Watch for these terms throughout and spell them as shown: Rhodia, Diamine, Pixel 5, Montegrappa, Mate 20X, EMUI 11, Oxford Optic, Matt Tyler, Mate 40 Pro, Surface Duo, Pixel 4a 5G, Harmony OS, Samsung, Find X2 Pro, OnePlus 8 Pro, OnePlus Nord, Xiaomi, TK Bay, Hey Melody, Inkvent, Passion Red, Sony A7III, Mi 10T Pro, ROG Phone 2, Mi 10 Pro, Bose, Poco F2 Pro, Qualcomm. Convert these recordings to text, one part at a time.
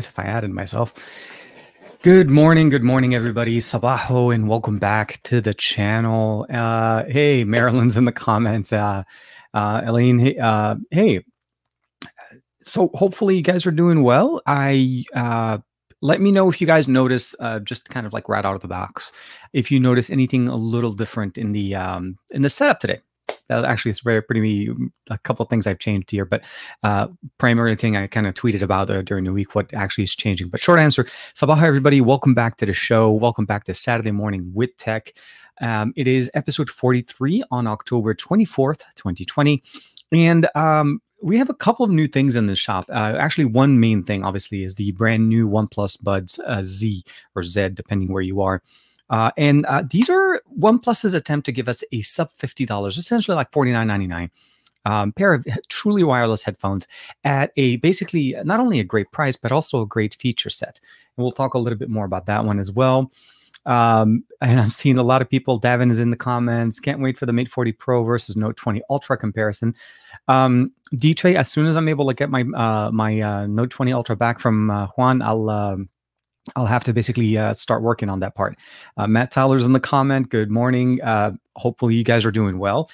as if I added myself. Good morning, everybody. Sabaho, and welcome back to the channel. Hey, Marilyn's in the comments. Elaine, hey, hey. So hopefully you guys are doing well. Let me know if you guys notice, just kind of like right out of the box, if you notice anything a little different in the setup today. That actually is very pretty. A couple of things I've changed here, but primary thing I kind of tweeted about during the week what actually is changing. But short answer, Sabaha, everybody, welcome back to the show. Welcome back to Saturday Morning with Tech. It is episode 43 on October 24th, 2020, and we have a couple of new things in the shop. Actually, one main thing, obviously, is the brand new OnePlus Buds Z or Z, depending where you are. These are OnePlus's attempt to give us a sub $50, essentially like $49.99 pair of truly wireless headphones at a basically not only a great price, but also a great feature set. And we'll talk a little bit more about that one as well. And I'm seeing a lot of people, Davin is in the comments, can't wait for the Mate 40 Pro versus Note 20 Ultra comparison. D-Tray, as soon as I'm able to get my Note 20 Ultra back from Juan, I'll have to basically start working on that part. Matt Tyler's in the comment. Good morning. Hopefully you guys are doing well.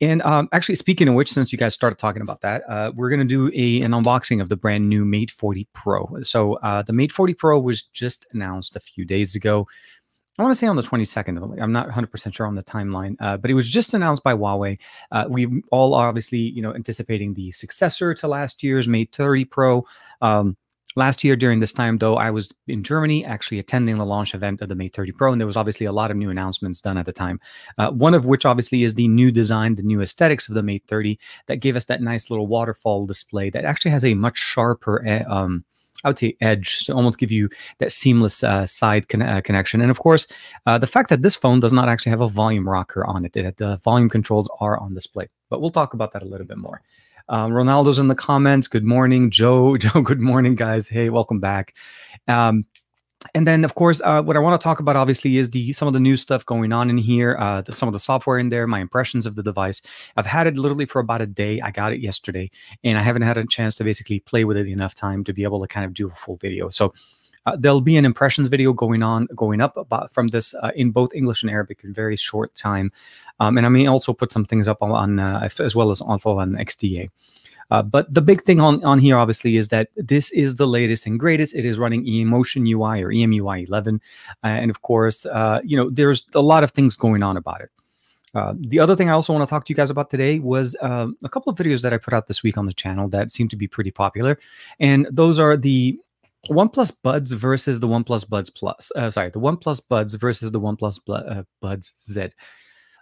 And actually, speaking of which, since you guys started talking about that, we're going to do an unboxing of the brand new Mate 40 Pro. So the Mate 40 Pro was just announced a few days ago. I want to say on the 22nd. I'm not 100% sure on the timeline, but it was just announced by Huawei. We all are obviously, you know, anticipating the successor to last year's Mate 30 Pro. Last year during this time, though, I was in Germany actually attending the launch event of the Mate 30 Pro, and there was obviously a lot of new announcements done at the time, one of which obviously is the new design, the new aesthetics of the Mate 30 that gave us that nice little waterfall display that actually has a much sharper, I would say, edge to almost give you that seamless side connection. And of course, the fact that this phone does not actually have a volume rocker on it, that the volume controls are on display. But we'll talk about that a little bit more. Ronaldo's in the comments. Good morning, Joe. Joe, good morning, guys. Hey, welcome back. And then, of course, what I want to talk about, obviously, is some of the new stuff going on in here, some of the software in there, my impressions of the device. I've had it literally for about a day. I got it yesterday, and I haven't had a chance to basically play with it enough time to be able to kind of do a full video. So there'll be an impressions video going up about from this in both English and Arabic in very short time, and I may also put some things up on as well as also on XDA. But the big thing on here obviously is that this is the latest and greatest. It is running Emotion UI or EMUI 11, and of course, you know, there's a lot of things going on about it. The other thing I also want to talk to you guys about today was a couple of videos that I put out this week on the channel that seem to be pretty popular, and those are the OnePlus Buds versus the OnePlus Buds Plus. Sorry, the OnePlus Buds versus the OnePlus Buds Z.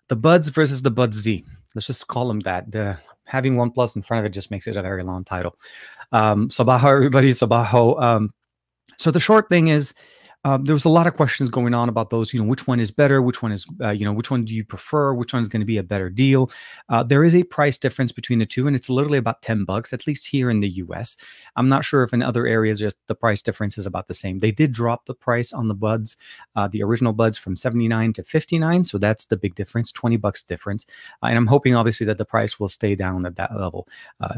The Buds versus the Buds Z. Let's just call them that. Having OnePlus in front of it just makes it a very long title. Sabaho, everybody, Sabaho. So the short thing is, there was a lot of questions going on about those, you know, which one is better, which one is, you know, which one do you prefer, which one's going to be a better deal. There is a price difference between the two, and it's literally about $10, at least here in the US. I'm not sure if in other areas the price difference is about the same. They did drop the price on the Buds, the original Buds, from $79 to $59, so that's the big difference, $20 difference. And I'm hoping, obviously, that the price will stay down at that level,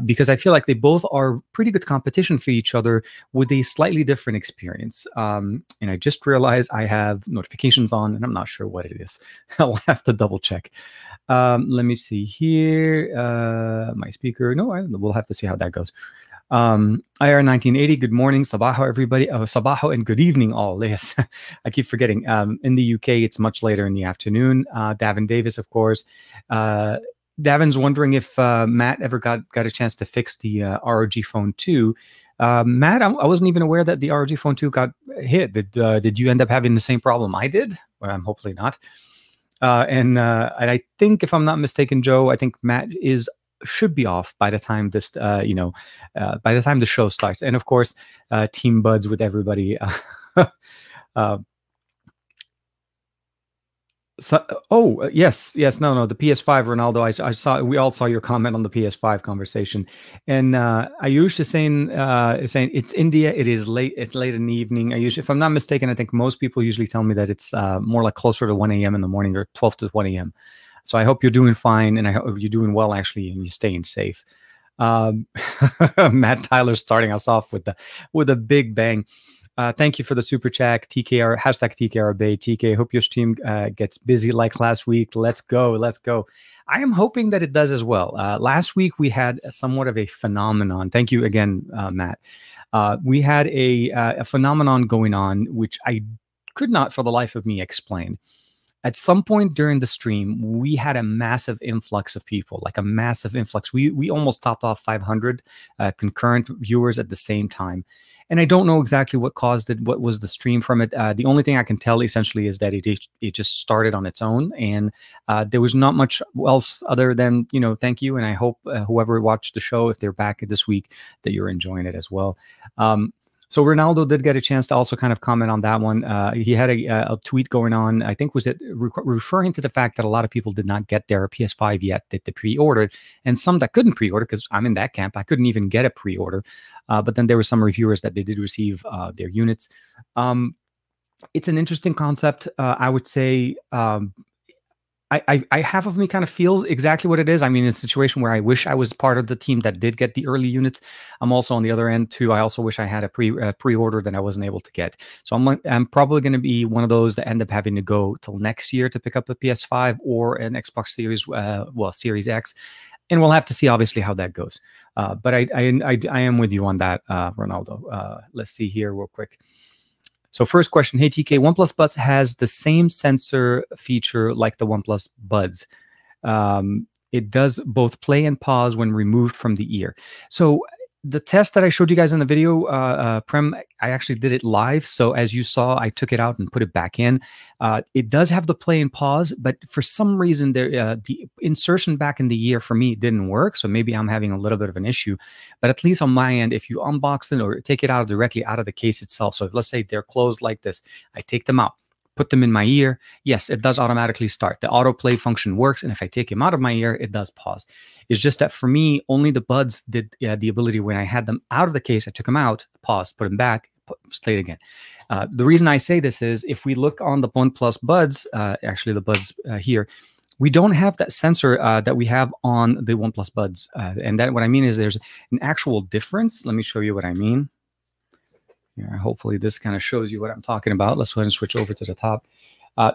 because I feel like they both are pretty good competition for each other with a slightly different experience. And I just realized I have notifications on, and I'm not sure what it is. I'll have to double check. Let me see here. My speaker. No, we'll have to see how that goes. IR1980. Good morning, Sabaho, everybody. Oh, Sabaho, and good evening all. Yes, I keep forgetting. In the UK, it's much later in the afternoon. Davin Davis, of course. Davin's wondering if Matt ever got a chance to fix the ROG Phone 2. Matt, I wasn't even aware that the ROG Phone 2 got hit. Did you end up having the same problem I did? Well, hopefully not. And I think, if I'm not mistaken, Joe, I think Matt should be off by the time this, you know, by the time the show starts. And of course, Team Buds with everybody. So, oh, yes, no, the PS5, Ronaldo, I saw, we all saw your comment on the PS5 conversation. And Ayush is saying, it's India, it's late in the evening. Ayush, if I'm not mistaken, I think most people usually tell me that it's more like closer to 1 a.m. in the morning, or 12 to 1 a.m. So I hope you're doing fine, and I hope you're doing well, actually, and you're staying safe. Matt Tyler starting us off with a big bang. Thank you for the super chat, TKR, hashtag TKR Bay. TK, hope your stream gets busy like last week. Let's go, let's go. I am hoping that it does as well. Last week, we had somewhat of a phenomenon. Thank you again, Matt. We had a phenomenon going on, which I could not for the life of me explain. At some point during the stream, we had a massive influx of people, like a massive influx. We almost topped off 500 concurrent viewers at the same time. And I don't know exactly what caused it, what was the stream from it. The only thing I can tell essentially is that it just started on its own, and there was not much else other than, you know, thank you. And I hope whoever watched the show, if they're back this week, that you're enjoying it as well. So Ronaldo did get a chance to also kind of comment on that one. He had a tweet going on, I think was it referring to the fact that a lot of people did not get their PS5 yet, that they pre-ordered, and some that couldn't pre-order, because I'm in that camp. I couldn't even get a pre-order. But then there were some reviewers that they did receive their units. It's an interesting concept. I would say I half of me kind of feels exactly what it is. I mean, in a situation where I wish I was part of the team that did get the early units. I'm also on the other end too. I also wish I had a pre-order that I wasn't able to get. So I'm probably going to be one of those that end up having to go till next year to pick up a PS5 or an Xbox Series, Series X. And we'll have to see, obviously, how that goes. But I am with you on that, Ronaldo. Let's see here real quick. So first question, hey TK, OnePlus Buds has the same sensor feature like the OnePlus Buds. It does both play and pause when removed from the ear. So the test that I showed you guys in the video, Prem, I actually did it live. So as you saw, I took it out and put it back in. It does have the play and pause, but for some reason, the insertion back in the ear for me didn't work. So maybe I'm having a little bit of an issue, but at least on my end, if you unbox it or take it out directly out of the case itself. So if, let's say they're closed like this, I take them out, put them in my ear. Yes, it does automatically start. The autoplay function works. And if I take him out of my ear, it does pause. It's just that for me, only the Buds did the ability when I had them out of the case, I took them out, paused, put them back, played again. The reason I say this is if we look on the OnePlus Buds, actually the Buds here, we don't have that sensor that we have on the OnePlus Buds. And that what I mean is there's an actual difference. Let me show you what I mean. Hopefully this kind of shows you what I'm talking about. Let's go ahead and switch over to the top.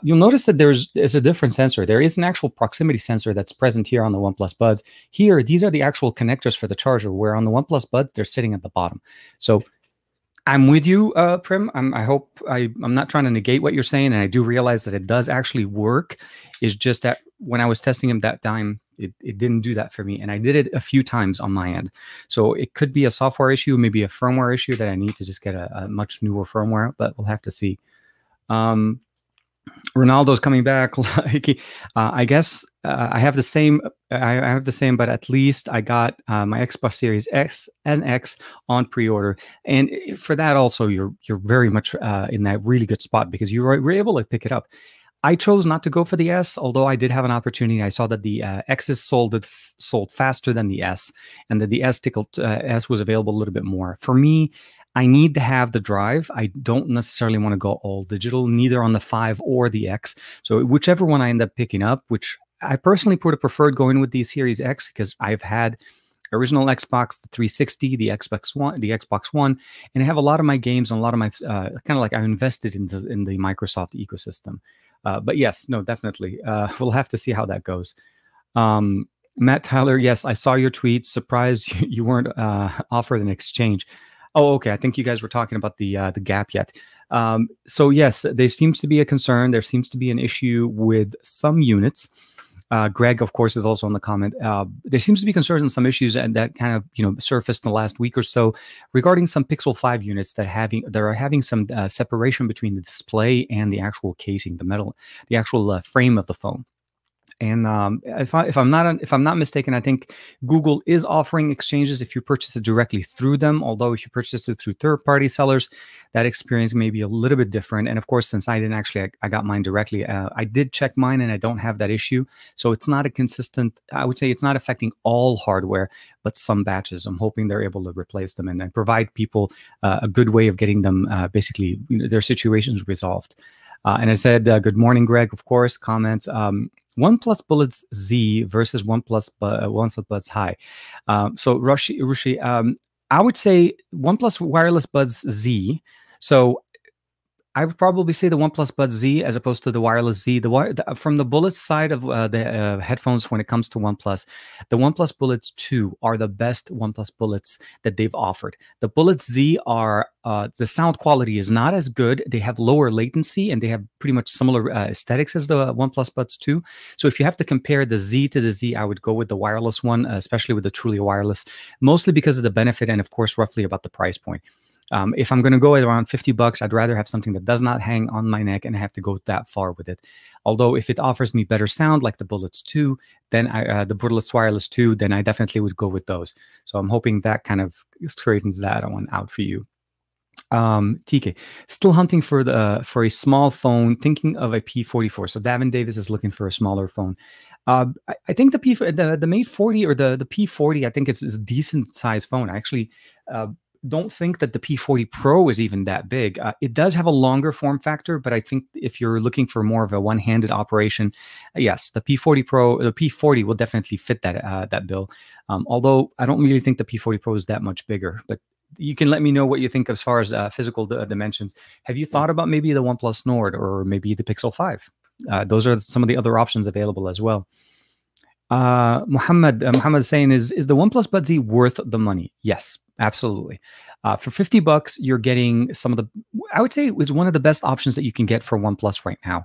You'll notice that there's a different sensor. There is an actual proximity sensor that's present here on the OnePlus Buds. Here, these are the actual connectors for the charger, where on the OnePlus Buds, they're sitting at the bottom. So I'm with you, Prim. I hope I'm not trying to negate what you're saying, and I do realize that it does actually work. It's just that when I was testing him that time, it didn't do that for me. And I did it a few times on my end. So it could be a software issue, maybe a firmware issue that I need to just get a much newer firmware, but we'll have to see. Ronaldo's coming back. I guess I have the same, but at least I got my Xbox Series X and X on pre-order. And for that also, you're very much in that really good spot because you were able to pick it up. I chose not to go for the S, although I did have an opportunity. I saw that the X's sold faster than the S, and that the S was available a little bit more. For me, I need to have the drive. I don't necessarily want to go all digital, neither on the 5 or the X. So whichever one I end up picking up, which I personally would have preferred going with the Series X because I've had original Xbox, the 360, the Xbox One, and I have a lot of my games and a lot of my kind of like I've invested in the Microsoft ecosystem. But yes, no, definitely. We'll have to see how that goes. Matt Tyler, yes, I saw your tweet. Surprised you weren't offered an exchange. Oh, okay. I think you guys were talking about the gap yet. So yes, there seems to be a concern. There seems to be an issue with some units. Greg, of course, is also on the comment. There seems to be concerns and some issues that kind of surfaced in the last week or so regarding some Pixel 5 units that are having some separation between the display and the actual casing, the metal, the actual frame of the phone. And if I'm not mistaken, I think Google is offering exchanges if you purchase it directly through them. Although if you purchase it through third-party sellers, that experience may be a little bit different. And of course, since I didn't actually, I got mine directly. I did check mine, and I don't have that issue. So it's not a consistent. I would say it's not affecting all hardware, but some batches. I'm hoping they're able to replace them and provide people a good way of getting them basically their situations resolved. And I said, good morning, Greg, of course, comments. OnePlus Bullets Z versus OnePlus Buds High. So, Rushi, I would say OnePlus Wireless Buds Z. So, I would probably say the OnePlus Buds Z as opposed to the Wireless Z. From the Bullets side of the headphones, when it comes to OnePlus, the OnePlus Bullets 2 are the best OnePlus Bullets that they've offered. The Bullets Z are, the sound quality is not as good. They have lower latency and they have pretty much similar aesthetics as the OnePlus Buds 2. So if you have to compare the Z to the Z, I would go with the wireless one, especially with the truly wireless, mostly because of the benefit and, of course, roughly about the price point. If I'm going to go at around $50, I'd rather have something that does not hang on my neck and have to go that far with it. Although if it offers me better sound like the Bullets 2, then the Bullets Wireless 2, then I definitely would go with those. So I'm hoping that kind of straightens that one out for you. TK, still hunting for the for a small phone, thinking of a P44. So Davin Davis is looking for a smaller phone. I think the Mate 40 or the P40, I think it's a decent sized phone. I actually don't think that the P40 Pro is even that big. It does have a longer form factor, but I think if you're looking for more of a one-handed operation, yes, the P40 Pro, the P40 will definitely fit that that bill. Although I don't really think the P40 Pro is that much bigger, but you can let me know what you think as far as physical dimensions. Have you thought about maybe the OnePlus Nord or maybe the Pixel 5? Those are some of the other options available as well. Muhammad saying, is the OnePlus Buds Z worth the money? Yes, absolutely. For $50, you're getting some of the, I would say it was one of the best options that you can get for OnePlus right now.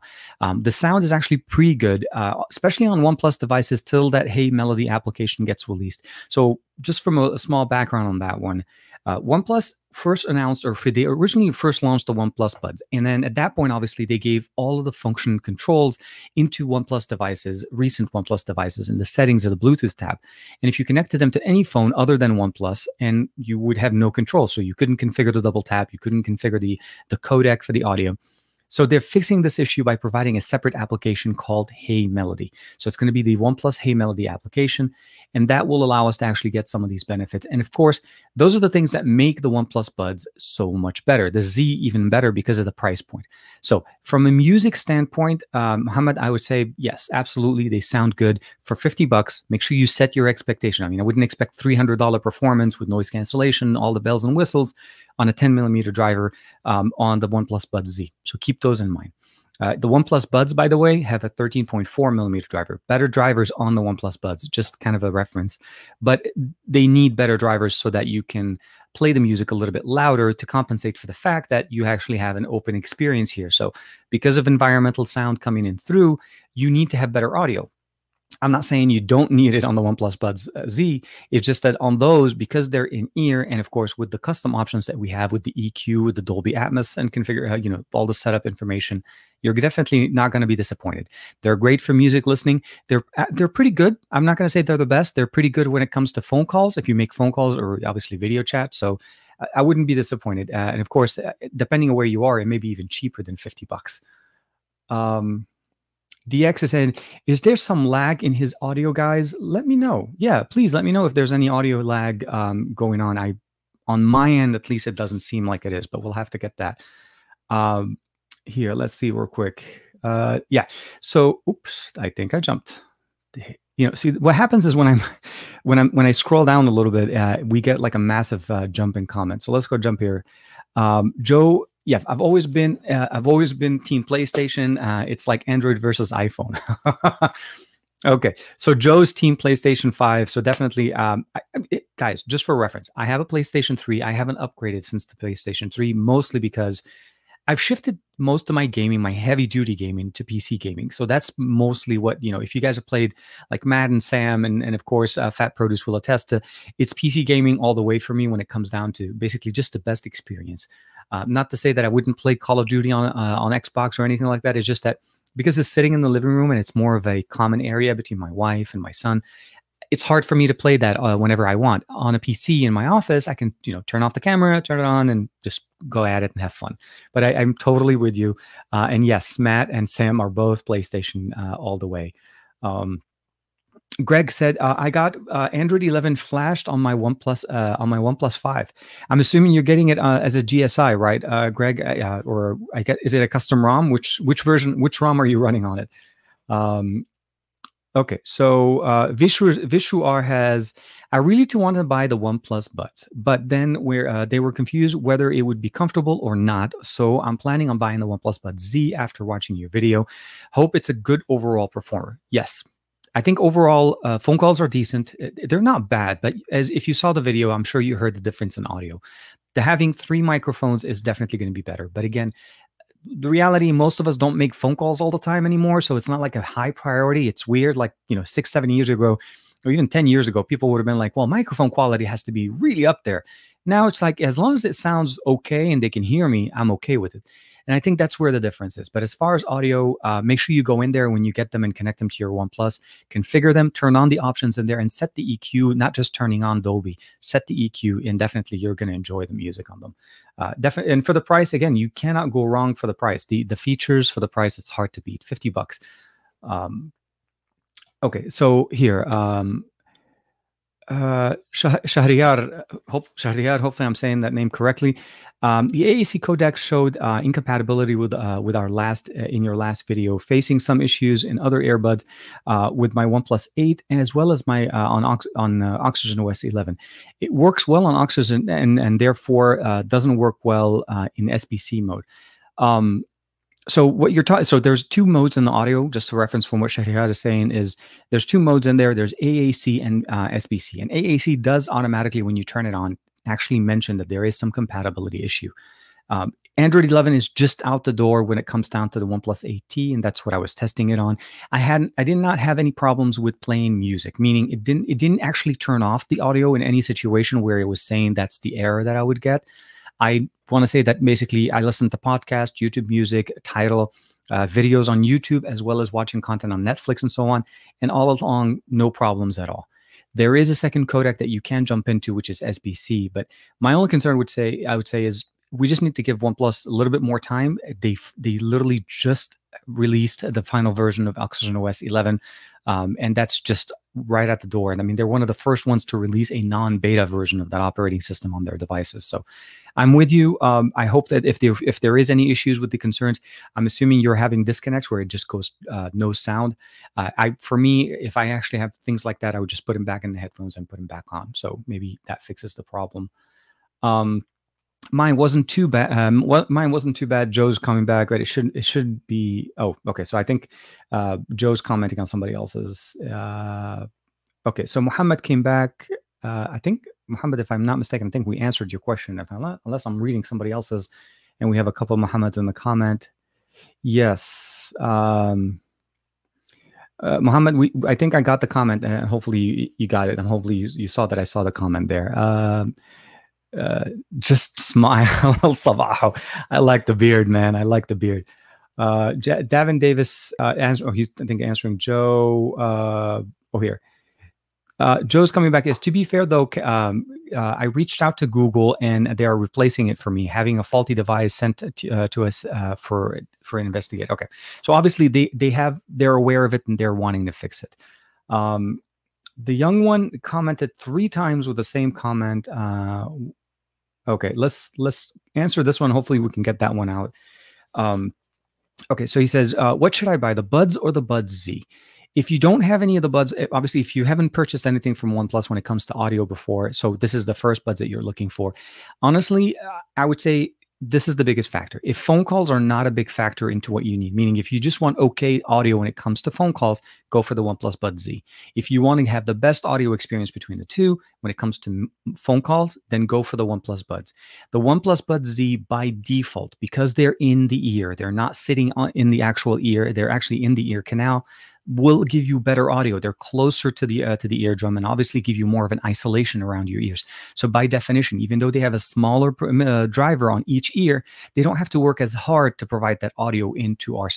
The sound is actually pretty good, especially on OnePlus devices till that Hey Melody application gets released. So just from a small background on that one, OnePlus first announced, or they originally first launched the OnePlus Buds. And then at that point, obviously, they gave all of the function controls into OnePlus devices, recent OnePlus devices, in the settings of the Bluetooth tab. And if you connected them to any phone other than OnePlus, and you would have no control. So you couldn't configure the double tap. You couldn't configure the codec for the audio. So they're fixing this issue by providing a separate application called Hey Melody. So it's going to be the OnePlus Hey Melody application, and that will allow us to actually get some of these benefits. And of course, those are the things that make the OnePlus Buds so much better, the Z even better because of the price point. So from a music standpoint, Muhammad, I would say, yes, absolutely. They sound good. For $50, make sure you set your expectation. I mean, I wouldn't expect $300 performance with noise cancellation, all the bells and whistles on a 10mm driver on the OnePlus Buds Z. So keep those in mind. The OnePlus Buds, by the way, have a 13.4mm driver. Better drivers on the OnePlus Buds, just kind of a reference. But they need better drivers so that you can play the music a little bit louder to compensate for the fact that you actually have an open experience here. So because of environmental sound coming in through, you need to have better audio. I'm not saying you don't need it on the OnePlus Buds Z. It's just that on those, because they're in ear, and of course with the custom options that we have with the EQ, with the Dolby Atmos, and configure, you know, all the setup information, you're definitely not going to be disappointed. They're great for music listening. They're pretty good. I'm not going to say they're the best. They're pretty good when it comes to phone calls, if you make phone calls or obviously video chat. So I wouldn't be disappointed. And of course, depending on where you are, it may be even cheaper than $50. DX is saying, is there some lag in his audio, guys? Let me know. Yeah, please let me know if there's any audio lag going on. On my end, at least, it doesn't seem like it is, but we'll have to get that. Here, let's see real quick. Yeah, so, oops, I think I jumped. You know, see what happens is when I scroll down a little bit, we get like a massive jump in comments. So let's go jump here. Joe. Yeah, I've always been Team PlayStation. It's like Android versus iPhone. Okay, so Joe's Team PlayStation 5. So definitely, guys, just for reference, I have a PlayStation 3. I haven't upgraded since the PlayStation 3, mostly because I've shifted most of my gaming, my heavy-duty gaming, to PC gaming. So that's mostly what, you know, if you guys have played like Matt and Sam and of course, Fat Produce will attest to, it's PC gaming all the way for me when it comes down to basically just the best experience. Not to say that I wouldn't play Call of Duty on Xbox or anything like that. It's just that because it's sitting in the living room and it's more of a common area between my wife and my son, it's hard for me to play that whenever I want. On a PC in my office, I can, you know, turn off the camera, turn it on, and just go at it and have fun. But I'm totally with you. And yes, Matt and Sam are both PlayStation all the way. Greg said, I got Android 11 flashed on my OnePlus 5. I'm assuming you're getting it as a GSI, right, Greg? Or I get, is it a custom ROM? Which version, which ROM are you running on it? Okay, so Vishuar has, I really wanted to buy the OnePlus Buds, but then they were confused whether it would be comfortable or not. So I'm planning on buying the OnePlus Buds Z after watching your video. Hope it's a good overall performer. Yes. I think overall phone calls are decent. They're not bad, but as if you saw the video, I'm sure you heard the difference in audio. The having 3 microphones is definitely going to be better. But again, the reality, most of us don't make phone calls all the time anymore, so it's not like a high priority. It's weird, like, you know, 6-7 years ago, or even 10 years ago, people would have been like, well, microphone quality has to be really up there. Now it's like, as long as it sounds okay and they can hear me, I'm okay with it. And I think that's where the difference is. But as far as audio, make sure you go in there when you get them and connect them to your OnePlus, configure them, turn on the options in there, and set the EQ, not just turning on Dolby. Set the EQ, and definitely you're going to enjoy the music on them. Definitely, and for the price, again, you cannot go wrong for the price. The features for the price, it's hard to beat. $50. Okay, so here... Shahriar, hopefully I'm saying that name correctly. The AAC codec showed incompatibility with our last in your last video, facing some issues in other earbuds with my OnePlus 8 as well as my on Oxygen OS 11. It works well on Oxygen and therefore doesn't work well in SBC mode. So what you're talking, so there's 2 modes in the audio, just to reference from what Shahriar is saying, is there's 2 modes in there. There's AAC and SBC, and AAC does automatically, when you turn it on, actually mention that there is some compatibility issue. Android 11 is just out the door when it comes down to the OnePlus 8T, and that's what I was testing it on. I did not have any problems with playing music, meaning it didn't actually turn off the audio in any situation where it was saying that's the error that I would get. I want to say that basically I listen to podcasts, YouTube music, title, videos on YouTube, as well as watching content on Netflix and so on, and all along, no problems at all. There is a second codec that you can jump into, which is SBC, but my only concern I would say is we just need to give OnePlus a little bit more time. They literally just released the final version of Oxygen OS 11, and that's just right at the door. And I mean, they're one of the first ones to release a non-beta version of that operating system on their devices. So I'm with you. I hope that if there is any issues with the concerns, I'm assuming you're having disconnects where it just goes no sound. For me, if I actually have things like that, I would just put them back in the headphones and put them back on. So maybe that fixes the problem. Mine wasn't too bad. Mine wasn't too bad. Joe's coming back, right? It should be. Oh, okay. So I think Joe's commenting on somebody else's. Okay. So Muhammad came back. I think Muhammad, if I'm not mistaken, I think we answered your question. Unless I'm reading somebody else's, and we have a couple of Muhammads in the comment. Yes. Muhammad, I think I got the comment, and hopefully you got it, and hopefully you saw that I saw the comment there. Just smile. I like the beard, man. I like the beard. Davin Davis, he's, I think, answering Joe. Here. Joe's coming back. To be fair, though, I reached out to Google, and they are replacing it for me, having a faulty device sent to us for investigate. Okay. So obviously, they're aware of it, and they're wanting to fix it. The young one commented 3 times with the same comment. Okay, let's answer this one. Hopefully we can get that one out. Okay, so he says, what should I buy, the Buds or the Buds Z? If you don't have any of the Buds, obviously if you haven't purchased anything from OnePlus when it comes to audio before, so this is the first Buds that you're looking for. Honestly, I would say this is the biggest factor. If phone calls are not a big factor into what you need, meaning if you just want okay audio when it comes to phone calls, go for the OnePlus Buds Z. If you want to have the best audio experience between the two when it comes to phone calls, then go for the OnePlus Buds. The OnePlus Buds Z by default, because they're in the ear, they're not sitting in the actual ear, they're actually in the ear canal, will give you better audio. They're closer to the eardrum, and obviously give you more of an isolation around your ears. So by definition, even though they have a smaller driver on each ear, they don't have to work as hard to provide that audio into our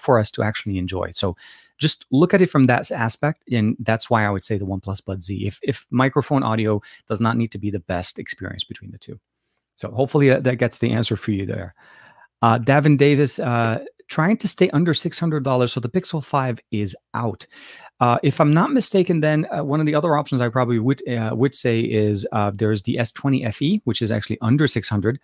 for us to actually enjoy. So just look at it from that aspect, and that's why I would say the OnePlus Buds Z. If microphone audio does not need to be the best experience between the two. So hopefully that gets the answer for you there. Davin Davis. Trying to stay under $600, so the Pixel 5 is out. If I'm not mistaken, then one of the other options I probably would say is there's the S20 FE, which is actually under 600,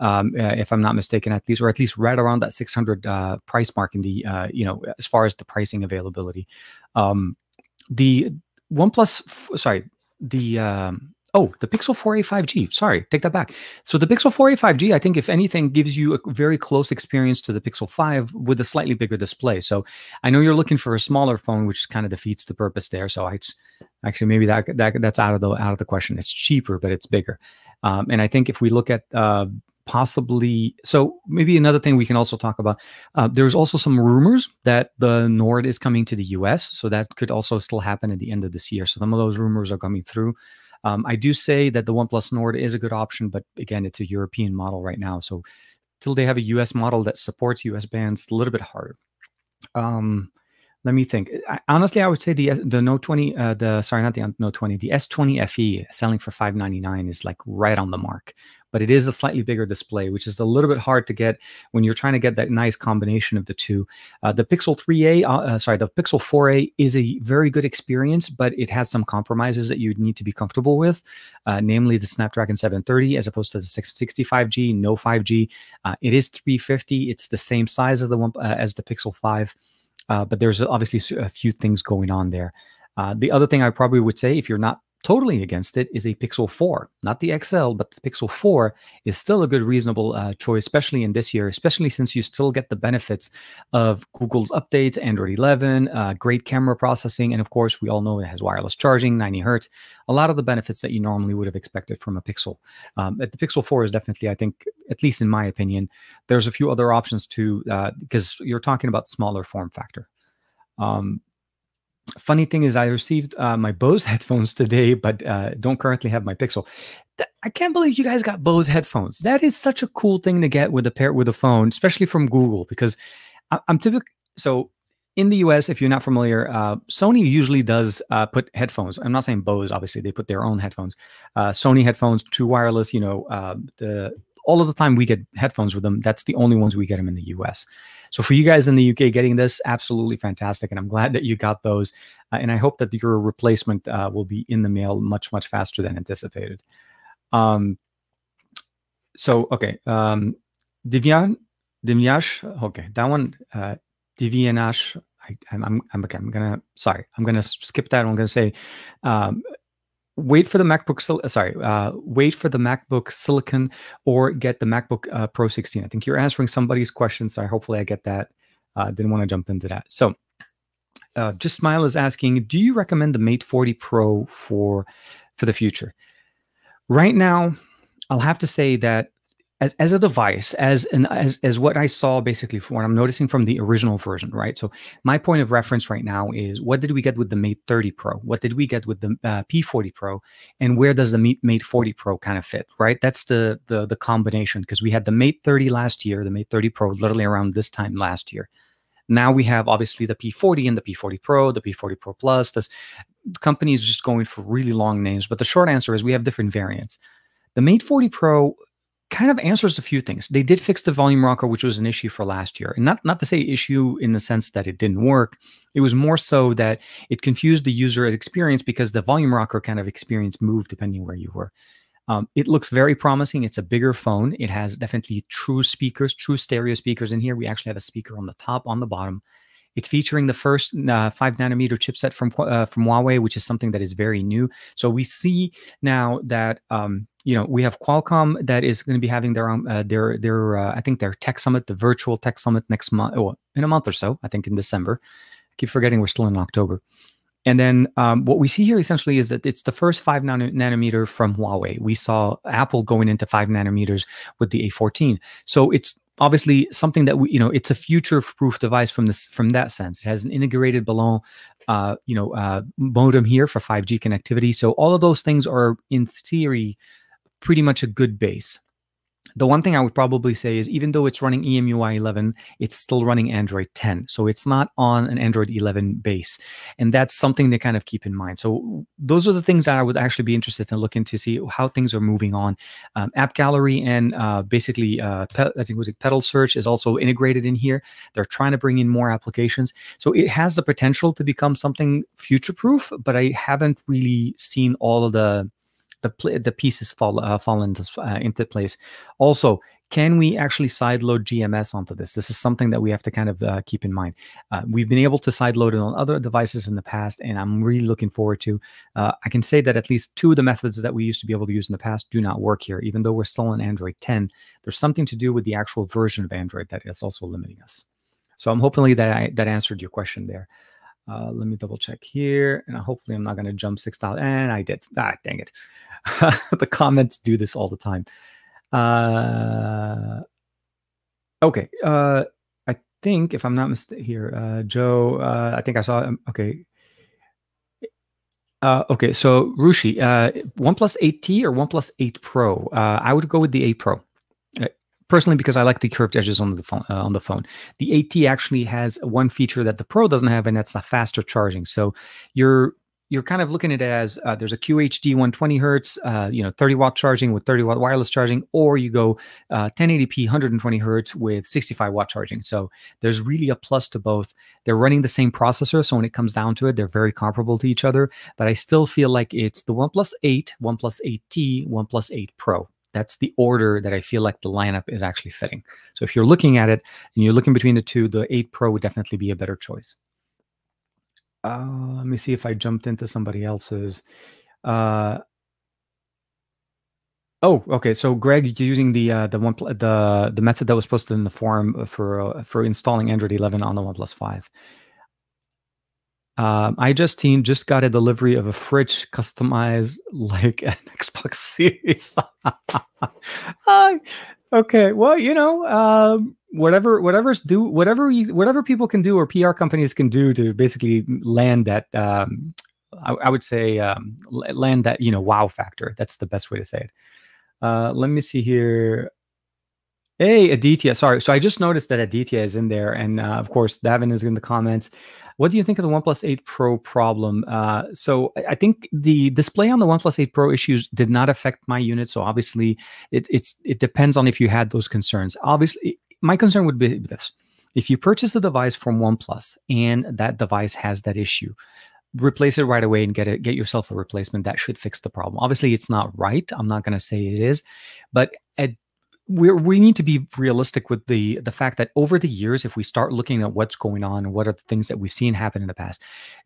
if I'm not mistaken, at least, or at least right around that 600 price mark in the, you know, as far as the pricing availability. The OnePlus, sorry, the... Oh, the Pixel 4a 5G. Sorry, take that back. So the Pixel 4a 5G, I think, if anything, gives you a very close experience to the Pixel 5 with a slightly bigger display. So I know you're looking for a smaller phone, which kind of defeats the purpose there. So actually, maybe that's out of the question. It's cheaper, but it's bigger. And I think if we look at possibly, so maybe another thing we can also talk about, there's also some rumors that the Nord is coming to the US. So that could also still happen at the end of this year. So some of those rumors are coming through. I do say that the OnePlus Nord is a good option, but again, it's a European model right now. So till they have a US model that supports US bands, it's a little bit harder. Let me think. Honestly, I would say the Note 20, sorry, not the Note 20, the S20 FE selling for $599 is like right on the mark, but it is a slightly bigger display, which is a little bit hard to get when you're trying to get that nice combination of the two. The Pixel 3a, sorry, the Pixel 4a is a very good experience, but it has some compromises that you'd need to be comfortable with, namely the Snapdragon 730 as opposed to the 665G, no 5G. It is 350. It's the same size as the one as the Pixel 5. But there's obviously a few things going on there. The other thing I probably would say, if you're not totally against it, is a Pixel 4. Not the XL, but the Pixel 4 is still a good, reasonable choice, especially in this year, especially since you still get the benefits of Google's updates, Android 11, great camera processing, and of course, we all know it has wireless charging, 90 hertz, a lot of the benefits that you normally would have expected from a Pixel. But the Pixel 4 is definitely, I think, at least in my opinion, there's a few other options too, because you're talking about smaller form factor. Funny thing is I received my Bose headphones today, but don't currently have my Pixel. I can't believe you guys got Bose headphones. That is such a cool thing to get with a pair with a phone, especially from Google, because I'm typically, so in the US, if you're not familiar, Sony usually does put headphones. I'm not saying Bose, obviously, they put their own headphones. Sony headphones, true wireless, you know, all of the time we get headphones with them. That's the only ones we get them in the US. So for you guys in the UK getting this, absolutely fantastic. And I'm glad that you got those. And I hope that your replacement will be in the mail much, much faster than anticipated. So, okay. Divyash. Okay. That one, Divyash. I'm going to skip that. I'm going to say, wait for the MacBook, wait for the MacBook Silicon or get the MacBook Pro 16. I think you're answering somebody's question, so hopefully I get that. Didn't want to jump into that. So Just Smile is asking, do you recommend the Mate 40 Pro for the future? Right now, I'll have to say that as a device, as what I saw basically for what I'm noticing from the original version, right? So my point of reference right now is what did we get with the Mate 30 Pro? What did we get with the P40 Pro? And where does the Mate 40 Pro kind of fit, right? That's the combination, because we had the Mate 30 last year, the Mate 30 Pro literally around this time last year. Now we have obviously the P40 and the P40 Pro, the P40 Pro Plus. This company is just going for really long names, but the short answer is we have different variants. The Mate 40 Pro kind of answers a few things. They did fix the volume rocker, which was an issue for last year. And not to say issue in the sense that it didn't work. It was more so that it confused the user experience because the volume rocker kind of experience moved depending where you were. It looks very promising. It's a bigger phone. It has definitely true speakers, true stereo speakers in here. We actually have a speaker on the top, on the bottom. It's featuring the first 5nm chipset from Huawei, which is something that is very new. So we see now that, you know, we have Qualcomm that is going to be having their own, I think their tech summit, the virtual tech summit next month, or in a month or so, I think in December. I keep forgetting we're still in October. And then what we see here essentially is that it's the first 5nm from Huawei. We saw Apple going into 5nm with the A14. So it's obviously something that we, you know, it's a future-proof device from this, from that sense. It has an integrated Ballon, you know, modem here for 5G connectivity. So all of those things are in theory pretty much a good base. The one thing I would probably say is even though it's running EMUI 11, it's still running Android 10. So it's not on an Android 11 base. And that's something to kind of keep in mind. So those are the things that I would actually be interested in looking to see how things are moving on. App Gallery and basically, I think was it Pedal Search is also integrated in here. They're trying to bring in more applications. So it has the potential to become something future-proof, but I haven't really seen all of the pieces fall into place. Also, can we actually sideload GMS onto this? This is something that we have to kind of keep in mind. We've been able to sideload it on other devices in the past, and I'm really looking forward to. I can say that at least two of the methods that we used to be able to use in the past do not work here. Even though we're still on Android 10, there's something to do with the actual version of Android that is also limiting us. So I'm hoping that that answered your question there. Let me double check here, and hopefully I'm not going to jump 6,000. And I did. Ah, dang it. The comments do this all the time. Okay. I think if I'm not mistaken here, Joe, I think I saw, okay. Okay. So Rushi, OnePlus 8T or OnePlus 8 Pro? I would go with the 8 Pro. Personally, because I like the curved edges on the phone. The 8T actually has one feature that the Pro doesn't have, and that's a faster charging. So you're kind of looking at it as there's a QHD 120 hertz, 30-watt charging with 30-watt wireless charging, or you go 1080p 120 hertz with 65-watt charging. So there's really a plus to both. They're running the same processor, so when it comes down to it, they're very comparable to each other. But I still feel like it's the OnePlus 8, OnePlus 8T, OnePlus 8 Pro. That's the order that I feel like the lineup is actually fitting. So if you're looking at it and you're looking between the two, the 8 Pro would definitely be a better choice. Let me see if I jumped into somebody else's. Oh, okay. So Greg, you're using the method that was posted in the forum for installing Android 11 on the OnePlus 5. I just got a delivery of a fridge customized like an Xbox Series. Okay, well, whatever people can do or PR companies can do to basically land that. I would say land that wow factor. That's the best way to say it. Let me see here. Hey, Aditya, sorry. So I just noticed that Aditya is in there, and of course Davin is in the comments. What do you think of the OnePlus 8 Pro problem? So I think the display on the OnePlus 8 Pro issues did not affect my unit. So obviously it depends on if you had those concerns. Obviously, my concern would be this. If you purchase a device from OnePlus and that device has that issue, replace it right away and get yourself a replacement. That should fix the problem. Obviously, it's not right. I'm not going to say it is, but we need to be realistic with the fact that over the years, if we start looking at what's going on and what are the things that we've seen happen in the past,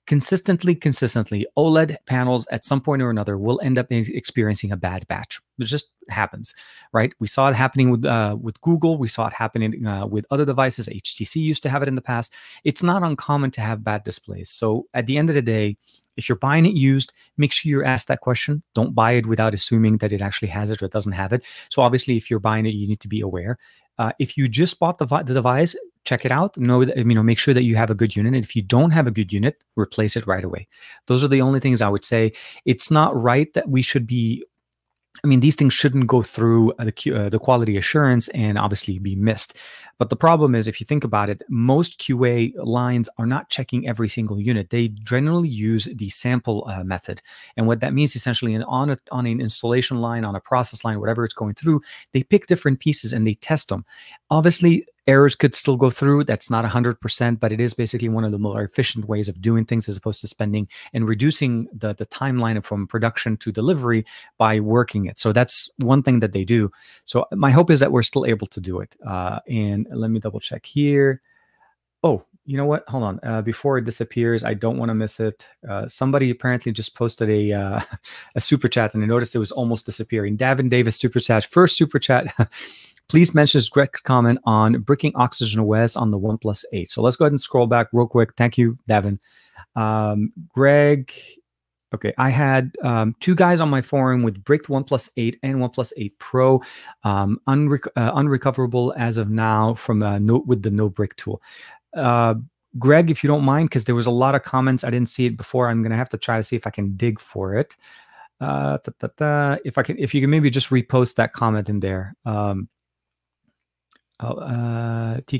consistently, OLED panels at some point or another will end up experiencing a bad batch. It just happens, right? We saw it happening with Google. We saw it happening with other devices. HTC used to have it in the past. It's not uncommon to have bad displays. So at the end of the day, if you're buying it used, make sure you're asked that question. Don't buy it without assuming that it actually has it or it doesn't have it. So obviously, if you're buying it, you need to be aware. If you just bought the device, check it out. Make sure that you have a good unit. And if you don't have a good unit, replace it right away. Those are the only things I would say. It's not right that we should be. I mean, these things shouldn't go through the quality assurance and obviously be missed. But the problem is, if you think about it, most QA lines are not checking every single unit. They generally use the sample method. And what that means essentially on an installation line, on a process line, whatever it's going through, they pick different pieces and they test them. Obviously, errors could still go through. That's not 100%, but it is basically one of the more efficient ways of doing things as opposed to spending and reducing the timeline from production to delivery by working it. So that's one thing that they do. So my hope is that we're still able to do it. And let me double check here. Oh, you know what? Hold on. Before it disappears, I don't want to miss it. Somebody apparently just posted a super chat, and I noticed it was almost disappearing. Davin Davis super chat, first super chat. Please mention Greg's comment on bricking Oxygen OS on the OnePlus 8. So let's go ahead and scroll back real quick. Thank you, Davin. Greg, okay, I had two guys on my forum with bricked OnePlus 8 and OnePlus 8 Pro, unrecoverable as of now from a note with the no brick tool. Greg, if you don't mind, because there was a lot of comments. I didn't see it before. I'm going to have to try to see if I can dig for it. If you can maybe just repost that comment in there. TK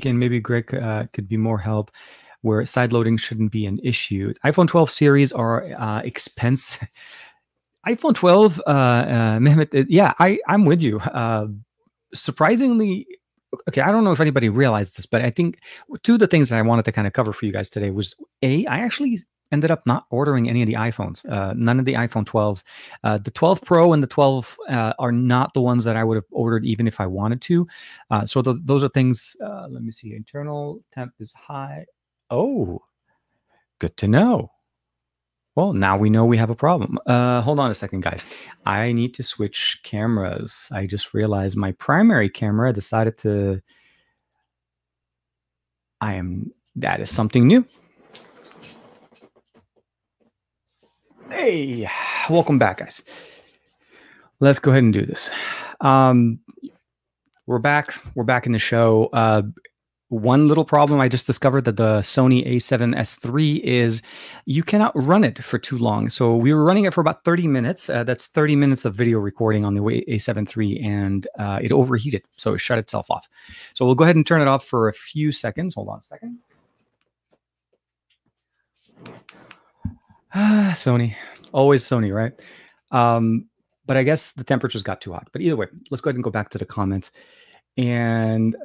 and maybe Greg could be more help where sideloading shouldn't be an issue. iPhone 12 series are expensive. iPhone 12, Mehmet, yeah, I'm with you. Surprisingly, okay, I don't know if anybody realized this, but I think two of the things that I wanted to kind of cover for you guys today was, A, I actually ended up not ordering any of the iPhones, none of the iPhone 12s. The 12 Pro and the 12 are not the ones that I would have ordered even if I wanted to. So those are things, let me see, internal temp is high. Oh, good to know. Well, now we know we have a problem. Hold on a second, guys. I need to switch cameras. I just realized my primary camera decided to... That is something new. Hey, welcome back, guys. Let's go ahead and do this. We're back. We're back in the show. One little problem I just discovered that the Sony A7S3 is you cannot run it for too long. So we were running it for about 30 minutes. That's 30 minutes of video recording on the A7 III, and it overheated. So it shut itself off. So we'll go ahead and turn it off for a few seconds. Hold on a second. Sony. Always Sony, right? But I guess the temperatures got too hot. But either way, let's go ahead and go back to the comments. And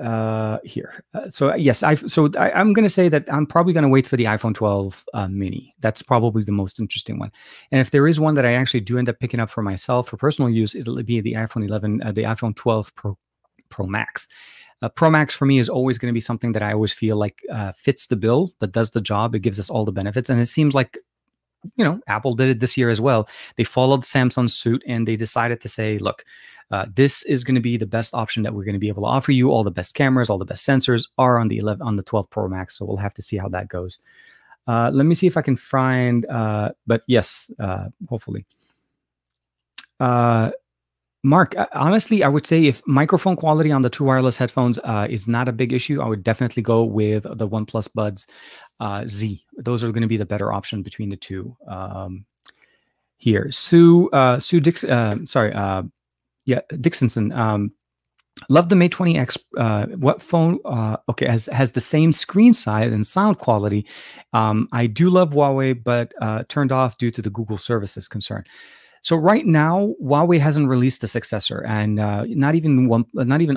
here, so yes, I'm going to say that I'm probably going to wait for the iPhone 12 mini. That's probably the most interesting one. And if there is one that I actually do end up picking up for myself for personal use, it'll be the iPhone 11, the iPhone 12 Pro Max. Pro Max for me is always going to be something that I always feel like fits the bill, that does the job. It gives us all the benefits. And it seems like, you know, Apple did it this year as well. They followed Samsung's suit and they decided to say, look, this is going to be the best option that we're going to be able to offer you. All the best cameras, all the best sensors are on the 11, on the 12 Pro Max. So we'll have to see how that goes. Let me see if I can find, but yes, hopefully. Mark, honestly, I would say if microphone quality on the two wireless headphones is not a big issue, I would definitely go with the OnePlus Buds Z. Those are going to be the better option between the two here. Dixonson, love the Mate 20X. What phone? Okay, has the same screen size and sound quality. I do love Huawei, but turned off due to the Google services concern. So right now, Huawei hasn't released a successor, and not even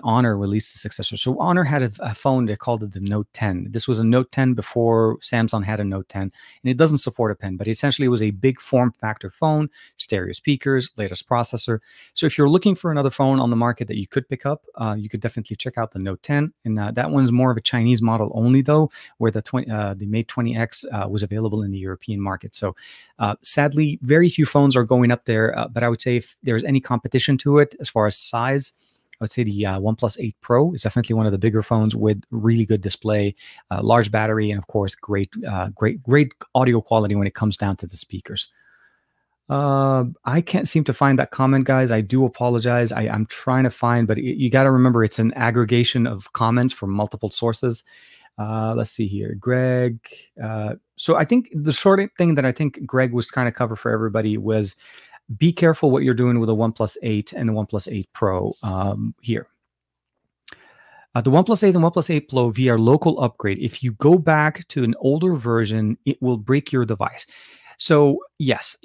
Honor released the successor. So Honor had a phone they called it the Note 10. This was a Note 10 before Samsung had a Note 10, and it doesn't support a pen, but essentially it was a big form factor phone, stereo speakers, latest processor. So if you're looking for another phone on the market that you could pick up, you could definitely check out the Note 10, and that one's more of a Chinese model only though, where the Mate 20X was available in the European market. So sadly, very few phones are going up there. But I would say if there's any competition to it as far as size, I would say the OnePlus 8 Pro is definitely one of the bigger phones with really good display, large battery, and of course, great audio quality when it comes down to the speakers. I can't seem to find that comment, guys. I do apologize. I'm trying to find, but you got to remember it's an aggregation of comments from multiple sources. Let's see here, Greg. So I think the short thing that I think Greg was trying to cover for everybody was, be careful what you're doing with the OnePlus 8 and the OnePlus 8 Pro here. The OnePlus 8 and OnePlus 8 Pro via local upgrade. If you go back to an older version, it will break your device. So yes,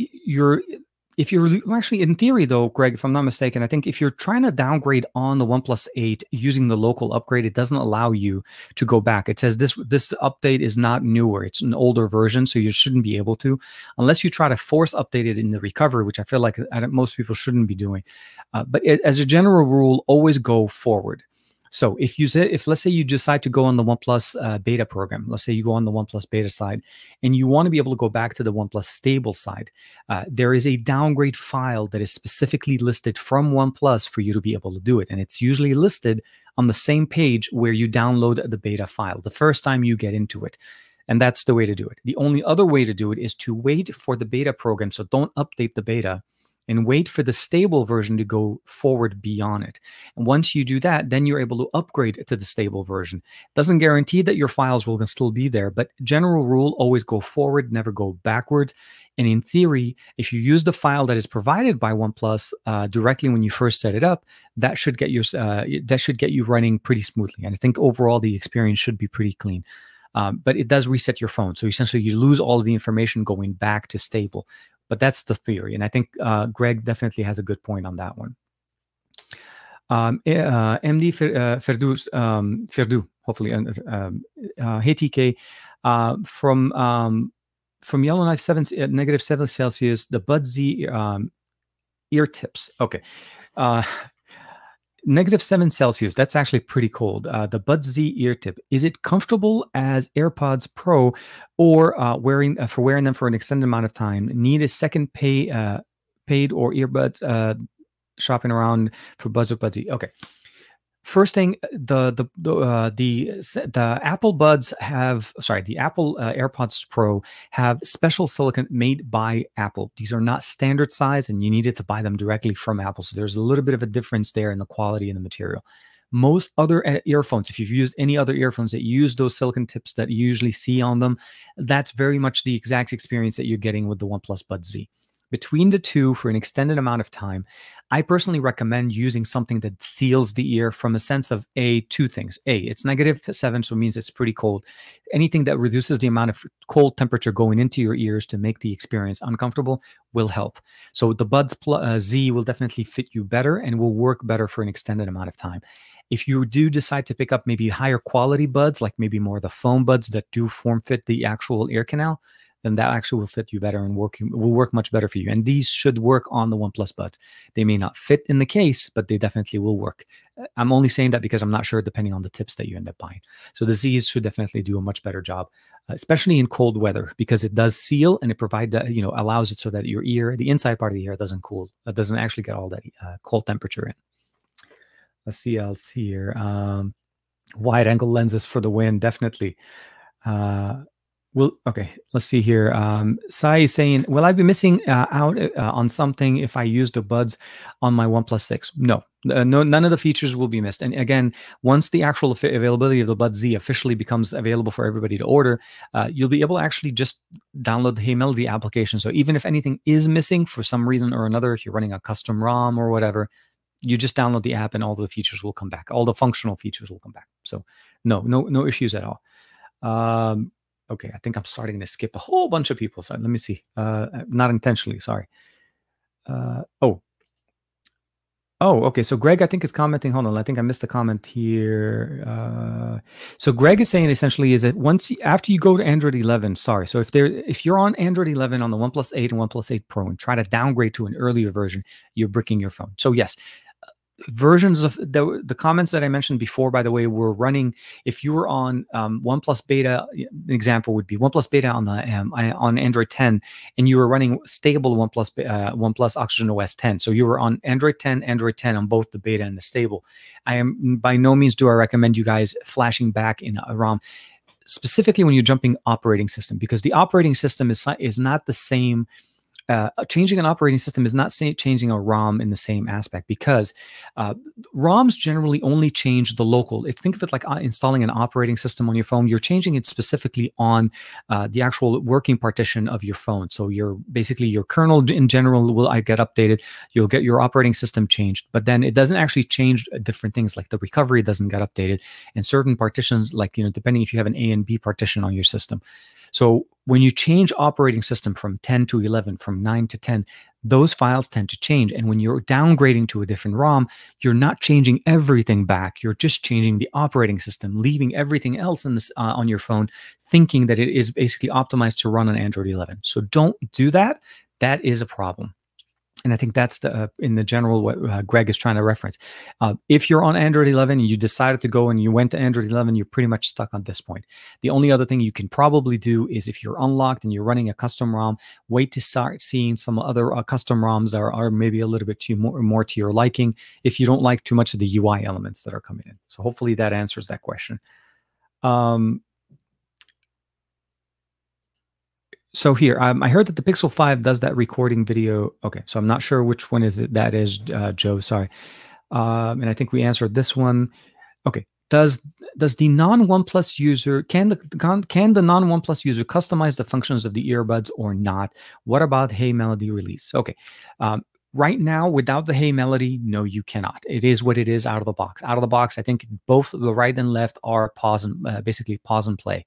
actually in theory though, Greg, if I'm not mistaken, I think if you're trying to downgrade on the OnePlus 8 using the local upgrade, it doesn't allow you to go back. It says this update is not newer. It's an older version, so you shouldn't be able to, unless you try to force update it in the recovery, which I feel like most people shouldn't be doing. But as a general rule, always go forward. So if let's say you decide to go on the OnePlus beta program, let's say you go on the OnePlus beta side and you want to be able to go back to the OnePlus stable side, there is a downgrade file that is specifically listed from OnePlus for you to be able to do it. And it's usually listed on the same page where you download the beta file the first time you get into it. And that's the way to do it. The only other way to do it is to wait for the beta program. So don't update the beta and wait for the stable version to go forward beyond it. And once you do that, then you're able to upgrade to the stable version. It doesn't guarantee that your files will still be there, but general rule, always go forward, never go backwards. And in theory, if you use the file that is provided by OnePlus directly when you first set it up, that should get you running pretty smoothly. And I think overall the experience should be pretty clean. But it does reset your phone, so essentially you lose all of the information going back to stable. But that's the theory, and I think Greg definitely has a good point on that one. MD Ferdu, hopefully, hey TK, from Yellowknife, -7 Celsius, the Buds Z ear tips. Okay. -7 Celsius, that's actually pretty cold. The Buds Z ear tip, is it comfortable as AirPods Pro, or wearing them for an extended amount of time? Need a second paid or earbud shopping around for Buds or Buds Z? Okay. First thing, the Apple Buds have, sorry, the Apple AirPods Pro have special silicone made by Apple. These are not standard size, and you needed to buy them directly from Apple. So there's a little bit of a difference there in the quality and the material. Most other earphones, if you've used any other earphones that use those silicone tips that you usually see on them, that's very much the exact experience that you're getting with the OnePlus Buds Z. Between the two for an extended amount of time, I personally recommend using something that seals the ear from a sense of A, two things. A, it's -7, so it means it's pretty cold. Anything that reduces the amount of cold temperature going into your ears to make the experience uncomfortable will help. So the Buds Z will definitely fit you better and will work better for an extended amount of time. If you do decide to pick up maybe higher quality buds, like maybe more of the foam buds that do form fit the actual ear canal, then that actually will fit you better and will work much better for you. And these should work on the OnePlus Buds. They may not fit in the case, but they definitely will work. I'm only saying that because I'm not sure, depending on the tips that you end up buying. So the Z's should definitely do a much better job, especially in cold weather, because it does seal and it provides, you know, allows it so that your ear, the inside part of the ear, doesn't cool. It doesn't actually get all that cold temperature in. Let's see else here. Wide angle lenses for the win, definitely. Well, okay, let's see here. Sai is saying, will I be missing out on something if I use the Buds on my OnePlus 6? No. No, none of the features will be missed. And again, once the actual availability of the Buds Z officially becomes available for everybody to order, you'll be able to actually just download the Hey Melody application. So even if anything is missing for some reason or another, if you're running a custom ROM or whatever, you just download the app and all the features will come back. All the functional features will come back. So no issues at all. Okay, I think I'm starting to skip a whole bunch of people. So let me see. Not intentionally, sorry. Okay. So Greg, I think, is commenting. Hold on, I think I missed a comment here. So Greg is saying essentially is that after you go to Android 11, sorry. So if you're on Android 11 on the OnePlus 8 and OnePlus 8 Pro and try to downgrade to an earlier version, you're bricking your phone. So yes. Versions of the comments that I mentioned before, by the way, were running. If you were on OnePlus Beta, an example would be OnePlus Beta on the on Android 10, and you were running stable OnePlus Oxygen OS 10. So you were on Android 10 on both the beta and the stable. I am by no means do I recommend you guys flashing back in a ROM, specifically when you're jumping operating system, because the operating system is not the same. Changing an operating system is not changing a ROM in the same aspect, because ROMs generally only change the local. Think of it like installing an operating system on your phone. You're changing it specifically on the actual working partition of your phone. So you're basically your kernel in general will get updated. You'll get your operating system changed, but then it doesn't actually change different things, like the recovery doesn't get updated, and certain partitions, like, you know, depending if you have an A and B partition on your system. So when you change operating system from 10 to 11, from 9 to 10, those files tend to change. And when you're downgrading to a different ROM, you're not changing everything back. You're just changing the operating system, leaving everything else in this, on your phone, thinking that it is basically optimized to run on Android 11. So don't do that. That is a problem. And I think that's the in the general what Greg is trying to reference. If you're on Android 11 and you decided to go and you went to Android 11, you're pretty much stuck on this point. The only other thing you can probably do is, if you're unlocked and you're running a custom ROM, wait to start seeing some other custom ROMs that are maybe a little bit too more to your liking, if you don't like too much of the UI elements that are coming in. So hopefully that answers that question. So here, I heard that the Pixel 5 does that recording video. Okay, so I'm not sure which one is it that is, Joe, sorry. And I think we answered this one. Okay, does the non-OnePlus user, can the non-OnePlus user customize the functions of the earbuds or not? What about Hey Melody release? Okay, right now, without the Hey Melody, no, you cannot. It is what it is out of the box. Out of the box, I think both the right and left are pause and, basically pause and play.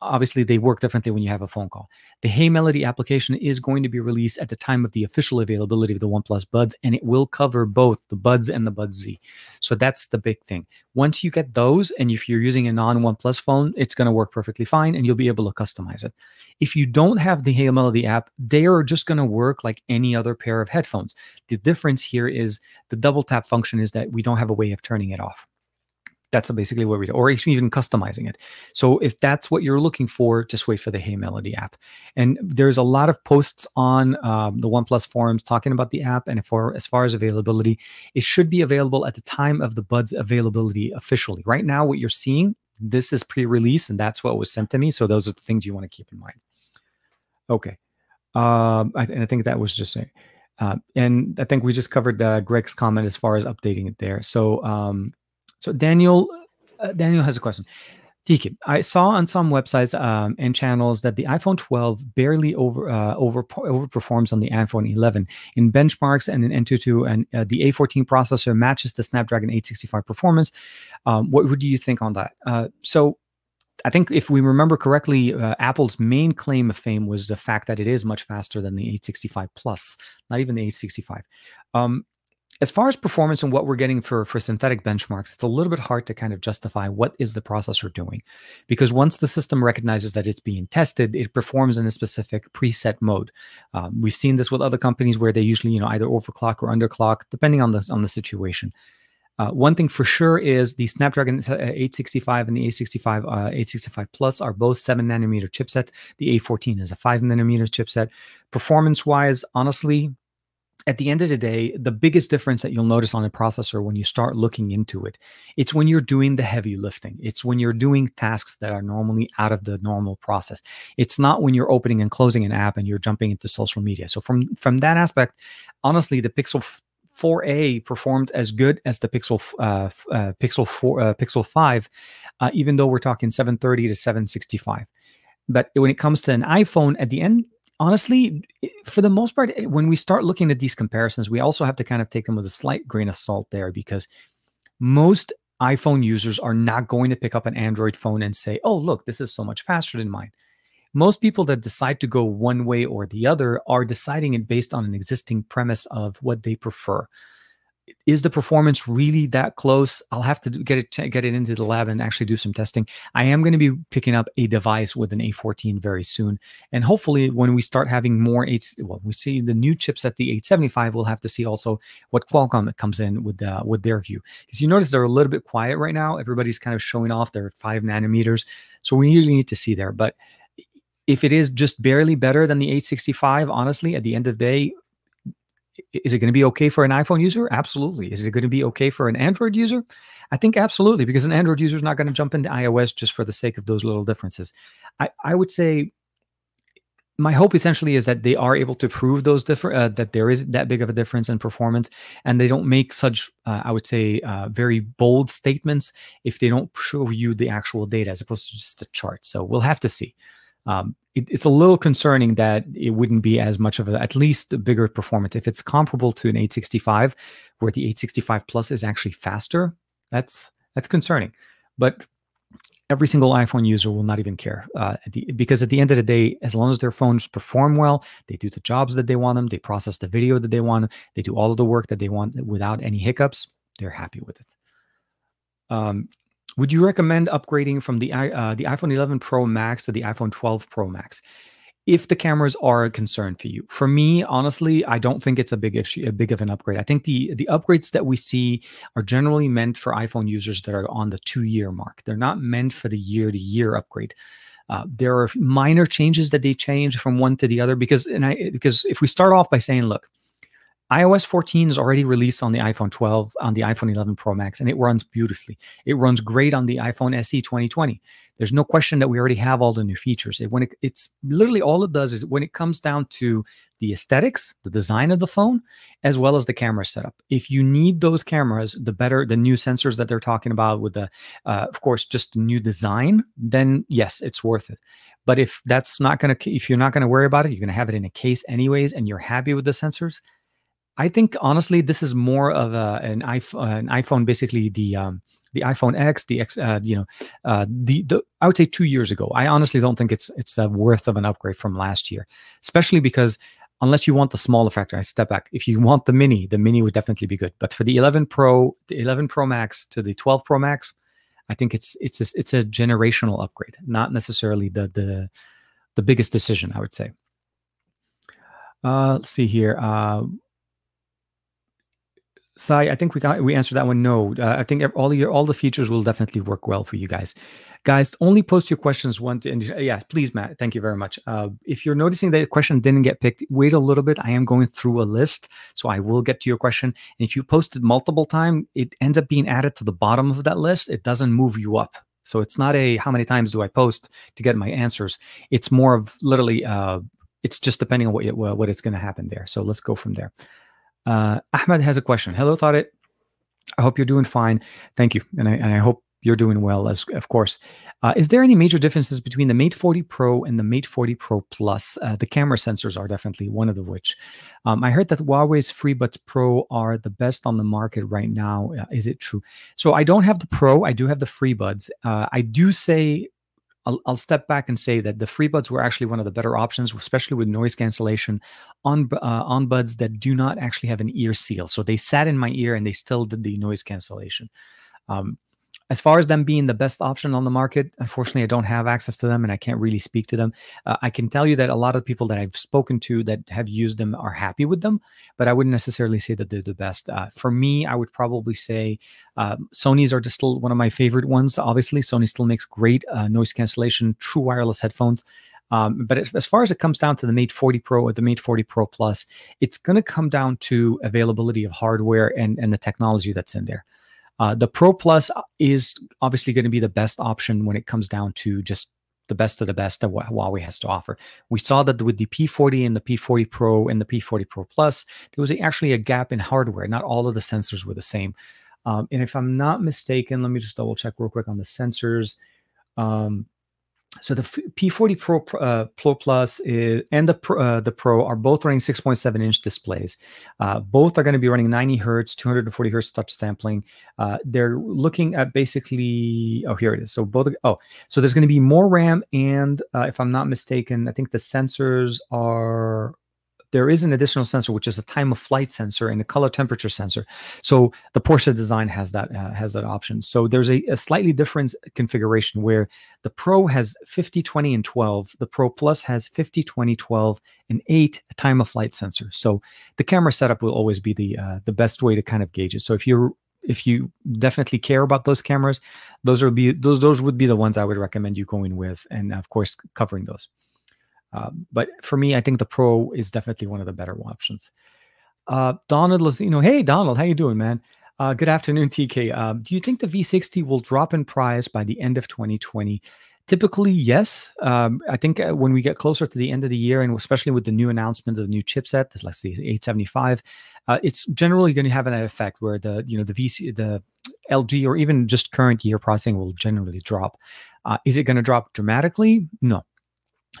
Obviously, they work differently when you have a phone call. The Hey Melody application is going to be released at the time of the official availability of the OnePlus Buds, and it will cover both the Buds and the Buds Z. So that's the big thing. Once you get those, and if you're using a non-OnePlus phone, it's going to work perfectly fine, and you'll be able to customize it. If you don't have the Hey Melody app, they are just going to work like any other pair of headphones. The difference here is the double tap function is that we don't have a way of turning it off. That's basically what we do, or even customizing it. So if that's what you're looking for, just wait for the Hey Melody app. And there's a lot of posts on the OnePlus forums talking about the app, and for as far as availability, it should be available at the time of the Buds availability officially. Right now, what you're seeing, this is pre-release, and that's what was sent to me. So those are the things you want to keep in mind. Okay, and I think that was just saying. And I think we just covered Greg's comment as far as updating it there. So. So Daniel has a question. DK, I saw on some websites and channels that the iPhone 12 barely overperforms on the iPhone 11 in benchmarks and in Antutu, and the A14 processor matches the Snapdragon 865 performance. What do you think on that? So I think if we remember correctly, Apple's main claim of fame was the fact that it is much faster than the 865 Plus, not even the 865. As far as performance and what we're getting for synthetic benchmarks, it's a little bit hard to kind of justify what is the processor doing, because once the system recognizes that it's being tested, it performs in a specific preset mode. We've seen this with other companies where they usually, you know, either overclock or underclock, depending on the situation. One thing for sure is the Snapdragon 865 and the 865 Plus are both 7-nanometer chipsets. The A14 is a 5-nanometer chipset. Performance-wise, honestly, at the end of the day, the biggest difference that you'll notice on a processor when you start looking into it, it's when you're doing the heavy lifting. It's when you're doing tasks that are normally out of the normal process. It's not when you're opening and closing an app and you're jumping into social media. So from that aspect, honestly, the Pixel 4a performed as good as the Pixel 5, even though we're talking 730 to 765. But when it comes to an iPhone, at the end, honestly, for the most part, when we start looking at these comparisons, we also have to kind of take them with a slight grain of salt there, because most iPhone users are not going to pick up an Android phone and say, oh, look, this is so much faster than mine. Most people that decide to go one way or the other are deciding it based on an existing premise of what they prefer. Is the performance really that close? I'll have to get it into the lab and actually do some testing. I am going to be picking up a device with an A14 very soon, and hopefully when we start having more we see the new chips at the 875, we'll have to see also what Qualcomm comes in with their view. Because you notice they're a little bit quiet right now. Everybody's kind of showing off their 5 nanometers, so we really need to see there. But if it is just barely better than the 865, honestly, at the end of the day, is it going to be okay for an iPhone user? Absolutely. Is it going to be okay for an Android user? I think absolutely, because an Android user is not going to jump into iOS just for the sake of those little differences. I would say my hope essentially is that they are able to prove those that there is that big of a difference in performance, and they don't make such, I would say, very bold statements if they don't show you the actual data as opposed to just a chart. So we'll have to see. It's a little concerning that it wouldn't be as much of at least a bigger performance. If it's comparable to an 865, where the 865 Plus is actually faster, that's concerning. But every single iPhone user will not even care, because at the end of the day, as long as their phones perform well, they do the jobs that they want them, they process the video that they want, they do all of the work that they want without any hiccups, they're happy with it. Would you recommend upgrading from the iPhone 11 Pro Max to the iPhone 12 Pro Max if the cameras are a concern for you? For me, honestly, I don't think it's a big issue, a big of an upgrade. I think the upgrades that we see are generally meant for iPhone users that are on the 2-year mark. They're not meant for the year-to-year upgrade. There are minor changes that they change from one to the other, because if we start off by saying, look, iOS 14 is already released on the iPhone 12, on the iPhone 11 Pro Max, and it runs beautifully. It runs great on the iPhone SE 2020. There's no question that we already have all the new features. It's literally all it does is when it comes down to the aesthetics, the design of the phone, as well as the camera setup. If you need those cameras, the better, the new sensors that they're talking about with the, of course, just new design, then yes, it's worth it. But if that's not going to, if you're not going to worry about it, you're going to have it in a case anyways, and you're happy with the sensors. I think honestly, this is more of an iPhone, basically the iPhone X, the X, I would say 2 years ago. I honestly don't think it's worth of an upgrade from last year, especially because unless you want the smaller factor, I step back. If you want the Mini would definitely be good. But for the 11 Pro, the 11 Pro Max to the 12 Pro Max, I think it's a generational upgrade, not necessarily the biggest decision, I would say. Let's see here. Sai, I think we answered that one. No, I think all the features will definitely work well for you guys. Guys, only post your questions once. And yeah, please, Matt, thank you very much. If you're noticing that a question didn't get picked, wait a little bit. I am going through a list, so I will get to your question. And if you post it multiple times, it ends up being added to the bottom of that list. It doesn't move you up. So it's not a how many times do I post to get my answers. It's more of literally, it's just depending on what it's going to happen there. So let's go from there. Ahmed has a question. Hello, Tariq. I hope you're doing fine. Thank you. And I hope you're doing well, of course. Is there any major differences between the Mate 40 Pro and the Mate 40 Pro Plus? The camera sensors are definitely one of the which. I heard that Huawei's FreeBuds Pro are the best on the market right now. Is it true? So I don't have the Pro. I do have the FreeBuds. I do say... I'll step back and say that the FreeBuds were actually one of the better options, especially with noise cancellation on buds that do not actually have an ear seal. So they sat in my ear and they still did the noise cancellation. As far as them being the best option on the market, unfortunately, I don't have access to them and I can't really speak to them. I can tell you that a lot of people that I've spoken to that have used them are happy with them, but I wouldn't necessarily say that they're the best. For me, I would probably say Sony's are still one of my favorite ones. Obviously, Sony still makes great noise cancellation, true wireless headphones. But as far as it comes down to the Mate 40 Pro or the Mate 40 Pro Plus, it's going to come down to availability of hardware and the technology that's in there. The Pro Plus is obviously going to be the best option when it comes down to just the best of the best that Huawei has to offer. We saw that with the P40 and the P40 Pro and the P40 Pro Plus, there was actually a gap in hardware. Not all of the sensors were the same. And if I'm not mistaken, let me just double check real quick on the sensors. So the P40 Pro Plus is, and the Pro are both running 6.7-inch displays. Both are going to be running 90 hertz, 240 hertz touch sampling. They're looking at basically, oh, here it is. So both, oh, so there's going to be more RAM. And if I'm not mistaken, I think the sensors are, there is an additional sensor, which is a time of flight sensor and a color temperature sensor. So the Porsche design has that option. So there's a slightly different configuration where the Pro has 50, 20, and 12. The Pro Plus has 50, 20, 12, and 8, a time of flight sensor. So the camera setup will always be the best way to kind of gauge it. So if you definitely care about those cameras, those would be the ones I would recommend you going with, and of course covering those. But for me, I think the Pro is definitely one of the better options. Donald Lozino. Hey, Donald, how you doing, man? Good afternoon, TK. Do you think the V60 will drop in price by the end of 2020? Typically, yes. I think when we get closer to the end of the year, and especially with the new announcement of the new chipset, this let's say 875, it's generally going to have an effect where the LG or even just current year pricing will generally drop. Is it going to drop dramatically? No.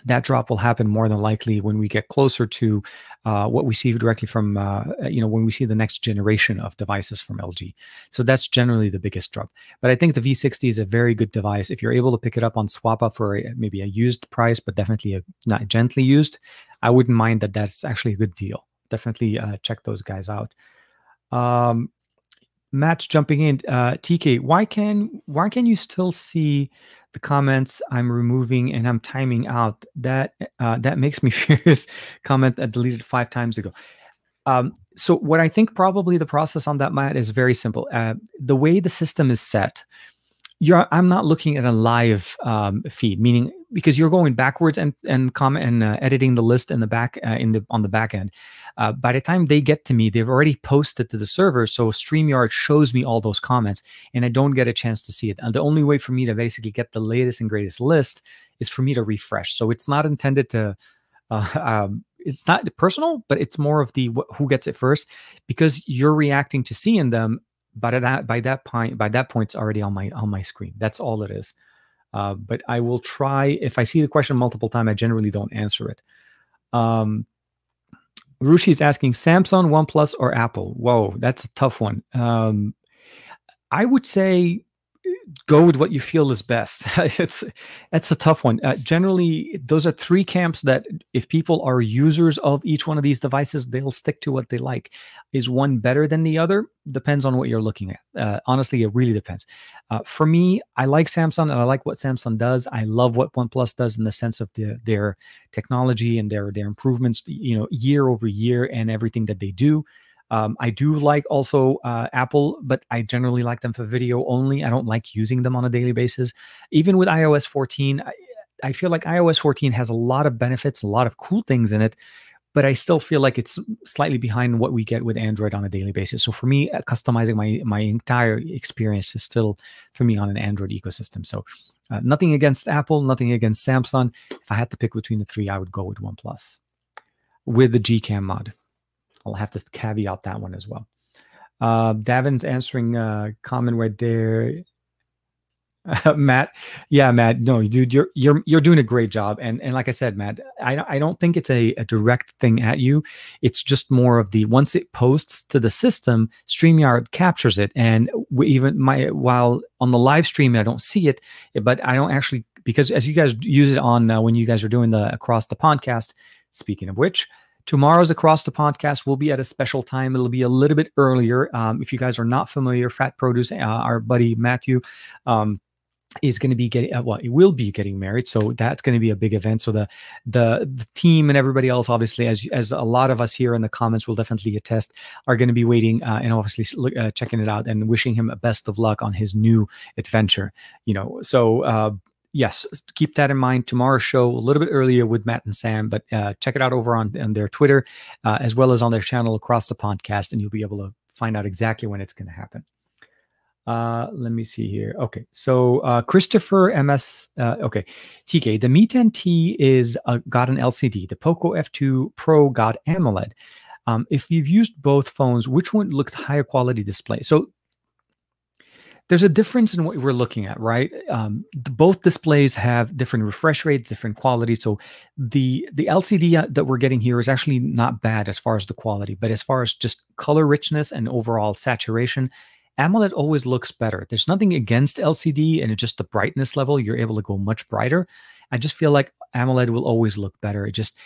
That drop will happen more than likely when we get closer to what we see directly from, when we see the next generation of devices from LG. So that's generally the biggest drop. But I think the V60 is a very good device. If you're able to pick it up on SwapUp for maybe a used price, but definitely not gently used, I wouldn't mind that. That's actually a good deal. Definitely check those guys out. Matt's jumping in. TK, why can you still see the comments I'm removing and I'm timing out? That makes me furious. Comment that deleted 5 times ago. So what I think probably the process on that, Matt, is very simple. The way the system is set, I'm not looking at a live feed, meaning because you're going backwards and editing the list in the back on the back end. By the time they get to me, they've already posted to the server. So StreamYard shows me all those comments and I don't get a chance to see it. And the only way for me to basically get the latest and greatest list is for me to refresh. So it's not intended to, it's not personal, but it's more of the who gets it first, because you're reacting to seeing them. But by that point, it's already on my screen. That's all it is. But I will try. If I see the question multiple times, I generally don't answer it. Rushi is asking, Samsung, OnePlus, or Apple? Whoa, that's a tough one. I would say go with what you feel is best. That's a tough one. Generally, those are three camps that if people are users of each one of these devices, they'll stick to what they like. Is one better than the other? Depends on what you're looking at. Honestly, it really depends. For me, I like Samsung and I like what Samsung does. I love what OnePlus does in the sense of their technology and their improvements, you know, year over year and everything that they do. I do like also Apple, but I generally like them for video only. I don't like using them on a daily basis. Even with iOS 14, I feel like iOS 14 has a lot of benefits, a lot of cool things in it, but I still feel like it's slightly behind what we get with Android on a daily basis. So for me, customizing my entire experience is still, for me, on an Android ecosystem. So nothing against Apple, nothing against Samsung. If I had to pick between the three, I would go with OnePlus with the Gcam mod. I'll have to caveat that one as well. Davin's answering a comment right there. Matt, yeah, Matt, no, dude, you're doing a great job. And like I said, Matt, I don't think it's a direct thing at you. It's just more of the, once it posts to the system, StreamYard captures it. And while on the live stream, I don't see it, but I don't actually, because as you guys use it on when you guys are doing the Across the Podcast, speaking of which, tomorrow's Across the Podcast will be at a special time. It'll be a little bit earlier. If you guys are not familiar, Fat Produce, our buddy Matthew, is going to be getting, well, he will be getting married. So that's going to be a big event. So the team and everybody else, obviously, as a lot of us here in the comments will definitely attest, are going to be waiting and obviously checking it out and wishing him a best of luck on his new adventure. You know, so yes, keep that in mind. Tomorrow's show, a little bit earlier with Matt and Sam, but check it out over on their Twitter, as well as on their channel Across the Podcast, and you'll be able to find out exactly when it's going to happen. Let me see here. Okay, so Christopher MS, okay, TK, the Mi 10T is got an LCD. The Poco F2 Pro got AMOLED. If you've used both phones, which one looked higher quality display? So there's a difference in what we're looking at, right? Both displays have different refresh rates, different quality. So the LCD that we're getting here is actually not bad as far as the quality, but as far as just color richness and overall saturation, AMOLED always looks better. There's nothing against LCD, and it's just the brightness level. You're able to go much brighter. I just feel like AMOLED will always look better. It just,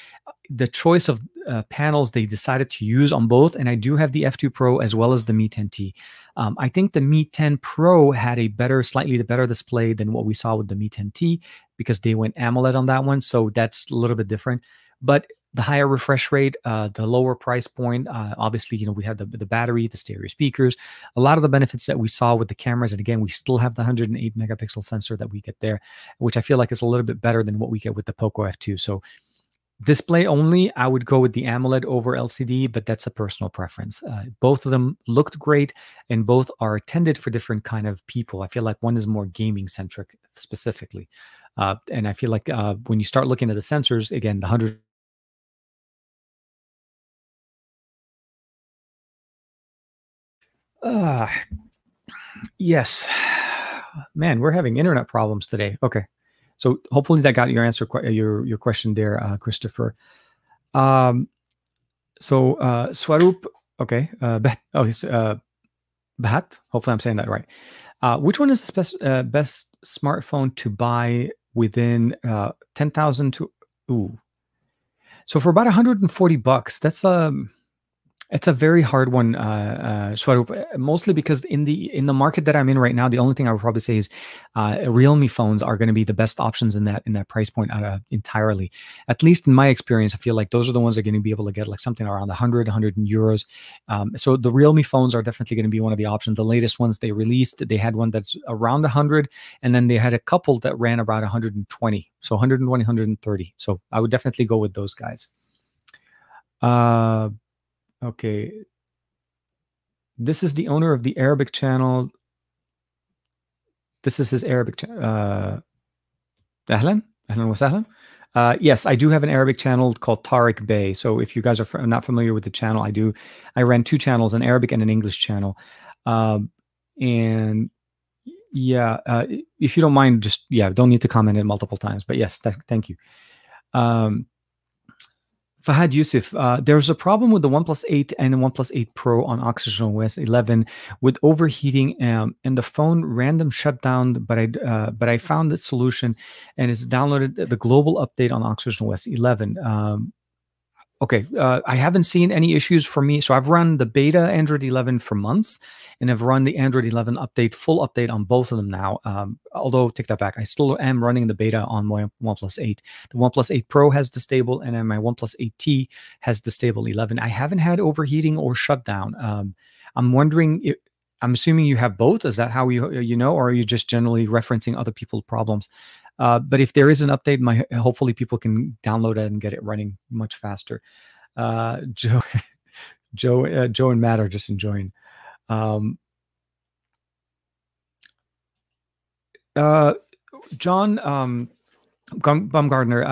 the choice of panels they decided to use on both, and I do have the F2 Pro as well as the Mi 10T. I think the Mi 10 Pro had a better, slightly better display than what we saw with the Mi 10T because they went AMOLED on that one, so that's a little bit different. But the higher refresh rate, the lower price point, obviously, you know, we had the battery, the stereo speakers, a lot of the benefits that we saw with the cameras. And again, we still have the 108 megapixel sensor that we get there, which I feel like is a little bit better than what we get with the Poco F2. So display only, I would go with the AMOLED over LCD, but that's a personal preference. Both of them looked great, and both are intended for different kind of people. I feel like one is more gaming-centric specifically. And I feel like when you start looking at the sensors, again, the 100... yes. Man, we're having internet problems today. Okay. So hopefully that got your answer, your question there, Christopher. Swaroop, okay. Bhat, hopefully I'm saying that right. Which one is the best smartphone to buy within 10,000 to, ooh. So for about $140, that's It's a very hard one, Swaroop, mostly because in the market that I'm in right now, the only thing I would probably say is Realme phones are going to be the best options in that price point entirely. At least in my experience, I feel like those are the ones that are going to be able to get like something around 100 euros. So the Realme phones are definitely going to be one of the options. The latest ones they released, they had one that's around 100, and then they had a couple that ran about 120. So 120, 130. So I would definitely go with those guys. Okay. This is the owner of the Arabic channel. This is his Arabic channel. Ahlan? Ahlan wa sahlan? Yes, I do have an Arabic channel called Tariq Bey. So if you guys are not familiar with the channel, I ran two channels, an Arabic and an English channel. And yeah, if you don't mind, just, yeah, don't need to comment it multiple times. But yes, thank you. Fahad Yusuf, there's a problem with the OnePlus 8 and the OnePlus 8 Pro on Oxygen OS 11 with overheating, and the phone random shutdown. But I found that solution, and it's downloaded the global update on Oxygen OS 11. Okay, I haven't seen any issues for me. So I've run the beta Android 11 for months, and I've run the Android 11 update, full update on both of them now. Although, take that back, I still am running the beta on my OnePlus 8. The OnePlus 8 Pro has the stable, and then my OnePlus 8T has the stable 11. I haven't had overheating or shutdown. I'm wondering, I'm assuming you have both. Is that how you know, or are you just generally referencing other people's problems? But if there is an update, hopefully people can download it and get it running much faster. Joe and Matt are just enjoying. John Baumgartner,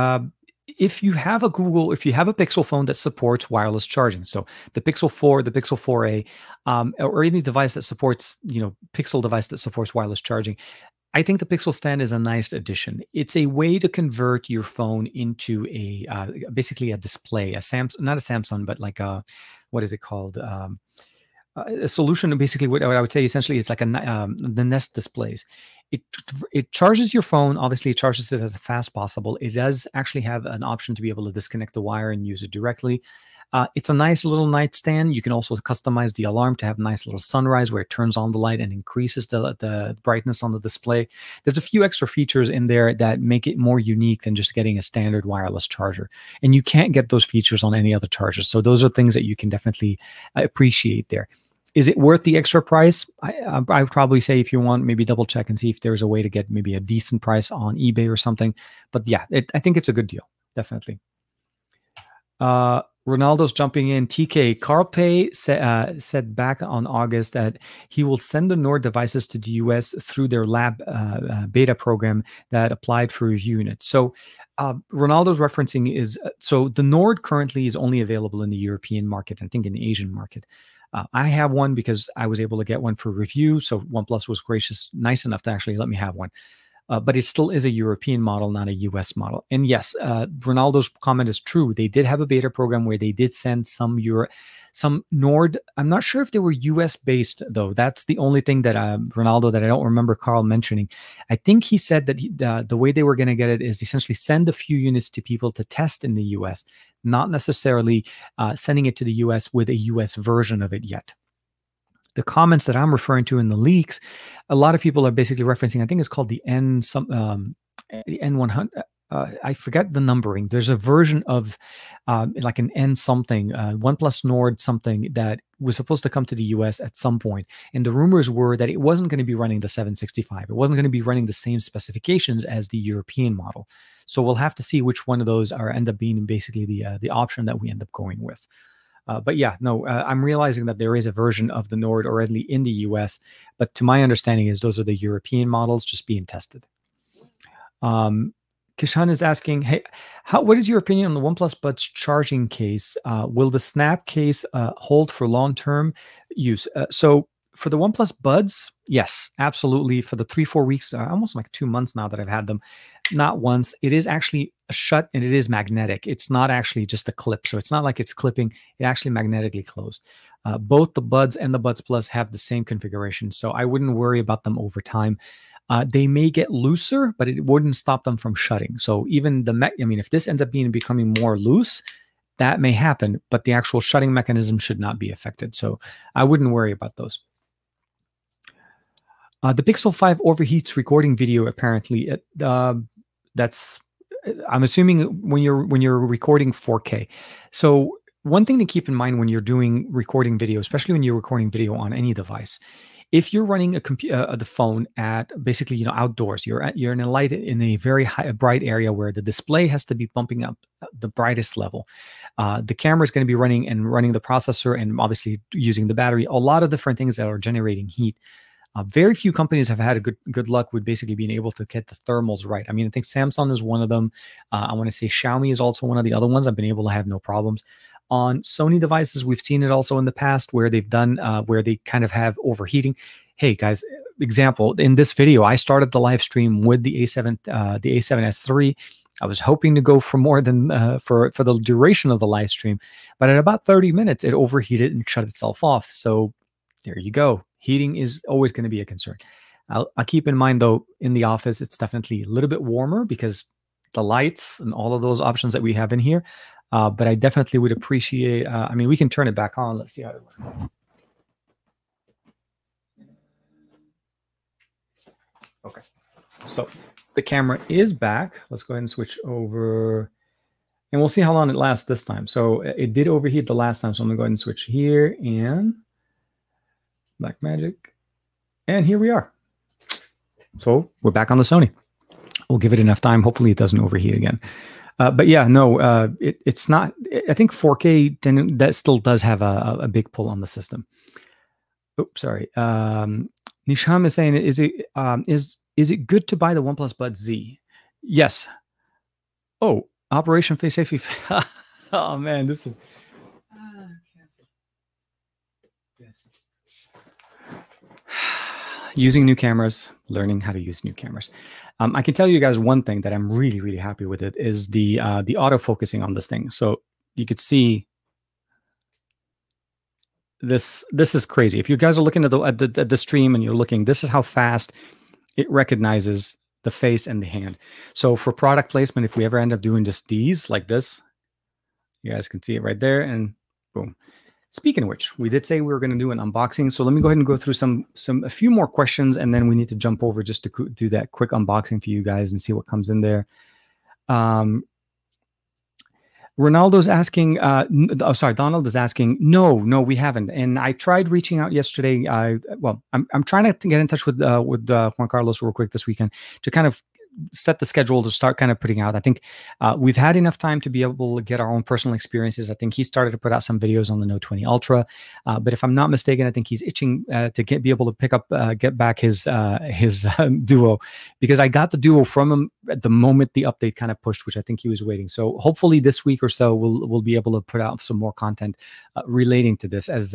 if you have a Google, if you have a Pixel phone that supports wireless charging, so the Pixel 4, the Pixel 4a, or any device that supports, Pixel device that supports wireless charging, I think the Pixel stand is a nice addition. It's a way to convert your phone into a basically a display, a Samsung, not a Samsung, but like a, what is it called? A solution. Basically, what I would say essentially is like a the Nest displays. It charges your phone. Obviously, it charges it as fast as possible. It does actually have an option to be able to disconnect the wire and use it directly. It's a nice little nightstand. You can also customize the alarm to have a nice little sunrise where it turns on the light and increases the brightness on the display. There's a few extra features in there that make it more unique than just getting a standard wireless charger. And you can't get those features on any other charger. So those are things that you can definitely appreciate there. Is it worth the extra price? I would probably say if you want, maybe double check and see if there's a way to get maybe a decent price on eBay or something. But yeah, I think it's a good deal, definitely. Ronaldo's jumping in. TK Carpe said back on August that he will send the Nord devices to the US through their lab beta program that applied for review units. So Ronaldo's referencing is, so the Nord currently is only available in the European market, I think in the Asian market. I have one because I was able to get one for review. So OnePlus was gracious, nice enough to actually let me have one. But it still is a European model, not a US model. And yes, Ronaldo's comment is true. They did have a beta program where they did send some Nord. I'm not sure if they were US based though. That's the only thing that Ronaldo, that I don't remember Carl mentioning. I think he said that the way they were going to get it is essentially send a few units to people to test in the US, not necessarily sending it to the US with a US version of it yet. The comments that I'm referring to in the leaks, a lot of people are basically referencing, I think it's called the N100. I forget the numbering. There's a version of like an N something, OnePlus Nord something that was supposed to come to the US at some point. And the rumors were that it wasn't going to be running the 765. It wasn't going to be running the same specifications as the European model. So we'll have to see which one of those are end up being basically the option that we end up going with. But yeah, no, I'm realizing that there is a version of the Nord already in the US, but to my understanding is those are the European models just being tested. Kishan is asking, hey, what is your opinion on the OnePlus Buds charging case? Will the Snap case hold for long-term use? So for the OnePlus Buds, yes, absolutely. For the 3-4 weeks, almost like 2 months now that I've had them, not once. It is actually shut and it is magnetic. It's not actually just a clip. So it's not like it's clipping. It actually magnetically closed. Both the Buds and the Buds Plus have the same configuration. So I wouldn't worry about them over time. They may get looser, but it wouldn't stop them from shutting. So even I mean, if this ends up becoming more loose, that may happen, but the actual shutting mechanism should not be affected. So I wouldn't worry about those. The Pixel 5 overheats recording video, apparently. That's, I'm assuming, when you're recording 4K. So one thing to keep in mind when you're doing recording video, especially when you're recording video on any device, if you're running a the phone at basically, you know, outdoors, you're in a light, in a very bright area where the display has to be bumping up the brightest level. The camera is going to be running the processor and obviously using the battery. A lot of different things that are generating heat. Very few companies have had a good luck with basically being able to get the thermals right. I mean, I think Samsung is one of them. I want to say Xiaomi is also one of the other ones. I've been able to have no problems. On Sony devices, we've seen it also in the past where they've done, where they kind of have overheating. Hey guys, example, in this video, I started the live stream with the A7S3. I was hoping to go for more than, for the duration of the live stream, but at about 30 minutes, it overheated and shut itself off. So there you go. Heating is always going to be a concern. I'll keep in mind, though, in the office, it's definitely a little bit warmer because the lights and all of those options that we have in here. But I definitely would appreciate, I mean, we can turn it back on. Let's see how it works. Okay, so the camera is back. Let's go ahead and switch over. And we'll see how long it lasts this time. So it did overheat the last time. So I'm going to go ahead and switch here and Black Magic. And here we are. So we're back on the Sony. We'll give it enough time. Hopefully it doesn't overheat again. But yeah, no, it's not. I think 4K, that still does have a big pull on the system. Oops, sorry. Nisham is saying, is it good to buy the OnePlus Buds Z? Yes. Oh, Operation Face Safety. Oh man, this is. Using new cameras, learning how to use new cameras. I can tell you guys one thing that I'm really, really happy with it is the auto-focusing on this thing. So you could see this is crazy. If you guys are looking at the stream and you're looking, this is how fast it recognizes the face and the hand. So for product placement, if we ever end up doing just these like this, you guys can see it right there and boom. Speaking of which, we did say we were going to do an unboxing. So let me go ahead and go through a few more questions, and then we need to jump over just to do that quick unboxing for you guys and see what comes in there. Ronaldo's asking, Donald is asking, no, we haven't. And I tried reaching out yesterday. I'm trying to get in touch with Juan Carlos real quick this weekend to kind of set the schedule to start kind of putting out. I think we've had enough time to be able to get our own personal experiences. I think he started to put out some videos on the Note 20 Ultra, but if I'm not mistaken, I think he's itching to be able to get back his Duo, because I got the Duo from him at the moment the update kind of pushed, which I think he was waiting. So hopefully this week or so we'll be able to put out some more content relating to this. As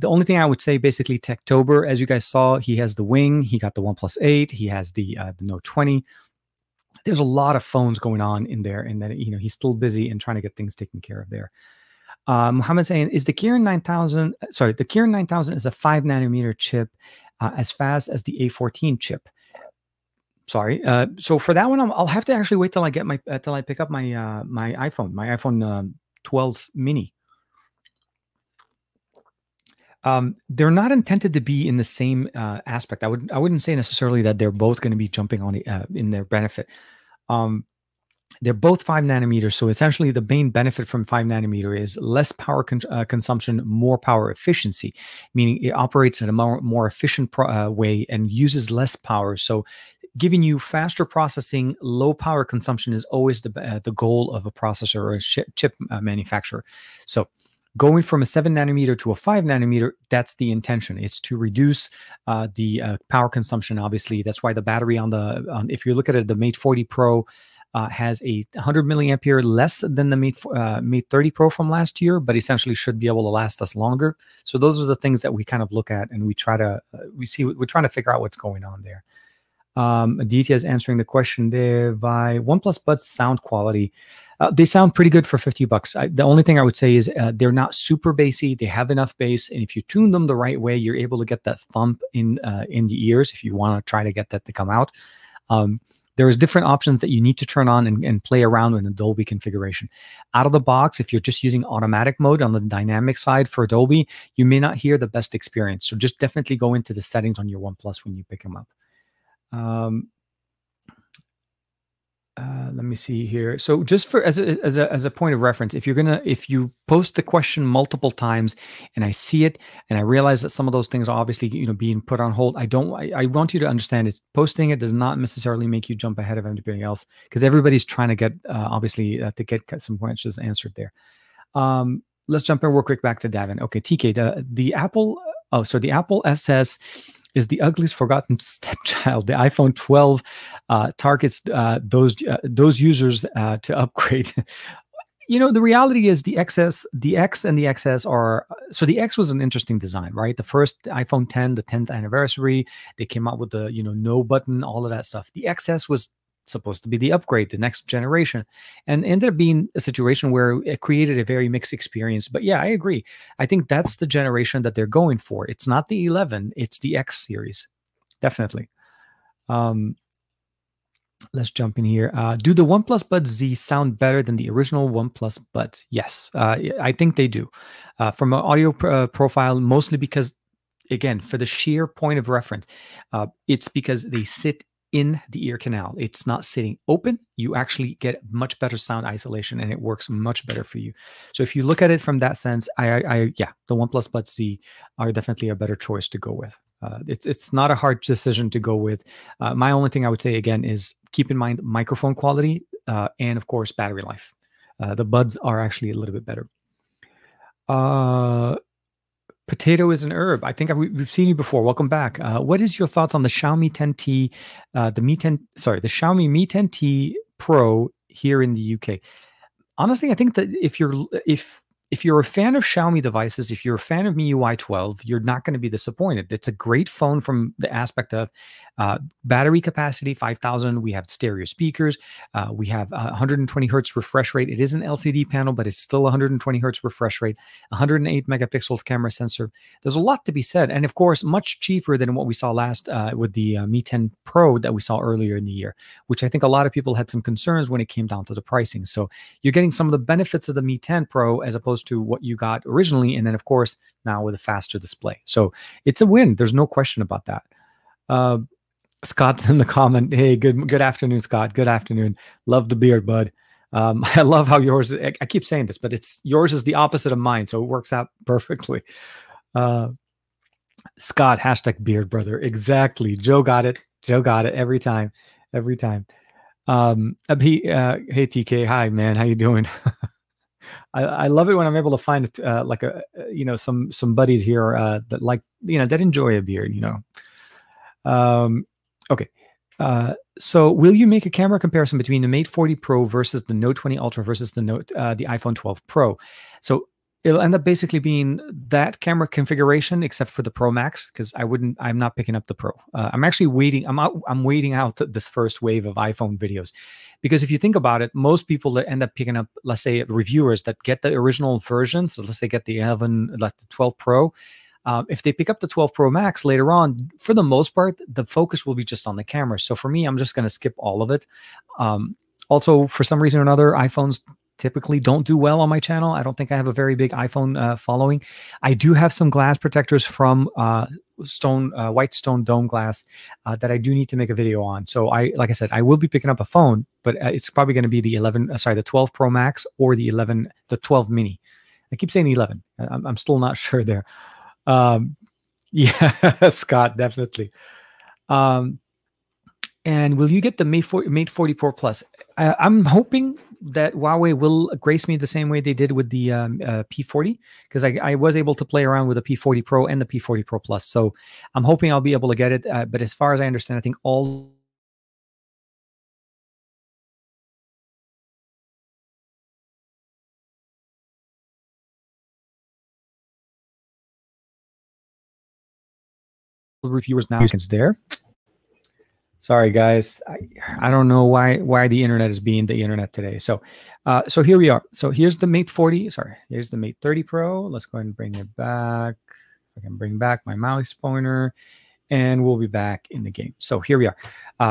the only thing I would say, basically, Techtober, as you guys saw, he has the Wing, he got the OnePlus 8, he has the Note 20. There's a lot of phones going on in there, and then, you know, he's still busy and trying to get things taken care of there. Muhammad's saying, is the Kirin 9000, sorry, the Kirin 9000 is a 5-nanometer chip as fast as the A14 chip. Sorry. So for that one, I'll have to actually wait till I get my, till I pick up my, my iPhone 12 mini. They're not intended to be in the same aspect. I wouldn't say necessarily that they're both going to be jumping on in their benefit. They're both 5 nanometers, so essentially the main benefit from 5 nanometer is less power consumption, more power efficiency, meaning it operates in a more efficient way and uses less power. So giving you faster processing, low power consumption is always the goal of a processor or a chip manufacturer. So going from a 7 nanometer to a 5 nanometer, that's the intention. It's to reduce the power consumption. Obviously, that's why the battery on the if you look at it, the Mate 40 Pro has a 100 milliampere less than the Mate 30 Pro from last year, but essentially should be able to last us longer. So those are the things that we kind of look at, and we try to we're trying to figure out what's going on there. Aditya is answering the question there by OnePlus Buds sound quality. They sound pretty good for $50. The only thing I would say is they're not super bassy. They have enough bass, and if you tune them the right way, you're able to get that thump in the ears if you want to try to get that to come out. There is different options that you need to turn on and play around with in the Dolby configuration. Out of the box, if you're just using automatic mode on the dynamic side for Dolby, you may not hear the best experience. So just definitely go into the settings on your OnePlus when you pick them up. Let me see here. So just for as a point of reference, if you post the question multiple times and I see it and I realize that some of those things are obviously, you know, being put on hold, I want you to understand is posting it does not necessarily make you jump ahead of everything else, because everybody's trying to get to get some questions answered there. Let's jump in real quick back to Davin. Okay, TK, the Apple SS is the ugliest forgotten stepchild. The iPhone 12 targets those users to upgrade. You know, the reality is the X and the XS are, so the X was an interesting design, right? The first iPhone 10, the 10th anniversary, they came out with the, you know, no button, all of that stuff. The XS was supposed to be the upgrade, the next generation, and ended up being a situation where it created a very mixed experience. But yeah, I agree. I think that's the generation that they're going for. It's not the 11, it's the X series. Definitely. Let's jump in here. Do the OnePlus Buds Z sound better than the original OnePlus Buds? Yes, I think they do. From an audio profile, mostly because, again, for the sheer point of reference, it's because they sit in the ear canal. It's not sitting open. You actually get much better sound isolation and it works much better for you. So if you look at it from that sense, yeah, the OnePlus Buds Z are definitely a better choice to go with. It's not a hard decision to go with. My only thing I would say again is keep in mind microphone quality and of course battery life. The Buds are actually a little bit better. Potato is an herb. I think we've seen you before. Welcome back. What is your thoughts on the Xiaomi 10T, the Xiaomi Mi 10T Pro here in the UK? Honestly, I think that if you're a fan of Xiaomi devices, if you're a fan of MIUI 12, you're not going to be disappointed. It's a great phone from the aspect of battery capacity, 5,000. We have stereo speakers. We have 120 hertz refresh rate. It is an LCD panel, but it's still 120 hertz refresh rate, 108 megapixels camera sensor. There's a lot to be said. And of course, much cheaper than what we saw last with the Mi 10 Pro that we saw earlier in the year, which I think a lot of people had some concerns when it came down to the pricing. So you're getting some of the benefits of the Mi 10 Pro as opposed to what you got originally, and then of course now with a faster display. So it's a win, there's no question about that. Scott's in the comment. Hey, good afternoon, Scott. Good afternoon. Love the beard, bud. I love how yours, I keep saying this, but it's yours is the opposite of mine, so it works out perfectly. Scott, hashtag beard brother. Exactly. Joe got it every time. Hey TK, hi man, how you doing? I love it when I'm able to find some buddies here that that enjoy a beard, you know. Okay. So will you make a camera comparison between the Mate 40 Pro versus the Note 20 Ultra versus the iPhone 12 Pro? So it'll end up basically being that camera configuration, except for the Pro Max, because I'm not picking up the Pro. I'm actually waiting. I'm waiting out this first wave of iPhone videos, because if you think about it, most people that end up picking up, let's say reviewers that get the original version, so let's say get the 11, like the 12 Pro. If they pick up the 12 Pro Max later on, for the most part, the focus will be just on the camera. So for me, I'm just going to skip all of it. Also, for some reason or another, iPhones typically don't do well on my channel. I don't think I have a very big iPhone following. I do have some glass protectors from white stone dome glass that I do need to make a video on. So I will be picking up a phone, but it's probably going to be the 12 Pro Max or the 12 Mini. I keep saying the 11. I'm still not sure there. Yeah, Scott, definitely. And will you get the Mate 40 Pro Plus? I'm hoping that Huawei will grace me the same way they did with the P40, because I was able to play around with the P40 Pro and the P40 Pro Plus. So I'm hoping I'll be able to get it. But as far as I understand, I think all reviewers now is there. Sorry guys, I don't know why the internet is being the internet today. So here we are. So here's the Mate 40. Sorry, here's the Mate 30 Pro. Let's go ahead and bring it back. I can bring back my mouse pointer, and we'll be back in the game. So here we are.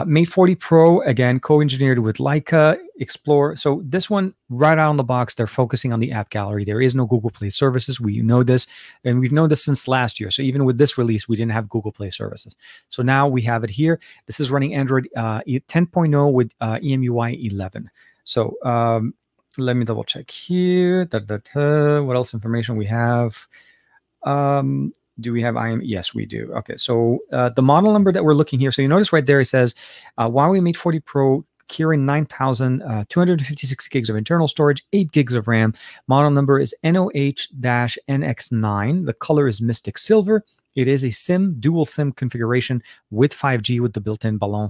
Mate 40 Pro, again, co-engineered with Leica, Explore. So this one, right out of the box, they're focusing on the app gallery. There is no Google Play services. We know this, and we've known this since last year. So even with this release, we didn't have Google Play services. So now we have it here. This is running Android 10.0 with EMUI 11. So let me double check here. What else information we have? Do we have IM? Yes, we do. Okay, so the model number that we're looking here. So you notice right there, it says Huawei Mate 40 Pro, Kirin 9000, 256 gigs of internal storage, 8 gigs of RAM. Model number is NOH-NX9. The color is Mystic Silver. It is a SIM, dual SIM configuration with 5G with the built-in Ballon,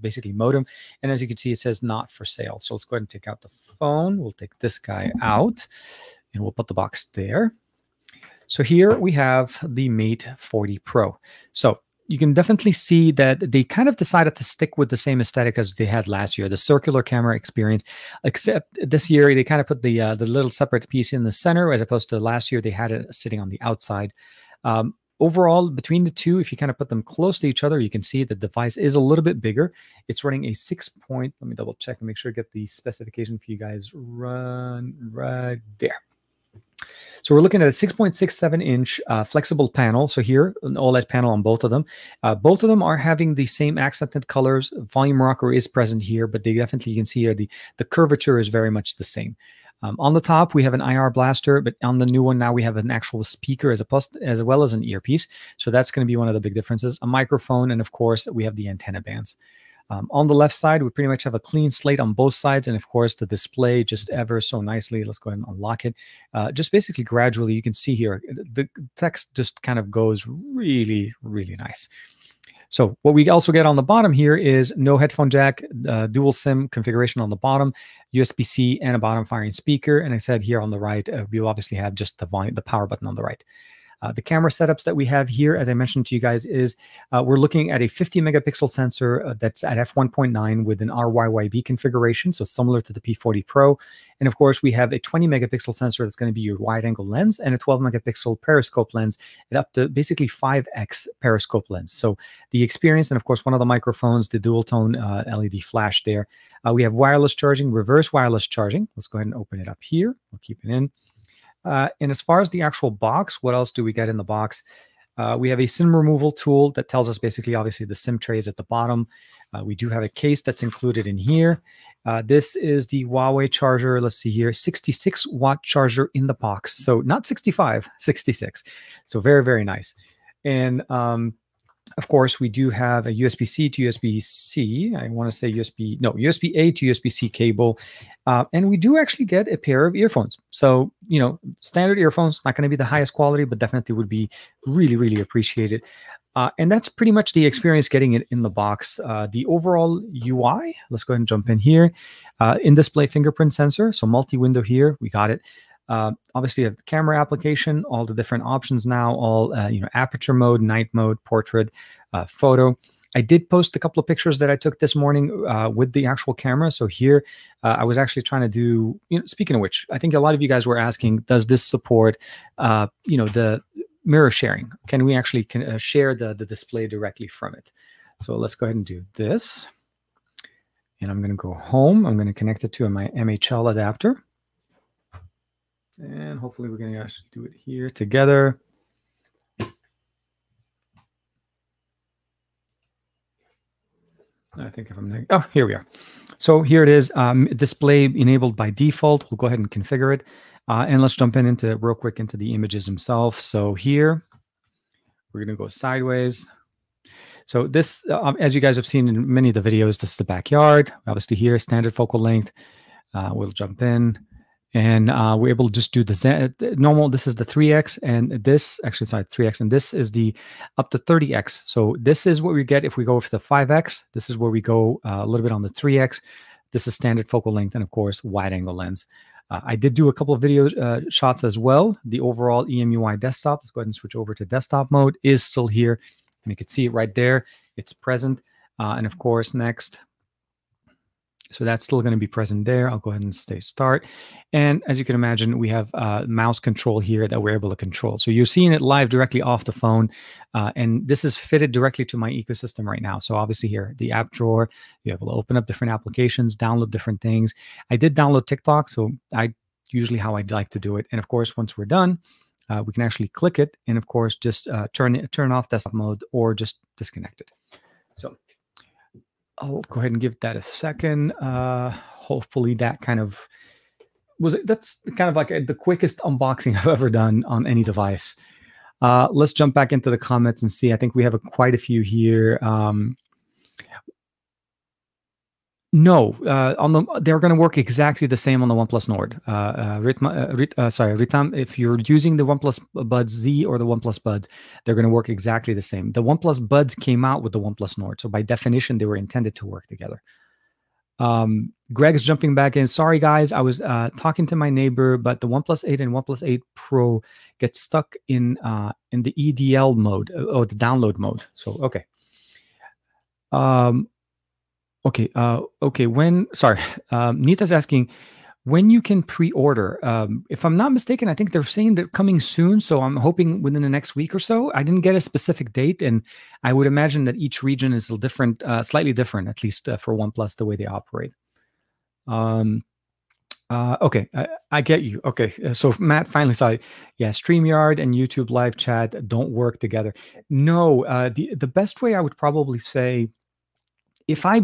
basically modem. And as you can see, it says not for sale. So let's go ahead and take out the phone. We'll take this guy out and we'll put the box there. So here we have the Mate 40 Pro. So you can definitely see that they kind of decided to stick with the same aesthetic as they had last year, the circular camera experience, except this year they kind of put the little separate piece in the center, as opposed to last year they had it sitting on the outside. Overall, between the two, if you kind of put them close to each other, you can see the device is a little bit bigger. It's running a 6-point. Let me double check and make sure I get the specification for you guys. Run right there. So we're looking at a 6.67-inch flexible panel. So here, an OLED panel on both of them. Both of them are having the same accented colors. Volume rocker is present here, but they definitely, you can see here, the curvature is very much the same. On the top, we have an IR blaster, but on the new one now we have an actual speaker as well as an earpiece. So that's going to be one of the big differences. A microphone, and of course, we have the antenna bands. On the left side, we pretty much have a clean slate on both sides. And of course, the display just ever so nicely. Let's go ahead and unlock it. Just basically gradually, you can see here, the text just kind of goes really, really nice. So what we also get on the bottom here is no headphone jack, dual SIM configuration on the bottom, USB-C, and a bottom firing speaker. And I said here on the right, we obviously have just the power button on the right. The camera setups that we have here, as I mentioned to you guys, is we're looking at a 50-megapixel sensor that's at f1.9 with an RYYB configuration, so similar to the P40 Pro. And of course, we have a 20-megapixel sensor that's going to be your wide-angle lens, and a 12-megapixel periscope lens, and up to basically 5x periscope lens. So the experience, and of course, one of the microphones, the dual-tone LED flash there. We have wireless charging, reverse wireless charging. Let's go ahead and open it up here. We'll keep it in. And as far as the actual box, what else do we get in the box? We have a SIM removal tool that tells us basically, obviously, the SIM trays at the bottom. We do have a case that's included in here. This is the Huawei charger. Let's see here, 66-watt charger in the box. So not 65, 66. So very, very nice. And of course, we do have a USB-C to USB-C. I want to say USB, no, USB-A to USB-C cable. And we do actually get a pair of earphones. So, you know, standard earphones, not going to be the highest quality, but definitely would be really, really appreciated. And that's pretty much the experience getting it in the box. The overall UI, let's go ahead and jump in here. In-display fingerprint sensor, so multi-window here, we got it. Obviously, the camera application, all the different options now, all you know, aperture mode, night mode, portrait, photo. I did post a couple of pictures that I took this morning with the actual camera. So here, I was actually trying to do. You know, speaking of which, I think a lot of you guys were asking, does this support, you know, the mirror sharing? Can we actually share the display directly from it? So let's go ahead and do this. And I'm going to go home. I'm going to connect it to my MHL adapter. And hopefully we're going to actually do it here together. I think if I'm negative, oh, here we are. So here it is, display enabled by default. We'll go ahead and configure it. And let's jump into real quick into the images themselves. So here we're going to go sideways. So this, as you guys have seen in many of the videos, this is the backyard. Obviously here, standard focal length. We'll jump in. And we're able to just do the normal. This is the 3x, and this actually, sorry, 3x, and this is the up to 30x. So this is what we get if we go for the 5x. This is where we go a little bit on the 3x. This is standard focal length, and of course, wide-angle lens. I did do a couple of video shots as well. The overall EMUI desktop. Let's go ahead and switch over to desktop mode. Is still here, and you can see it right there. It's present, and of course, next. So that's still going to be present there. I'll go ahead and stay start. And as you can imagine, we have mouse control here that we're able to control. So you're seeing it live directly off the phone. And this is fitted directly to my ecosystem right now. So obviously here, the app drawer, you're able to open up different applications, download different things. I did download TikTok, so I usually how I'd like to do it. And of course, once we're done, we can actually click it and of course, just turn off desktop mode or just disconnect it. So I'll go ahead and give that a second. Hopefully that kind of was it. That's kind of like the quickest unboxing I've ever done on any device. Let's jump back into the comments and see. I think we have quite a few here. They're going to work exactly the same on the OnePlus Nord. Ritam, if you're using the OnePlus Buds Z or the OnePlus Buds, they're going to work exactly the same. The OnePlus Buds came out with the OnePlus Nord, so by definition, they were intended to work together. Greg's jumping back in. Sorry, guys, I was talking to my neighbor, but the OnePlus 8 and OnePlus 8 Pro get stuck in the EDL mode, or the download mode. So, okay. Nita's asking when you can pre-order. If I'm not mistaken, I think they're saying they're coming soon. So I'm hoping within the next week or so. I didn't get a specific date, and I would imagine that each region is a different, slightly different, at least for OnePlus, the way they operate. I get you. Okay, so Matt finally saw it. Yeah, StreamYard and YouTube live chat don't work together. No, the best way I would probably say, if for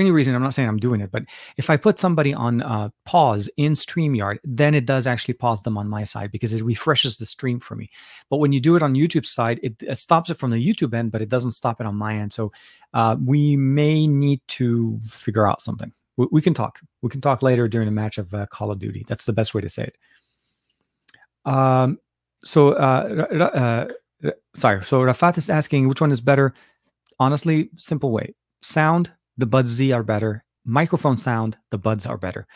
any reason, I'm not saying I'm doing it, but if I put somebody on pause in StreamYard, then it does actually pause them on my side because it refreshes the stream for me. But when you do it on YouTube's side, it stops it from the YouTube end, but it doesn't stop it on my end. So we may need to figure out something. We can talk. We can talk later during a match of Call of Duty. That's the best way to say it. So Rafat is asking, which one is better? Honestly, simple way. Sound, the Buds Z are better. Microphone sound, the Buds are better.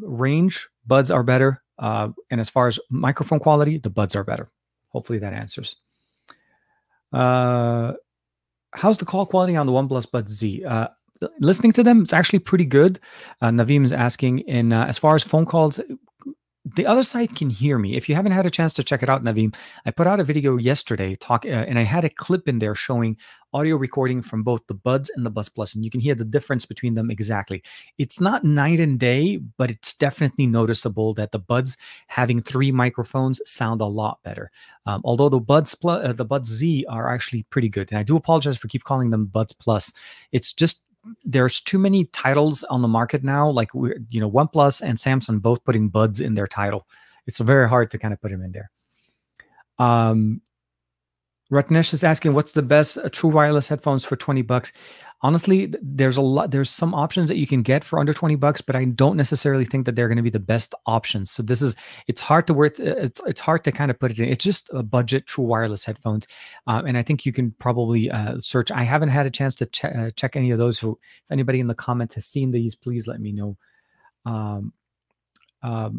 Range, Buds are better. And as far as microphone quality, the Buds are better. Hopefully that answers. How's the call quality on the OnePlus Buds Z? Listening to them, it's actually pretty good. Naveem is asking, and as far as phone calls, the other side can hear me. If you haven't had a chance to check it out, Naveem, I put out a video yesterday and I had a clip in there showing audio recording from both the Buds and the Buds Plus, and you can hear the difference between them exactly. It's not night and day, but it's definitely noticeable that the Buds having three microphones sound a lot better. Although the Buds Plus, the Buds Z are actually pretty good, and I do apologize for keep calling them Buds Plus. It's just there's too many titles on the market now, like OnePlus and Samsung both putting Buds in their title. It's very hard to kind of put them in there. Ratnesh is asking, what's the best true wireless headphones for $20? Honestly, there's some options that you can get for under $20, but I don't necessarily think that they're going to be the best options. So it's hard to kind of put it in. It's just a budget true wireless headphones. And I think you can probably search. I haven't had a chance to check any of those. So if anybody in the comments has seen these, please let me know. Are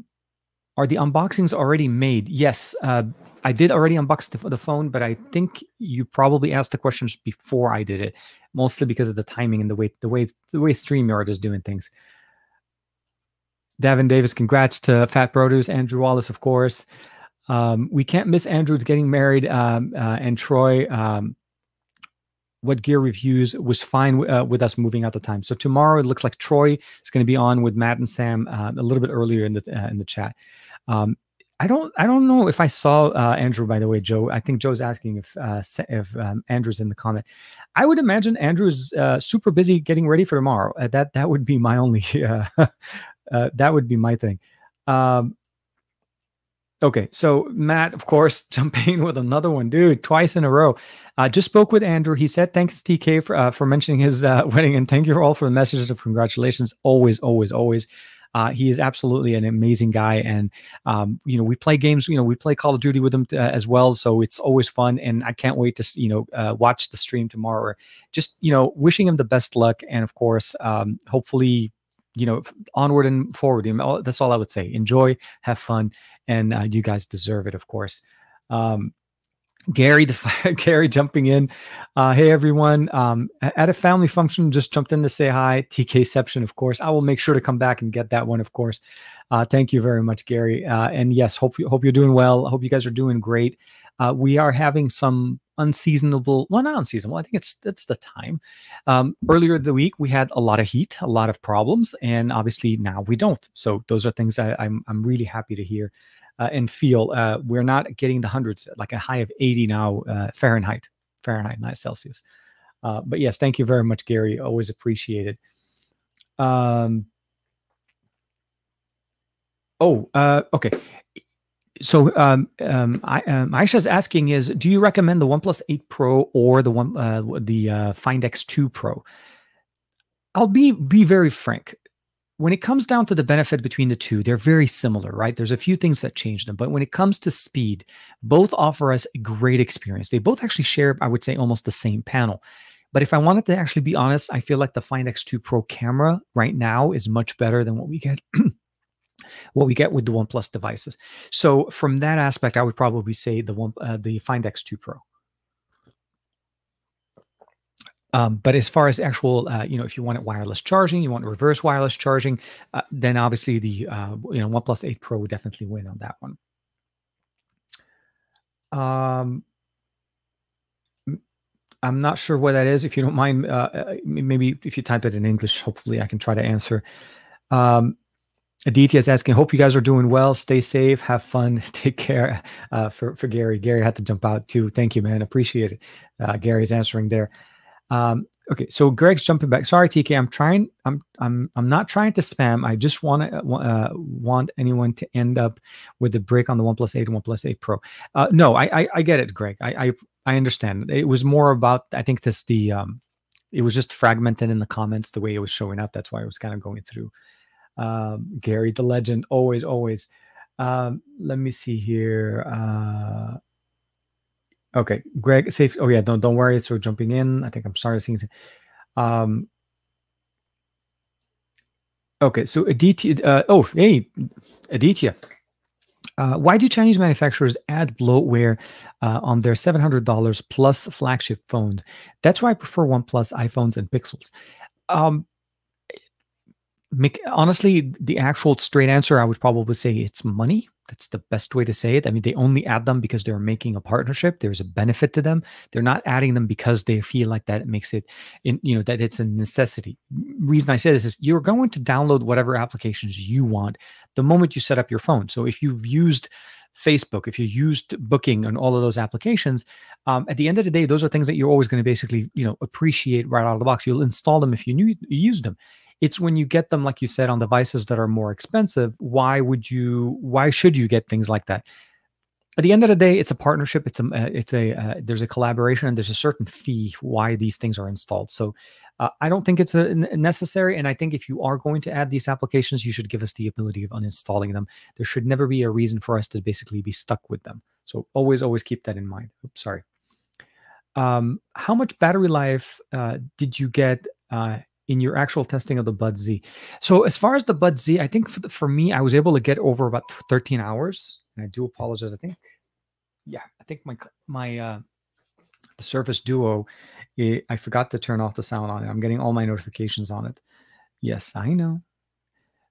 the unboxings already made? Yes, I did already unbox the phone, but I think you probably asked the questions before I did it, mostly because of the timing and the way StreamYard is doing things. Davin Davis, congrats to Fat Produce, Andrew Wallace, of course. We can't miss Andrew's getting married, and Troy. What Gear Reviews was fine with us moving out the time. So tomorrow it looks like Troy is going to be on with Matt and Sam a little bit earlier in the chat. I don't know if I saw Andrew, by the way, Joe. I think Joe's asking if Andrew's in the comment. I would imagine Andrew's super busy getting ready for tomorrow. That would be my only that would be my thing. Okay, so Matt, of course, jumping with another one, dude, twice in a row. Just spoke with Andrew. He said, thanks, TK, for mentioning his wedding, and thank you all for the messages of congratulations. Always, always, always. He is absolutely an amazing guy, and we play games. We play Call of Duty with him as well, so it's always fun. And I can't wait to watch the stream tomorrow. Just wishing him the best luck, and of course, hopefully, onward and forward. That's all I would say. Enjoy, have fun, and you guys deserve it, of course. Gary jumping in. Hey, everyone. At a family function, just jumped in to say hi. TKception, of course. I will make sure to come back and get that one, of course. Thank you very much, Gary. And yes, hope you're doing well. Hope you guys are doing great. We are having some unseasonable, well, not unseasonable. I think it's the time. Earlier in the week, we had a lot of heat, a lot of problems, and obviously now we don't. So those are things I'm really happy to hear and feel. We're not getting the hundreds, like a high of 80 now, Fahrenheit, not Celsius. But yes, thank you very much, Gary. Always appreciated. Okay. So Aisha's asking is, do you recommend the OnePlus 8 Pro or the Find X2 Pro? I'll be very frank. When it comes down to the benefit between the two, they're very similar, right? There's a few things that change them. But when it comes to speed, both offer us a great experience. They both actually share, I would say, almost the same panel. But if I wanted to actually be honest, I feel like the Find X2 Pro camera right now is much better than what we get. What we get with the OnePlus devices. So from that aspect, I would probably say the Find X2 Pro. But as far as actual, if you want it wireless charging, you want reverse wireless charging, then obviously the OnePlus 8 Pro would definitely win on that one. I'm not sure what that is. If you don't mind, maybe if you type it in English, hopefully I can try to answer. Aditya is asking, hope you guys are doing well. Stay safe. Have fun. Take care. For Gary. Gary had to jump out too. Thank you, man. Appreciate it. Gary's answering there. Okay. So Greg's jumping back. Sorry, TK. I'm not trying to spam. I just want anyone to end up with a break on the OnePlus 8 and OnePlus 8 Pro. No, I get it, Greg. I understand. It was more about, I think it was just fragmented in the comments, the way it was showing up. That's why I was kind of going through. Gary, the legend, always. Let me see here. Okay, Greg, safe. Oh yeah, don't worry. It's so jumping in. I think I'm sorry. Okay, so Aditya. Hey, Aditya. Why do Chinese manufacturers add bloatware on their $700 plus flagship phones? That's why I prefer OnePlus iPhones and Pixels. Honestly, the actual straight answer, I would probably say it's money. That's the best way to say it. I mean, they only add them because they're making a partnership. There's a benefit to them. They're not adding them because they feel like that makes it, that it's a necessity. Reason I say this is you're going to download whatever applications you want the moment you set up your phone. So if you've used Facebook, if you used booking and all of those applications, at the end of the day, those are things that you're always going to basically, appreciate right out of the box. You'll install them if you knew you used them. It's when you get them, like you said, on devices that are more expensive. Why should you get things like that? At the end of the day, it's a partnership. There's a collaboration, and there's a certain fee why these things are installed. So I don't think it's necessary. And I think if you are going to add these applications, you should give us the ability of uninstalling them. There should never be a reason for us to basically be stuck with them. So always keep that in mind. Oops, sorry. How much battery life did you get in your actual testing of the Buds Z? So as far as the Buds Z, I think for me, I was able to get over about 13 hours. And I do apologize. I think the Surface Duo, I forgot to turn off the sound on it. I'm getting all my notifications on it. Yes, I know.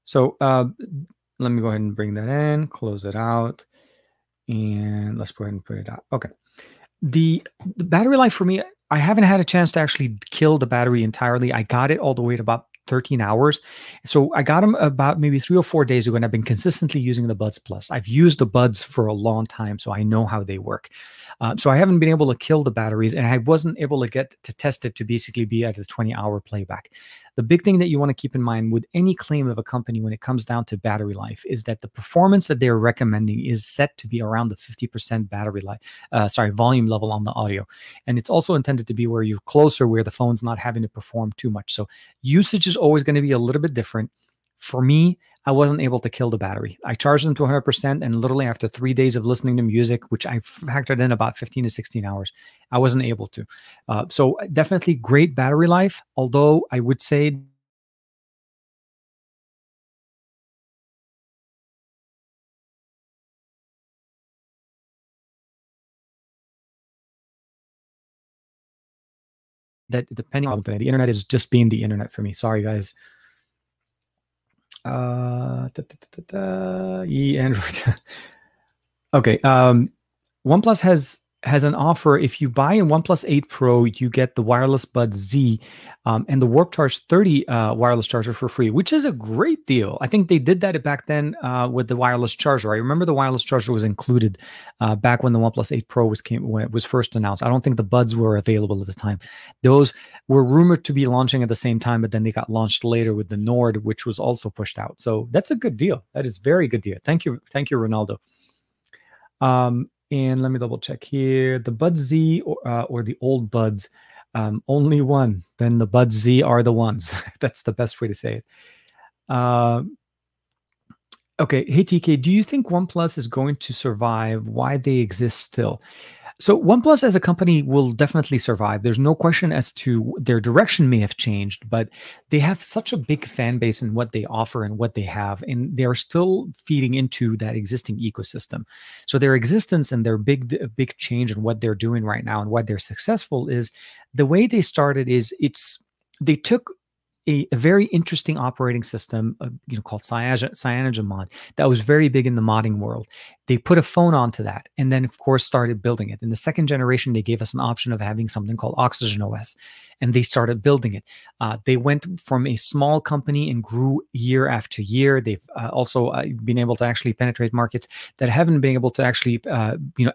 So let me go ahead and bring that in, close it out, and let's go ahead and put it out. Okay. The battery life for me, I haven't had a chance to actually kill the battery entirely. I got it all the way to about 13 hours. So I got them about maybe 3 or 4 days ago, and I've been consistently using the Buds Plus. I've used the Buds for a long time, so I know how they work. So I haven't been able to kill the batteries, and I wasn't able to get to test it to basically be at a 20-hour playback. The big thing that you want to keep in mind with any claim of a company when it comes down to battery life is that the performance that they're recommending is set to be around the 50% battery life, volume level on the audio. And it's also intended to be where you're closer, where the phone's not having to perform too much. So usage is always going to be a little bit different. For me, I wasn't able to kill the battery. I charged them to 100%, and literally after 3 days of listening to music, which I factored in about 15 to 16 hours, I wasn't able to. So definitely great battery life, although I would say that depending on the internet is just being the internet for me. Sorry, guys. Android. Okay. OnePlus has an offer. If you buy a OnePlus 8 Pro, you get the Wireless Buds Z and the Warp Charge 30 wireless charger for free, which is a great deal. I think they did that back then with the wireless charger. I remember the wireless charger was included back when the OnePlus 8 Pro was first announced. I don't think the Buds were available at the time. Those were rumored to be launching at the same time, but then they got launched later with the Nord, which was also pushed out. So that's a good deal. That is very good deal. Thank you, Ronaldo. And let me double check here. The Buds Z or the old Buds, only one. Then the Buds Z are the ones. That's the best way to say it. Okay, hey TK, do you think OnePlus is going to survive? Why they exist still? So OnePlus as a company will definitely survive. There's no question as to their direction may have changed, but they have such a big fan base in what they offer and what they have, and they're still feeding into that existing ecosystem. So their existence and their big change in what they're doing right now and what they're successful is the way they started is they took a very interesting operating system, called CyanogenMod, that was very big in the modding world. They put a phone onto that, and then of course started building it. In the second generation, they gave us an option of having something called Oxygen OS, and they started building it. They went from a small company and grew year after year. They've also been able to actually penetrate markets that haven't been able to actually,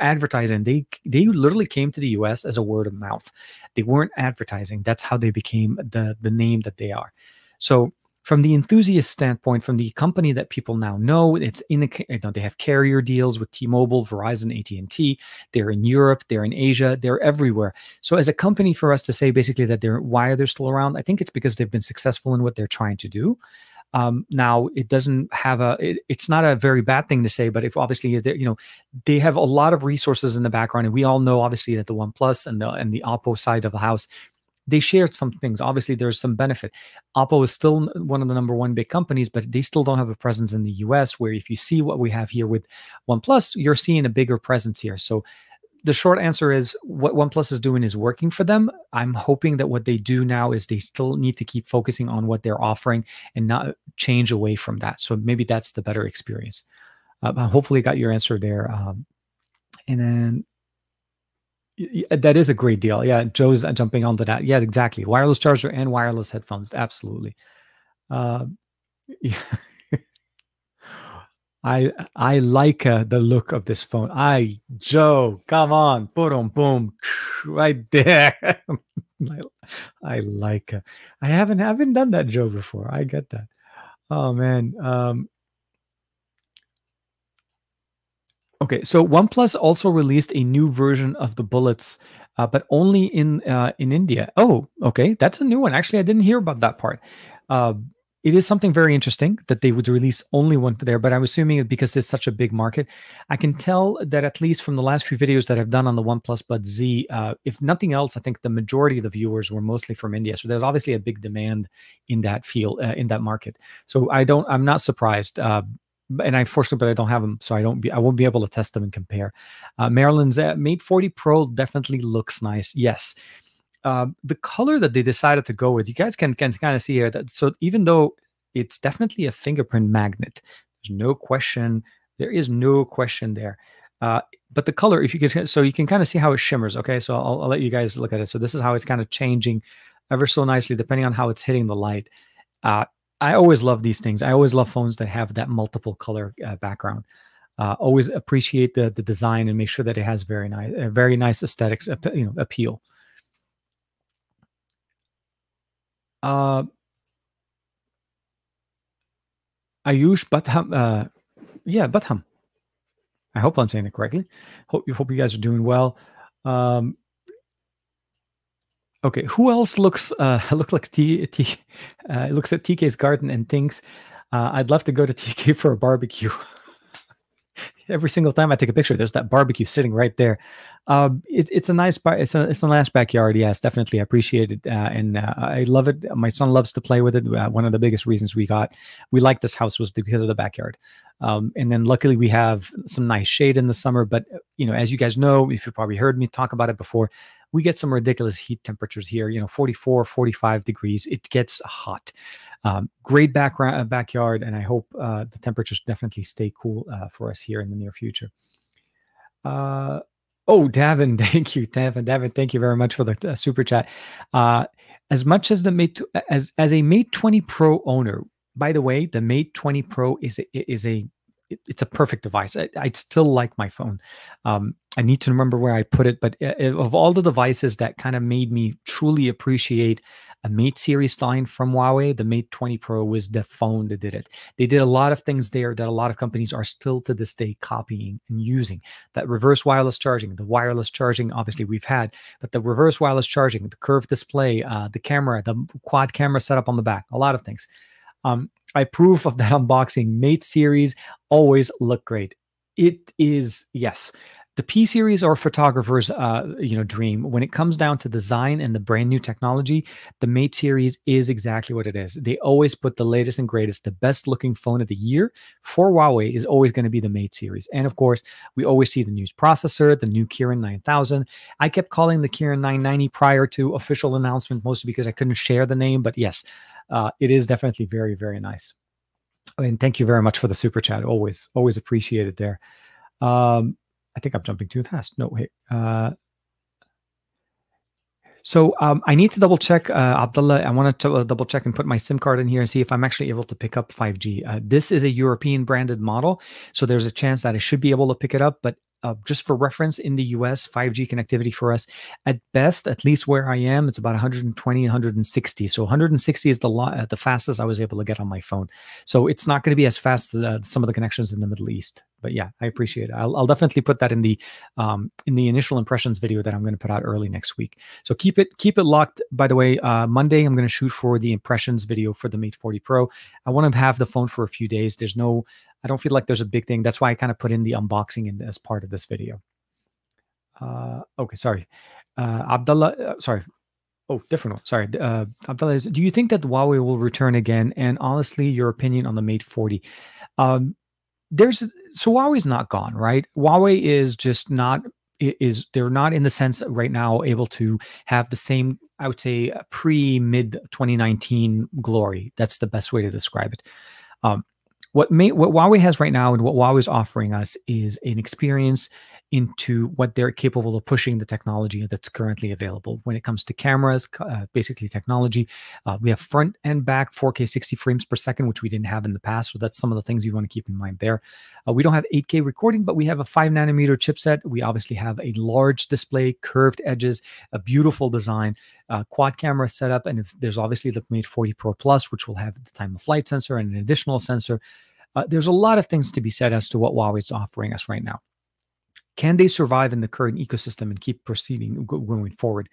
advertise. And they literally came to the U.S. as a word of mouth. They weren't advertising. That's how they became the name that they are. So from the enthusiast standpoint, from the company that people now know, they have carrier deals with T-Mobile, Verizon, AT&T. They're in Europe, they're in Asia, they're everywhere. So as a company, for us to say basically that why they're still around, I think it's because they've been successful in what they're trying to do. Now it doesn't have it's not a very bad thing to say, but if obviously they have a lot of resources in the background, and we all know obviously that the OnePlus and the Oppo side of the house, they shared some things. Obviously, there's some benefit. Oppo is still one of the #1 big companies, but they still don't have a presence in the US, where if you see what we have here with OnePlus, you're seeing a bigger presence here. So the short answer is what OnePlus is doing is working for them. I'm hoping that what they do now is they still need to keep focusing on what they're offering and not change away from that. So maybe that's the better experience. Hopefully got your answer there. And then... that is a great deal. Yeah, Joe's jumping onto that. Yeah, exactly. Wireless charger and wireless headphones. Absolutely. Yeah. I like the look of this phone. Joe, come on. Boom, boom. Right there. I like it. I haven't done that, Joe, before. I get that. Oh, man. Okay, so OnePlus also released a new version of the Bullets, but only in India. Oh, okay, that's a new one. Actually, I didn't hear about that part. It is something very interesting that they would release only one there, but I'm assuming it because it's such a big market. I can tell that at least from the last few videos that I've done on the OnePlus Buds Z, if nothing else, I think the majority of the viewers were mostly from India. So there's obviously a big demand in that field, in that market. So I'm not surprised. And unfortunately, but I don't have them, so I won't be able to test them and compare. Maryland's Mate 40 Pro definitely looks nice. Yes, the color that they decided to go with, you guys can kind of see here that. So even though it's definitely a fingerprint magnet, there's no question. There is no question there. But the color, if you can, so you can kind of see how it shimmers. Okay, so I'll let you guys look at it. So this is how it's kind of changing ever so nicely, depending on how it's hitting the light. I always love these things. I always love phones that have that multiple color background. Always appreciate the design and make sure that it has very nice aesthetics, appeal. Ayush Batham, yeah, Batham. I hope I'm saying it correctly. Hope you guys are doing well. Okay, who else looks at TK's garden and thinks, I'd love to go to TK for a barbecue. Every single time I take a picture, there's that barbecue sitting right there. It's a nice, it's a nice backyard. Yes, definitely. I appreciate it. And I love it. My son loves to play with it. One of the biggest reasons we liked this house was because of the backyard. And then luckily we have some nice shade in the summer, but as you guys know, if you probably heard me talk about it before, we get some ridiculous heat temperatures here, you know, 44, 45 degrees. It gets hot. Great backyard, and I hope the temperatures definitely stay cool for us here in the near future. Oh, Davin, thank you, Davin. Davin, thank you very much for the super chat. As much as the as a Mate 20 Pro owner, by the way, the Mate 20 Pro is a perfect device. I'd still like my phone. I need to remember where I put it, but of all the devices that kind of made me truly appreciate a Mate series line from Huawei, the Mate 20 Pro was the phone that did it. They did a lot of things there that a lot of companies are still to this day copying and using. That reverse wireless charging, the wireless charging, obviously we've had, but the reverse wireless charging, the curved display, the camera, the quad camera setup on the back, a lot of things. I approve of that unboxing. Mate series always look great. It is, yes. The P series are photographers, you know, dream. When it comes down to design and the brand new technology, the Mate series is exactly what it is. They always put the latest and greatest, the best looking phone of the year for Huawei is always going to be the Mate series. And of course, we always see the new processor, the new Kirin 9000. I kept calling the Kirin 990 prior to official announcement, mostly because I couldn't share the name. But yes, it is definitely very, very nice. And thank you very much for the super chat. Always, always appreciate it there. I think I'm jumping too fast. No, wait. So I need to double check, Abdullah. I want to double check and put my SIM card in here and see if I'm actually able to pick up 5G. This is a European branded model, so there's a chance that I should be able to pick it up. But just for reference, in the US, 5G connectivity for us, at best, at least where I am, it's about 120, 160. So 160 is the fastest I was able to get on my phone. So it's not going to be as fast as some of the connections in the Middle East. But yeah, I appreciate it. I'll definitely put that in the initial impressions video that I'm going to put out early next week. So keep it locked. By the way, Monday I'm going to shoot for the impressions video for the Mate 40 Pro. I want to have the phone for a few days. There's no, I don't feel like there's a big thing. That's why I kind of put in the unboxing as part of this video. Okay, sorry, Abdullah. Sorry. Oh, different one. Sorry. Abdullah, do you think that Huawei will return again? And honestly, your opinion on the Mate 40. So Huawei's not gone, right? Huawei is just not, they're not in the sense right now able to have the same, I would say, pre-mid 2019 glory. That's the best way to describe it. What Huawei has right now and what Huawei's offering us is an experience into what they're capable of pushing the technology that's currently available. When it comes to cameras, basically technology, we have front and back 4K 60 frames per second, which we didn't have in the past. So that's some of the things you want to keep in mind there. We don't have 8K recording, but we have a 5nm chipset. We obviously have a large display, curved edges, a beautiful design, quad camera setup. And there's obviously the Mate 40 Pro Plus, which will have the time of flight sensor and an additional sensor. There's a lot of things to be said as to what Huawei's offering us right now. Can they survive in the current ecosystem and keep proceeding going forward?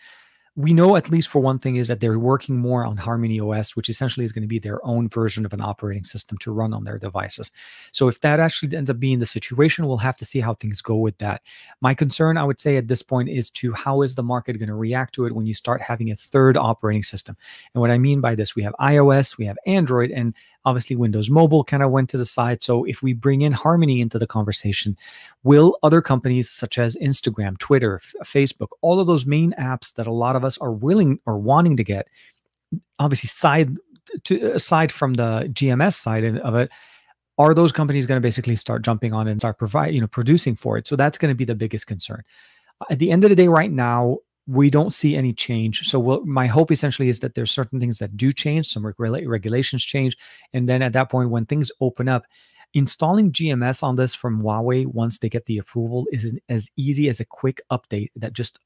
We know at least for one thing is that they're working more on Harmony OS, which essentially is going to be their own version of an operating system to run on their devices. So if that actually ends up being the situation, we'll have to see how things go with that. My concern, I would say at this point, is to how is the market going to react to it when you start having a third operating system? And what I mean by this, we have iOS, we have Android, and obviously Windows Mobile kind of went to the side. So if we bring in Harmony into the conversation, will other companies such as Instagram, Twitter, Facebook, all of those main apps that a lot of us are willing or wanting to get, obviously aside from the GMS side of it, are those companies going to basically start jumping on and start producing for it? So that's going to be the biggest concern. At the end of the day right now, we don't see any change. So my hope essentially is that there's certain things that do change, some regulations change. And then at that point, when things open up, installing GMS on this from Huawei, once they get the approval, is as easy as a quick update that just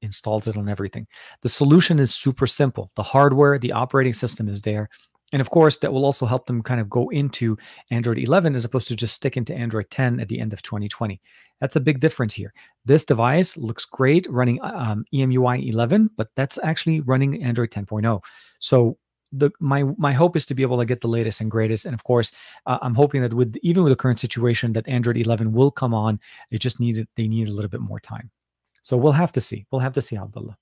installs it on everything. The solution is super simple. The hardware, the operating system is there. And of course, that will also help them kind of go into Android 11 as opposed to just stick into Android 10 at the end of 2020. That's a big difference here. This device looks great running EMUI 11, but that's actually running Android 10.0. So my hope is to be able to get the latest and greatest. And of course, I'm hoping that even with the current situation that Android 11 will come on. It just they need a little bit more time. So we'll have to see. We'll have to see, Abdullah.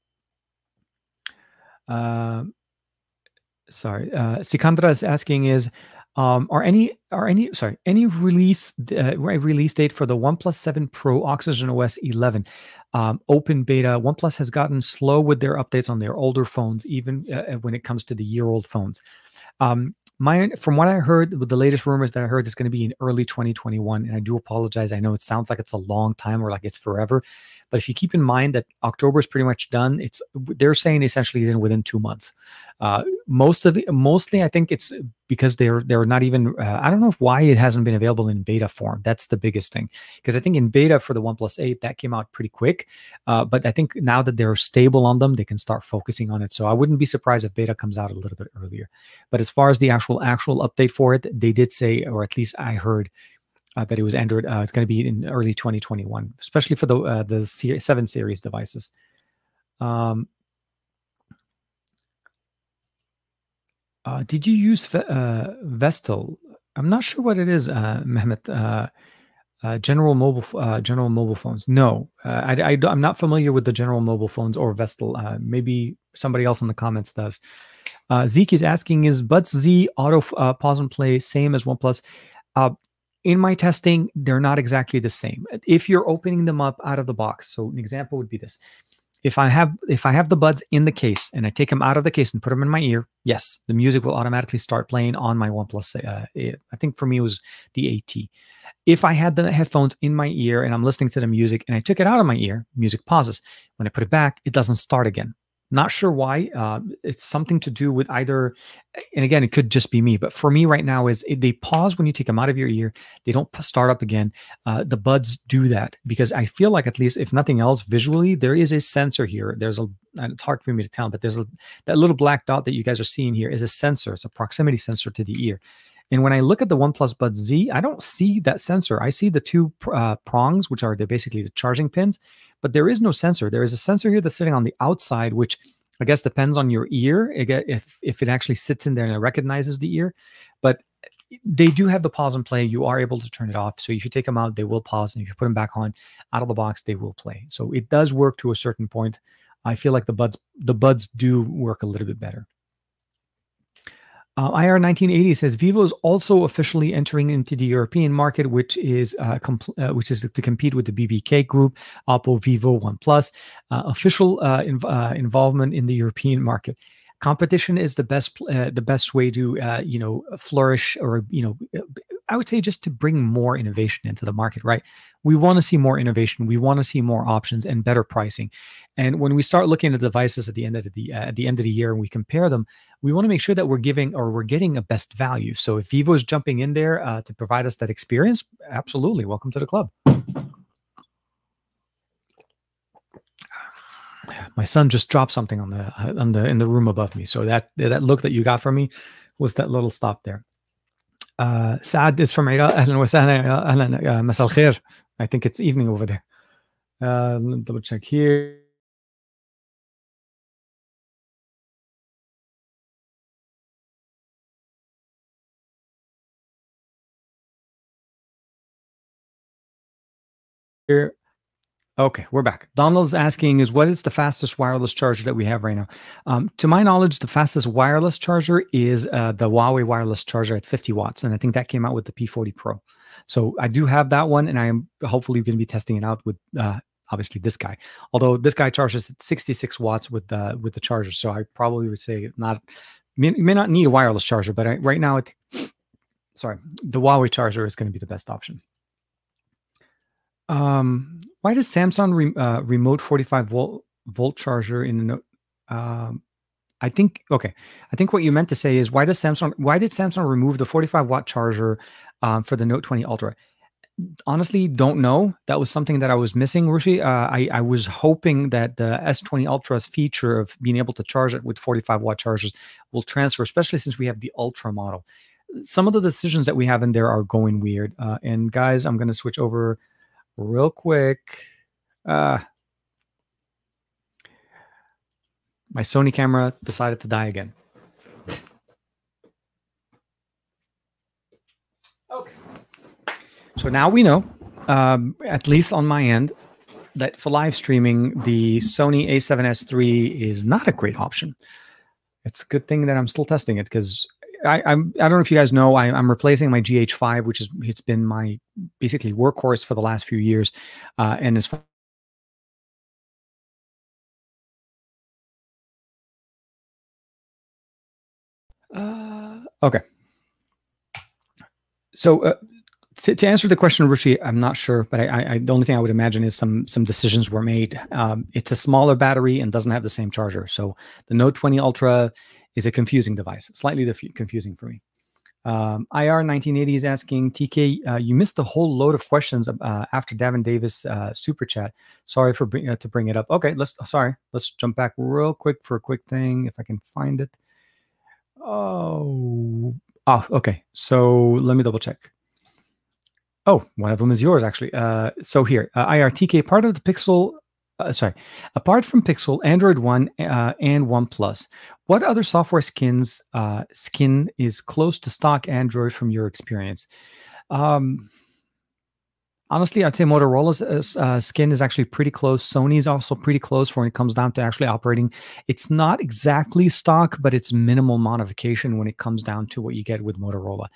Sorry, Sikandra is asking Any release date for the OnePlus 7 Pro Oxygen OS 11 open beta? OnePlus has gotten slow with their updates on their older phones, even when it comes to the year-old phones. From what I heard, with the latest rumors that I heard, it's going to be in early 2021. And I do apologize. I know it sounds like it's a long time or like it's forever, but if you keep in mind that October is pretty much done, they're saying essentially within 2 months. Mostly, I think it's because they're not even. I don't know why it hasn't been available in beta form. That's the biggest thing, because I think in beta for the OnePlus 8 that came out pretty quick. But I think now that they're stable on them, they can start focusing on it. So I wouldn't be surprised if beta comes out a little bit earlier. But as far as the actual update for it, they did say, or at least I heard, that it was Android. It's going to be in early 2021, especially for the 7 series devices. Did you use Vestel? I'm not sure what it is, Mehmet. General mobile phones. No, I'm not familiar with the general mobile phones or Vestel. Maybe somebody else in the comments does. Zeke is asking, is Buds Z auto pause and play same as OnePlus? In my testing, they're not exactly the same. If you're opening them up out of the box, so an example would be this. If I have the buds in the case and I take them out of the case and put them in my ear, yes, the music will automatically start playing on my OnePlus. I think for me it was the 8T. If I had the headphones in my ear and I'm listening to the music and I took it out of my ear, music pauses. When I put it back, it doesn't start again. Not sure why. It's something to do with either, and again, it could just be me, but for me right now is they pause when you take them out of your ear. They don't start up again. The buds do that because I feel like, at least if nothing else, visually, there is a sensor here. And it's hard for me to tell, but that little black dot that you guys are seeing here is a sensor. It's a proximity sensor to the ear. And when I look at the OnePlus Buds Z, I don't see that sensor. I see the two prongs, which are basically the charging pins, but there is no sensor. There is a sensor here that's sitting on the outside, which I guess depends on your ear, if it actually sits in there and it recognizes the ear. But they do have the pause and play. You are able to turn it off. So if you take them out, they will pause. And if you put them back on, out of the box, they will play. So it does work to a certain point. I feel like the buds do work a little bit better. IR1980 says Vivo is also officially entering into the European market, which is to compete with the BBK Group, Oppo, Vivo, OnePlus. Official involvement in the European market. Competition is the best way to flourish, or I would say just to bring more innovation into the market, right? We want to see more innovation. We want to see more options and better pricing. And when we start looking at devices at the end of the year and we compare them, we want to make sure that we're getting a best value. So if Vivo is jumping in there to provide us that experience, absolutely, welcome to the club. My son just dropped something in the room above me. So that look that you got from me was that little stop there. Saad is from Iraq. Ahlan wa sahlan. Ahlan. Masal khair. I think it's evening over there. Double check here. Okay, we're back. Donald's asking is what is the fastest wireless charger that we have right now? To my knowledge, the fastest wireless charger is the Huawei wireless charger at 50 watts. And I think that came out with the P40 Pro. So I do have that one, and I am hopefully going to be testing it out with obviously this guy. Although this guy charges at 66 watts with the charger. So I probably would say you may not need a wireless charger, but right now, the Huawei charger is going to be the best option. Why does Samsung remote 45-volt charger in a Note? I think what you meant to say is why did Samsung remove the 45-watt charger for the Note 20 Ultra? Honestly, don't know. That was something that I was missing, Rushi. I was hoping that the S20 Ultra's feature of being able to charge it with 45-watt chargers will transfer, especially since we have the Ultra model. Some of the decisions that we have in there are going weird. And guys, I'm going to switch over real quick. My Sony camera decided to die again. Okay. So now we know, at least on my end, that for live streaming, the Sony A7S3 is not a great option. It's a good thing that I'm still testing it, because I don't know if you guys know, I'm replacing my GH5, which is, it's been my basically workhorse for the last few years. And as far okay. So to answer the question, Rishi, I'm not sure, but I the only thing I would imagine is some decisions were made. It's a smaller battery and doesn't have the same charger. So the Note 20 Ultra is a confusing device, slightly confusing for me. IR1980 is asking, TK, you missed the whole load of questions after Davin Davis super chat. Sorry for to bring it up. Okay, let's jump back real quick for a quick thing if I can find it. Oh, okay. So let me double check. Oh, one of them is yours, actually. So here, IRTK, part of the Pixel, apart from Pixel, Android One and OnePlus, what other software skins is close to stock Android from your experience? Honestly, I'd say Motorola's skin is actually pretty close. Sony's also pretty close for when it comes down to actually operating. It's not exactly stock, but it's minimal modification when it comes down to what you get with Motorola.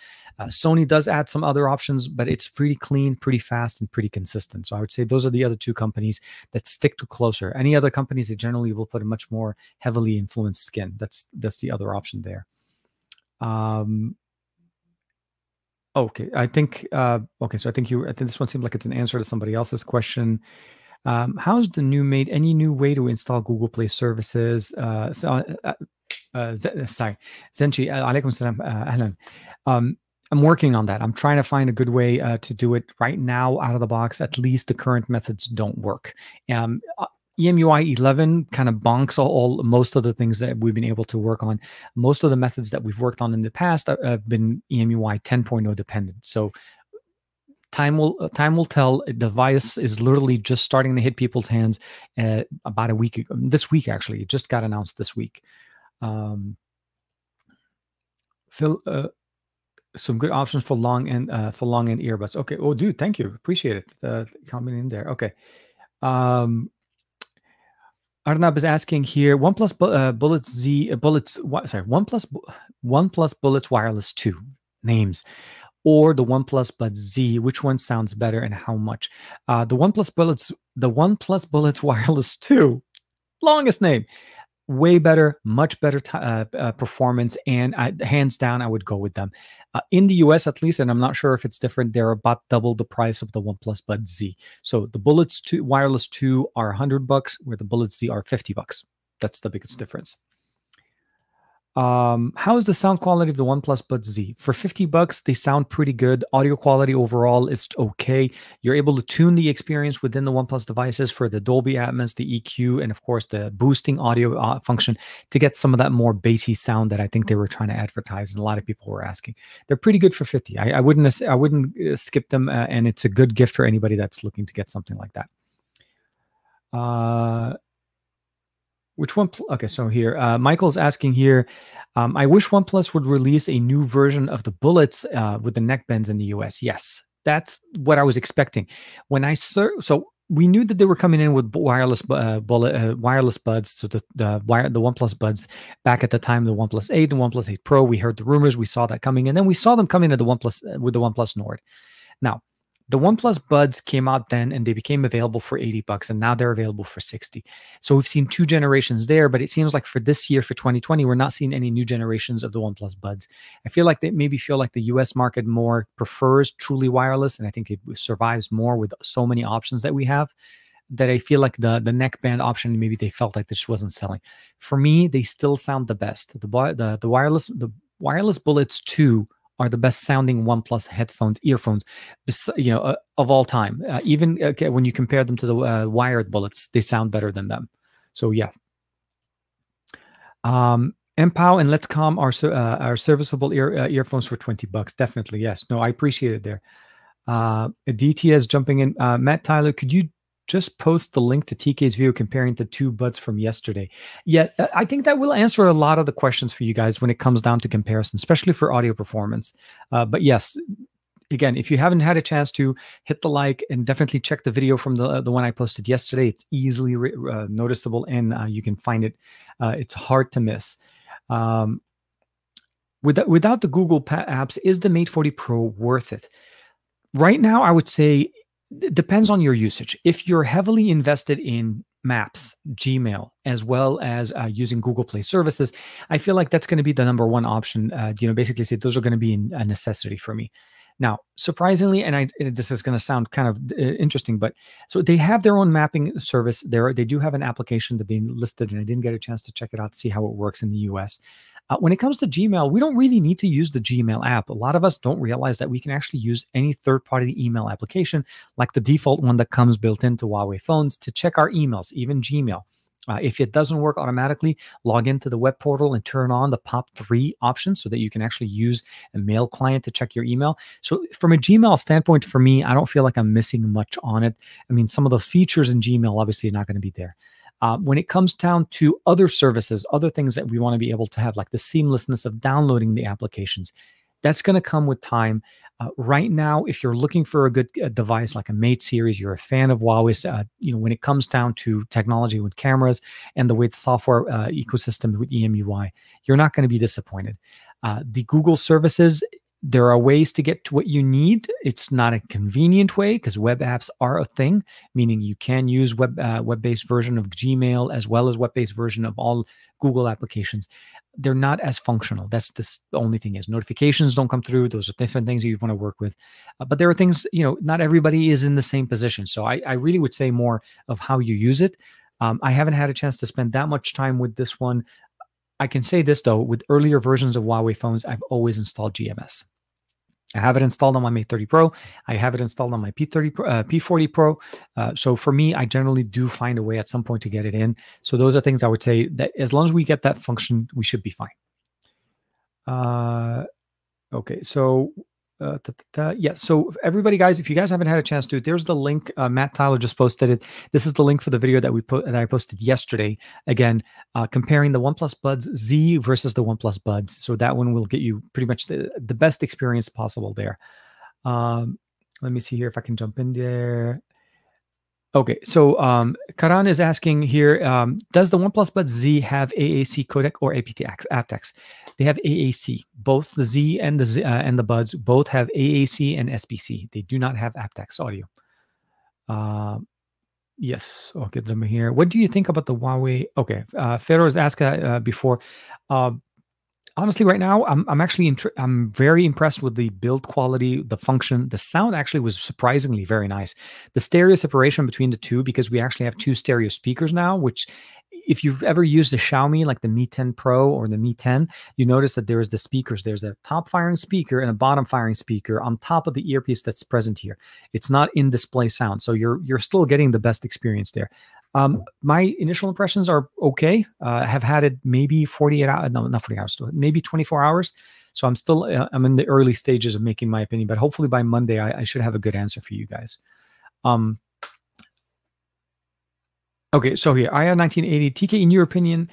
Sony does add some other options, but it's pretty clean, pretty fast, and pretty consistent. So I would say those are the other two companies that stick to closer. Any other companies that generally will put a much more heavily influenced skin. That's the other option there. Okay, I think okay. So I think this one seemed like it's an answer to somebody else's question. How's the new Mate? Any new way to install Google Play services? Sorry, Zenchi, alaikum salam, ahlan. I'm working on that. I'm trying to find a good way to do it. Right now, out of the box, at least the current methods don't work. EMUI 11 kind of bonks most of the things that we've been able to work on. Most of the methods that we've worked on in the past have been EMUI 10.0 dependent. So time will tell. A device is literally just starting to hit people's hands about a week ago. This week, actually. It just got announced this week. Phil, some good options for long end earbuds. Okay. Oh, dude, thank you. Appreciate it. Coming in there. Okay. Arnab is asking here, OnePlus Bullets Z, OnePlus Bullets Wireless 2 names, or the OnePlus Buds Z, which one sounds better and how much? The OnePlus Bullets Wireless 2, longest name, way better, much better performance, and hands down, I would go with them. In the US, at least, and I'm not sure if it's different, they're about double the price of the OnePlus Buds Z. So the Bullets 2, Wireless 2 are 100 bucks, where the Bullets Z are 50 bucks. That's the biggest difference. How is the sound quality of the OnePlus Buds Z? For 50 bucks, they sound pretty good. Audio quality overall is okay. You're able to tune the experience within the OnePlus devices for the Dolby Atmos, the EQ, and of course the boosting audio function to get some of that more bassy sound that I think they were trying to advertise and a lot of people were asking. They're pretty good for 50. I wouldn't skip them, and it's a good gift for anybody that's looking to get something like that. Which one? Okay, so here, Michael's asking here, I wish OnePlus would release a new version of the Bullets with the neckbands in the US. Yes, that's what I was expecting. When I so we knew that they were coming in with wireless buds, so the OnePlus Buds back at the time, the OnePlus 8 and OnePlus 8 Pro. We heard the rumors, we saw that coming, and then we saw them coming to the OnePlus with the OnePlus Nord. Now, the OnePlus Buds came out then, and they became available for 80 bucks, and now they're available for 60. So we've seen two generations there, but it seems like for this year, for 2020, we're not seeing any new generations of the OnePlus Buds. I feel like they maybe feel like the US market more prefers truly wireless, and I think it survives more with so many options that we have, that I feel like the neckband option, maybe they felt like this wasn't selling. For me, they still sound the best. The wireless Bullets 2 are the best sounding OnePlus earphones, you know, of all time. Even when you compare them to the wired Bullets, they sound better than them. So yeah. MPOW and Let'scom are serviceable earphones for 20 bucks. Definitely, yes. No, I appreciate it there. DTS jumping in. Matt Tyler, could you just post the link to TK's video comparing the two buds from yesterday? Yeah, I think that will answer a lot of the questions for you guys when it comes down to comparison, especially for audio performance. But yes, again, if you haven't had a chance to, hit the like and definitely check the video from the one I posted yesterday. It's easily noticeable, and you can find it. It's hard to miss. Without the Google apps, is the Mate 40 Pro worth it? Right now, I would say it depends on your usage. If you're heavily invested in Maps, Gmail, as well as using Google Play services, I feel like that's going to be the number one option. Basically say those are going to be a necessity for me. Now, surprisingly, and this is going to sound kind of interesting, but so they have their own mapping service there. They do have an application that they listed, and I didn't get a chance to check it out, see how it works in the US. When it comes to Gmail, we don't really need to use the Gmail app. A lot of us don't realize that we can actually use any third-party email application, like the default one that comes built into Huawei phones, to check our emails, even Gmail. If it doesn't work automatically, log into the web portal and turn on the pop 3 option so that you can actually use a mail client to check your email. So from a Gmail standpoint, for me, I don't feel like I'm missing much on it. I mean, some of those features in Gmail obviously are not going to be there. When it comes down to other services, other things that we want to be able to have, like the seamlessness of downloading the applications, that's going to come with time. Right now, if you're looking for a good device like a Mate series, you're a fan of Huawei's, when it comes down to technology with cameras and the way the software ecosystem with EMUI, you're not going to be disappointed. The Google services, there are ways to get to what you need. It's not a convenient way because web apps are a thing, meaning you can use web-based version of Gmail as well as web-based version of all Google applications. They're not as functional. That's the only thing is notifications don't come through. Those are different things that you want to work with. But there are things, not everybody is in the same position. So I really would say more of how you use it. I haven't had a chance to spend that much time with this one. I can say this though, with earlier versions of Huawei phones, I've always installed GMS. I have it installed on my Mate 30 Pro. I have it installed on my P40 Pro. So for me, I generally do find a way at some point to get it in. So those are things I would say that as long as we get that function, we should be fine. So everybody, guys, if you guys haven't had a chance to, there's the link. Matt Tyler just posted it. This is the link for the video that I posted yesterday. Again, comparing the OnePlus Buds Z versus the OnePlus Buds. So that one will get you pretty much the best experience possible there. Let me see here if I can jump in there. Okay, so Karan is asking here, does the OnePlus Buds Z have AAC codec or aptX? They have AAC. Both the Z and the Buds both have AAC and SBC. They do not have aptX audio. Yes, okay, let me hear. What do you think about the Huawei? Okay, Fero has asked before. Honestly, right now, I'm very impressed with the build quality, the function. The sound actually was surprisingly very nice. The stereo separation between the two, because we actually have two stereo speakers now, which if you've ever used a Xiaomi, like the Mi 10 Pro or the Mi 10, you notice that there is the speakers. There's a top firing speaker and a bottom firing speaker on top of the earpiece that's present here. It's not in display sound, so you're still getting the best experience there. My initial impressions are okay. I have had it maybe 48 hours, no, not 48 hours, maybe 24 hours. So I'm still, I'm in the early stages of making my opinion, but hopefully by Monday, I should have a good answer for you guys. Okay, so here, IR 1980, TK, in your opinion,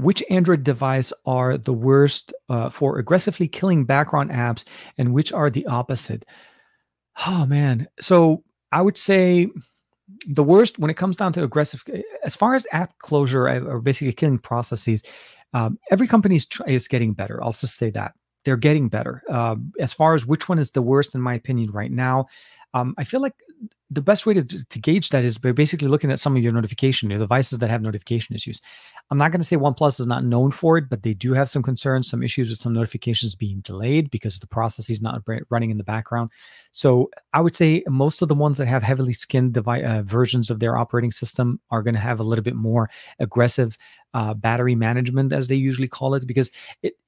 which Android device are the worst for aggressively killing background apps and which are the opposite? Oh man, so I would say the worst when it comes down to aggressive, as far as app closure or basically killing processes, every company is getting better. I'll just say that. They're getting better. As far as which one is the worst, in my opinion, right now, I feel like the best way to gauge that is by basically looking at some of your devices that have notification issues. I'm not going to say OnePlus is not known for it, but they do have some concerns, some issues with some notifications being delayed because the process is not running in the background. So I would say most of the ones that have heavily skinned versions of their operating system are going to have a little bit more aggressive battery management, as they usually call it, because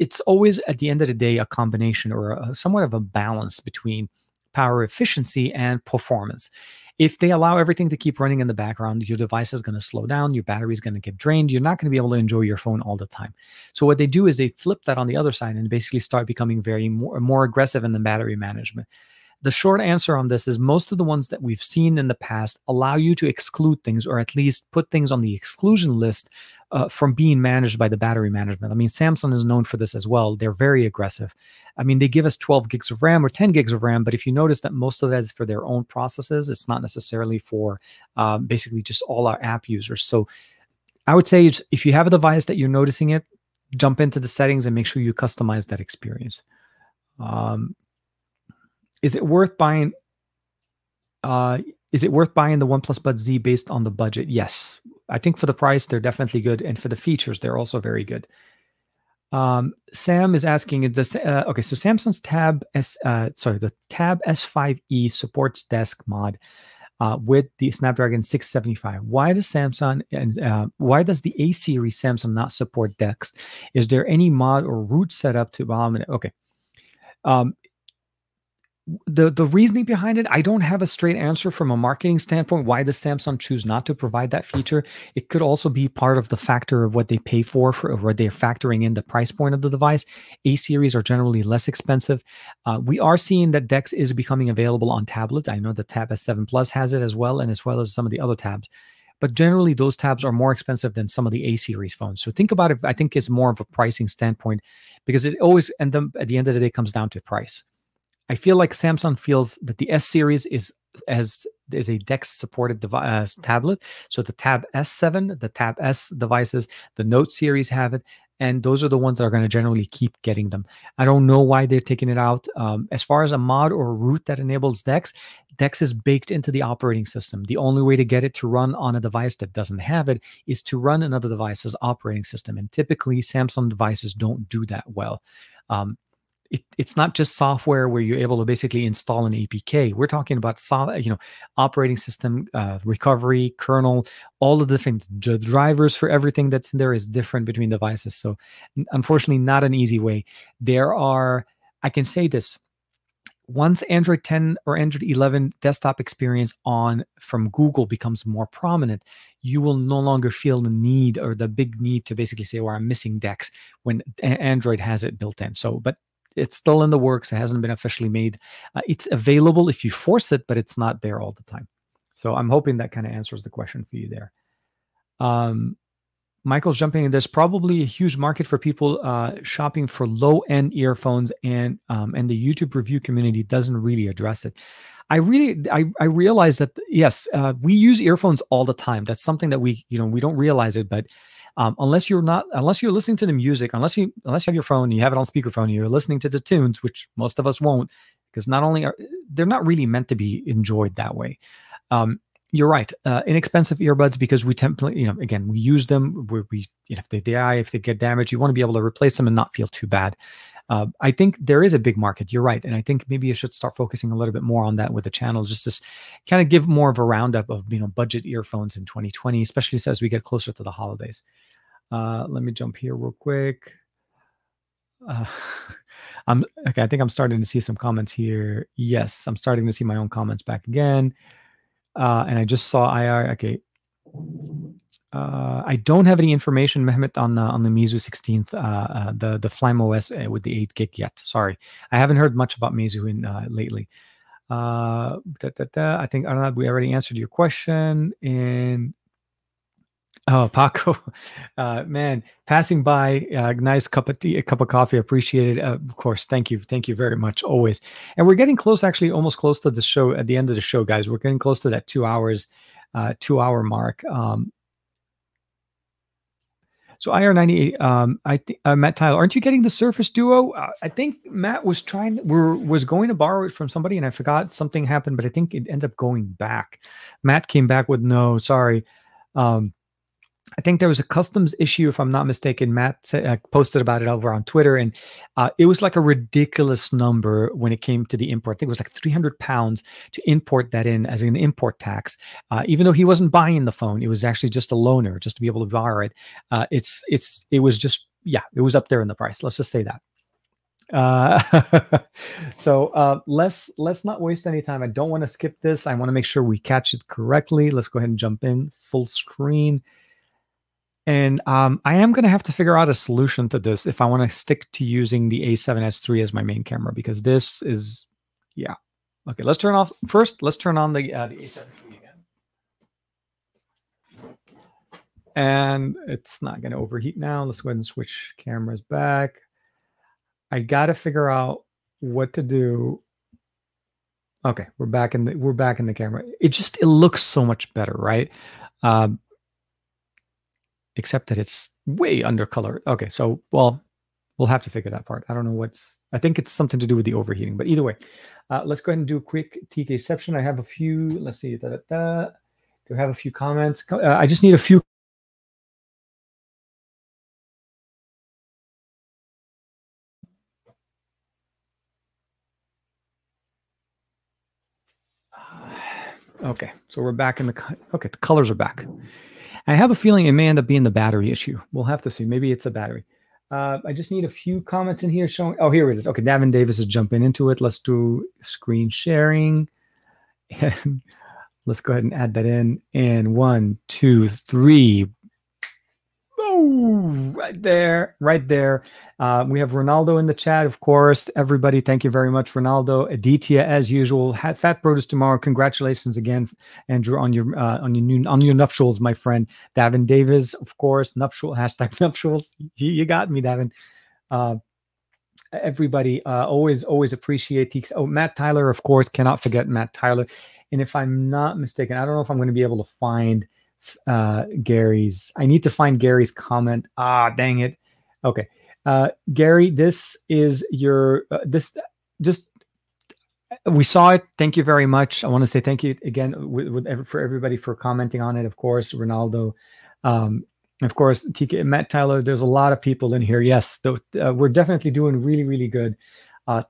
it's always at the end of the day a combination or somewhat of a balance between power efficiency and performance. If they allow everything to keep running in the background, your device is going to slow down, your battery is going to get drained, you're not going to be able to enjoy your phone all the time. So what they do is they flip that on the other side and basically start becoming more aggressive in the battery management. The short answer on this is most of the ones that we've seen in the past allow you to exclude things or at least put things on the exclusion list from being managed by the battery management. I mean, Samsung is known for this as well. They're very aggressive. I mean, they give us 12 gigs of RAM or 10 gigs of RAM, but if you notice that most of that is for their own processes, it's not necessarily for basically just all our app users. So I would say if you have a device that you're noticing it, jump into the settings and make sure you customize that experience. Is it worth buying? Is it worth buying the OnePlus Buds Z based on the budget? Yes, I think for the price they're definitely good, and for the features they're also very good. Sam is asking this. Okay, so Samsung's the Tab S5e supports desk mod with the Snapdragon 675. Why does Samsung and why does the A series Samsung not support DeX? Is there any mod or root setup to dominate? Okay. The reasoning behind it, I don't have a straight answer from a marketing standpoint. Why does Samsung choose not to provide that feature? It could also be part of the factor of what they pay for what they're factoring in the price point of the device. A series are generally less expensive. We are seeing that DeX is becoming available on tablets. I know the Tab S7 Plus has it as well, and as well as some of the other tabs. But generally, those tabs are more expensive than some of the A series phones. So think about it. I think it's more of a pricing standpoint, because it always ends up at the end of the day comes down to price. I feel like Samsung feels that the S series is a DeX-supported device, tablet. So the Tab S7, the Tab S devices, the Note series have it, and those are the ones that are going to generally keep getting them. I don't know why they're taking it out. As far as a mod or a root that enables DeX, DeX is baked into the operating system. The only way to get it to run on a device that doesn't have it is to run another device's operating system, and typically Samsung devices don't do that well. It's not just software where you're able to basically install an APK. We're talking about operating system recovery, kernel, all of the things. The drivers for everything that's in there is different between devices. So unfortunately, not an easy way. There are, I can say this, once Android 10 or Android 11 desktop experience from Google becomes more prominent, you will no longer feel the need or the big need to basically say, well, I'm missing DeX when Android has it built in. So, but it's still in the works. It hasn't been officially made. It's available if you force it, but it's not there all the time. So I'm hoping that kind of answers the question for you there. Michael's jumping in. There's probably a huge market for people shopping for low-end earphones, and the YouTube review community doesn't really address it. I realize that, yes, we use earphones all the time. That's something that we don't realize it, but unless you're listening to the music, unless you have your phone, you have it on speakerphone, you're listening to the tunes, which most of us won't, because they're not really meant to be enjoyed that way. You're right. Inexpensive earbuds, because we we use them where if they get damaged, you want to be able to replace them and not feel too bad. I think there is a big market. You're right. And I think maybe you should start focusing a little bit more on that with the channel, just to kind of give more of a roundup of, budget earphones in 2020, especially as we get closer to the holidays. Let me jump here real quick. Okay, I think I'm starting to see some comments here. Yes, I'm starting to see my own comments back again. And I just saw IR. Okay. I don't have any information, Mehmet, on the Meizu 16th, the Flyme OS with the 8 gig yet. Sorry, I haven't heard much about Meizu lately. I think Arnab, we already answered your question. And oh, Paco, man, passing by, nice cup of tea, a cup of coffee, appreciated. Of course, thank you very much, always. And we're getting close, actually, almost close to the show. At the end of the show, guys, we're getting close to that 2 hours, 2 hour mark. So IR98, I think Matt Tyler, aren't you getting the Surface Duo? I think Matt was going to borrow it from somebody, and I forgot something happened, but I think it ended up going back. Matt came back with no, sorry. I think there was a customs issue, if I'm not mistaken. Matt posted about it over on Twitter, and it was like a ridiculous number when it came to the import. I think it was like £300 to import that in as an import tax. Even though he wasn't buying the phone, it was actually just a loaner, just to be able to borrow it. It was just, yeah, it was up there in the price. Let's just say that. So let's not waste any time. I don't want to skip this. I want to make sure we catch it correctly. Let's go ahead and jump in full screen. And I am going to have to figure out a solution to this if I want to stick to using the A7S3 as my main camera, because this is, yeah. Okay, let's turn off. First, let's turn on the A7S3 again. And it's not going to overheat now. Let's go ahead and switch cameras back. I got to figure out what to do. Okay, we're back in the camera. It looks so much better, right? Except that it's way undercolored. Okay, so, well, we'll have to figure that part. I don't know what's... I think it's something to do with the overheating, but either way, let's go ahead and do a quick TKception. I have a few, let's see, do I have a few comments? I just need a few. Okay, so we're back in the, okay, the colors are back. I have a feeling it may end up being the battery issue. We'll have to see, maybe it's a battery. I just need a few comments in here showing. Oh, here it is. Okay, Davin Davis is jumping into it. Let's do screen sharing. And let's go ahead and add that in. And 1, 2, 3. Oh, right there, right there. We have Ronaldo in the chat, of course. Everybody, thank you very much, Ronaldo. Aditya, as usual. Fat Brodus tomorrow. Congratulations again, Andrew, on your nuptials, my friend. Davin Davis, of course. Nuptial #nuptials. You got me, Davin. Everybody, always appreciate. Oh, Matt Tyler, of course. Cannot forget Matt Tyler. And if I'm not mistaken, I don't know if I'm going to be able to find. Gary's. I need to find Gary's comment. Ah, dang it. Okay. Gary, this is your, we saw it. Thank you very much. I want to say thank you again for everybody for commenting on it. Of course, Ronaldo, of course, TK, Matt Tyler, there's a lot of people in here. Yes. We're definitely doing really, really good.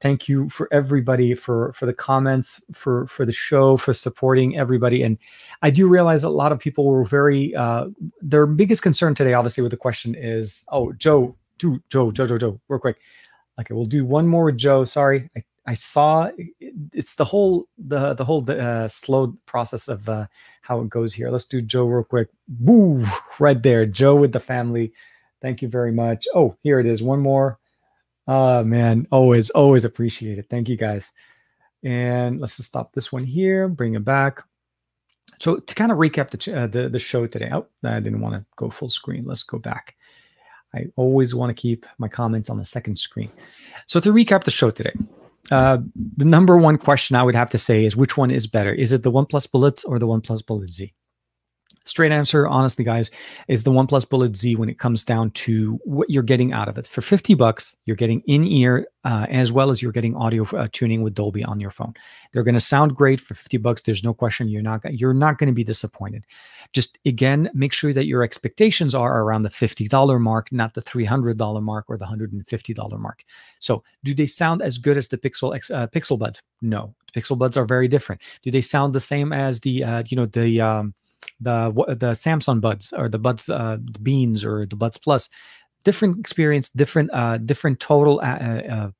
Thank you for everybody for the comments, for the show, for supporting everybody. And I do realize a lot of people were very, their biggest concern today, obviously, with the question is, oh, Joe, real quick. Okay, we'll do one more with Joe. Sorry, I saw, it's the whole slow process of how it goes here. Let's do Joe real quick. Woo, right there, Joe with the family. Thank you very much. Oh, here it is, one more. Oh, man, always appreciate it. Thank you, guys. And let's just stop this one here, bring it back. So to kind of recap the show today, oh, I didn't want to go full screen. Let's go back. I always want to keep my comments on the second screen. So to recap the show today, the number one question I would have to say is, which one is better? Is it the OnePlus Bullets or the OnePlus Bullets Z? Straight answer, honestly, guys, is the OnePlus Bullets Z when it comes down to what you're getting out of it. For $50, you're getting in-ear as well as you're getting audio tuning with Dolby on your phone. They're going to sound great for $50. There's no question you're not going to be disappointed. Just, again, make sure that your expectations are around the $50 mark, not the $300 mark or the $150 mark. So do they sound as good as the Pixel Buds? No. The Pixel Buds are very different. Do they sound the same as the Samsung Buds or the Buds Beans or the Buds Plus? Different experience, different total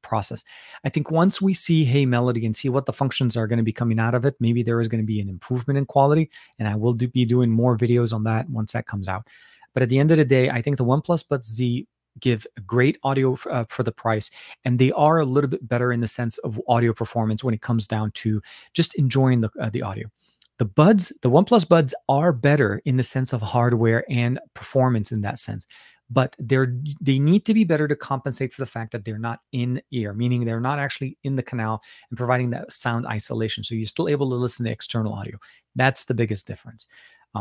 process. I think once we see Hey Melody and see what the functions are going to be coming out of it, maybe there is going to be an improvement in quality, and I will be doing more videos on that once that comes out. But at the end of the day, I think the OnePlus Buds Z give great audio for the price, and they are a little bit better in the sense of audio performance when it comes down to just enjoying the audio. The OnePlus Buds are better in the sense of hardware and performance in that sense, but they need to be better to compensate for the fact that they're not in ear, meaning they're not actually in the canal and providing that sound isolation. So you're still able to listen to external audio. That's the biggest difference.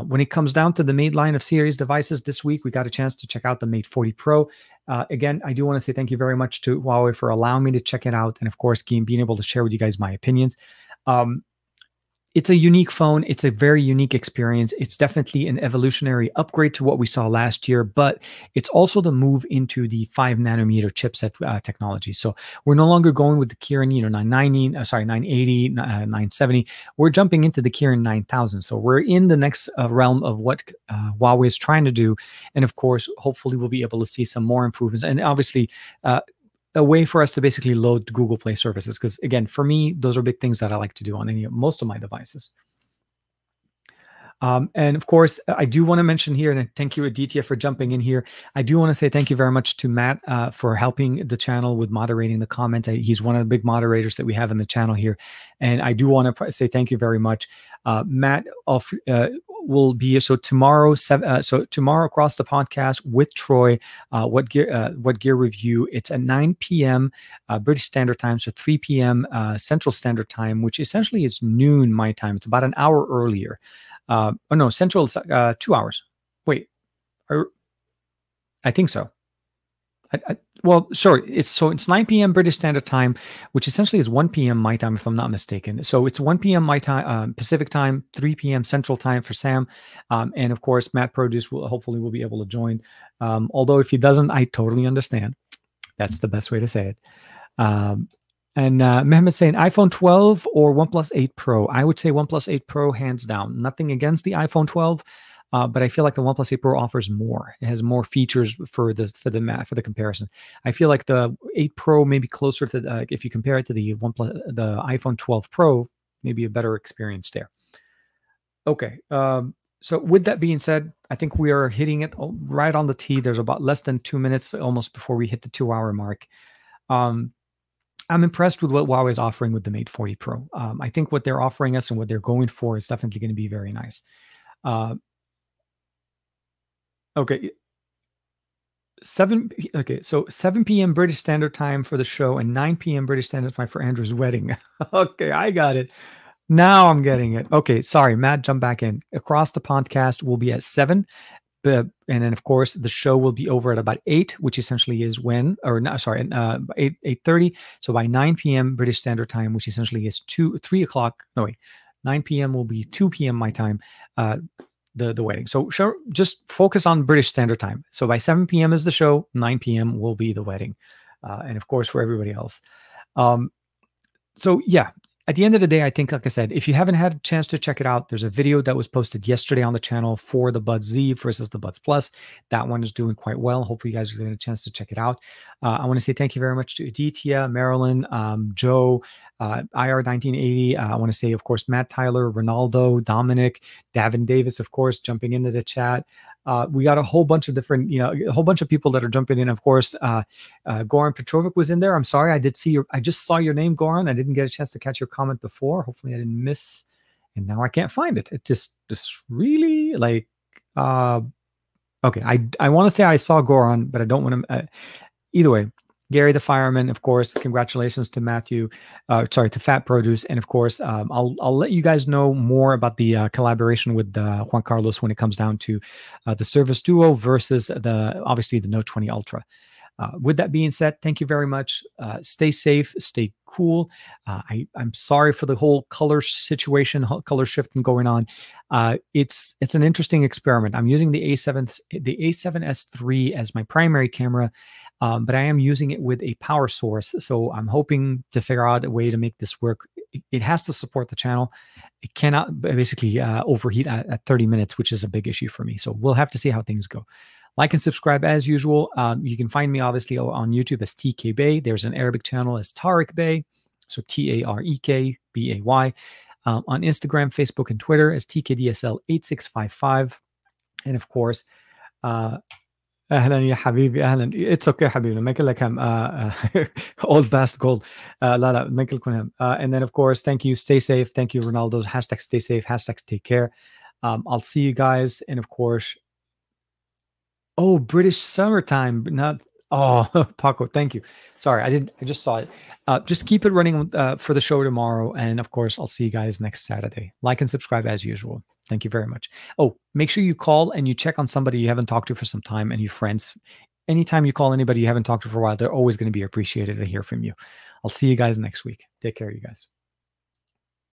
When it comes down to the Mate line of series devices this week, we got a chance to check out the Mate 40 Pro. Again, I do want to say thank you very much to Huawei for allowing me to check it out. And of course, being able to share with you guys my opinions. It's a unique phone. It's a very unique experience. It's definitely an evolutionary upgrade to what we saw last year, but it's also the move into the 5-nanometer chipset technology. So we're no longer going with the Kirin, 990, 980, 970. We're jumping into the Kirin 9000. So we're in the next realm of what Huawei is trying to do. And of course, hopefully we'll be able to see some more improvements. And obviously, a way for us to basically load Google Play services. Because again, for me, those are big things that I like to do on most of my devices. And of course, I do want to mention here, and thank you, Aditya, for jumping in here. I do want to say thank you very much to Matt for helping the channel with moderating the comments. He's one of the big moderators that we have in the channel here. And I do want to say thank you very much. Matt will be here. So tomorrow, Across the Podcast with Troy, What Gear Review. It's at 9 p.m. British Standard Time, so 3 p.m. Central Standard Time, which essentially is noon my time. It's about an hour earlier. Oh no, Central 2 hours. Wait, I think so. It's 9 p.m. British Standard Time, which essentially is 1 p.m. my time, if I'm not mistaken. So it's 1 p.m. my time, Pacific time, 3 p.m. Central time for Sam. And of course, Matt Produce will hopefully be able to join. Although if he doesn't, I totally understand. That's the best way to say it. And Mehmet's saying iPhone 12 or OnePlus 8 Pro. I would say OnePlus 8 Pro, hands down. Nothing against the iPhone 12. But I feel like the OnePlus 8 Pro offers more. It has more features for the comparison. I feel like the 8 Pro may be closer to if you compare it to the iPhone 12 Pro, maybe a better experience there. Okay. So with that being said, I think we are hitting it right on the tee. There's about less than 2 minutes almost before we hit the 2 hour mark. I'm impressed with what Huawei is offering with the Mate 40 Pro. I think what they're offering us and what they're going for is definitely going to be very nice. Okay. 7 p.m. British Standard Time for the show and 9 p.m. British Standard Time for Andrew's wedding. Okay, I got it. Now I'm getting it. Okay, sorry, Matt, jump back in. Across the Podcast will be at 7. And then, of course, the show will be over at about 8, which essentially is 8:30. So by 9 p.m. British Standard Time, which essentially is 3 o'clock. No, wait, 9 p.m. will be 2 p.m. my time. The wedding. So sure, just focus on British Standard Time. So by 7 p.m. is the show, 9 p.m. will be the wedding. And of course, for everybody else. So yeah, at the end of the day, I think, like I said, if you haven't had a chance to check it out, there's a video that was posted yesterday on the channel for the Buds Z versus the Buds Plus. That one is doing quite well. Hopefully you guys are getting a chance to check it out. I want to say thank you very much to Aditya, Marilyn, Joe, IR1980. I want to say, of course, Matt Tyler, Ronaldo, Dominic, Davin Davis, of course, jumping into the chat. We got a whole bunch of different, a whole bunch of people that are jumping in. Of course, Goran Petrovic was in there. I'm sorry, I just saw your name, Goran. I didn't get a chance to catch your comment before. Hopefully I didn't miss, and now I can't find it. It just really like, okay. I want to say I saw Goran, but I don't want to, either way. Gary the Fireman, of course, congratulations to Matthew, to Fat Produce. And of course, I'll let you guys know more about the collaboration with Juan Carlos when it comes down to the Service Duo versus obviously the Note 20 Ultra. With that being said, thank you very much. Stay safe, stay cool. I'm sorry for the whole color situation, color shifting going on. It's an interesting experiment. I'm using the A7S3 as my primary camera, but I am using it with a power source. So I'm hoping to figure out a way to make this work. It has to support the channel. It cannot basically overheat at 30 minutes, which is a big issue for me. So we'll have to see how things go. Like and subscribe as usual. You can find me obviously on YouTube as TK Bay. There's an Arabic channel as Tarek Bay, so TarekBay. On Instagram, Facebook, and Twitter as TKDSL8655. And of course, أهلا يا حبيبي أهلا. It's okay, حبيبنا. ما كلك هم. Old past gold. لا لا ما كلكم هم. And then of course, thank you. Stay safe. Thank you, Ronaldo. Hashtag stay safe. Hashtag take care. I'll see you guys. And of course. Oh, British summertime, but not. Oh, Paco, thank you. Sorry, I just saw it. Just keep it running for the show tomorrow. And of course, I'll see you guys next Saturday. Like and subscribe as usual. Thank you very much. Oh, make sure you call and you check on somebody you haven't talked to for some time and your friends. Anytime you call anybody you haven't talked to for a while, they're always going to be appreciated to hear from you. I'll see you guys next week. Take care, you guys.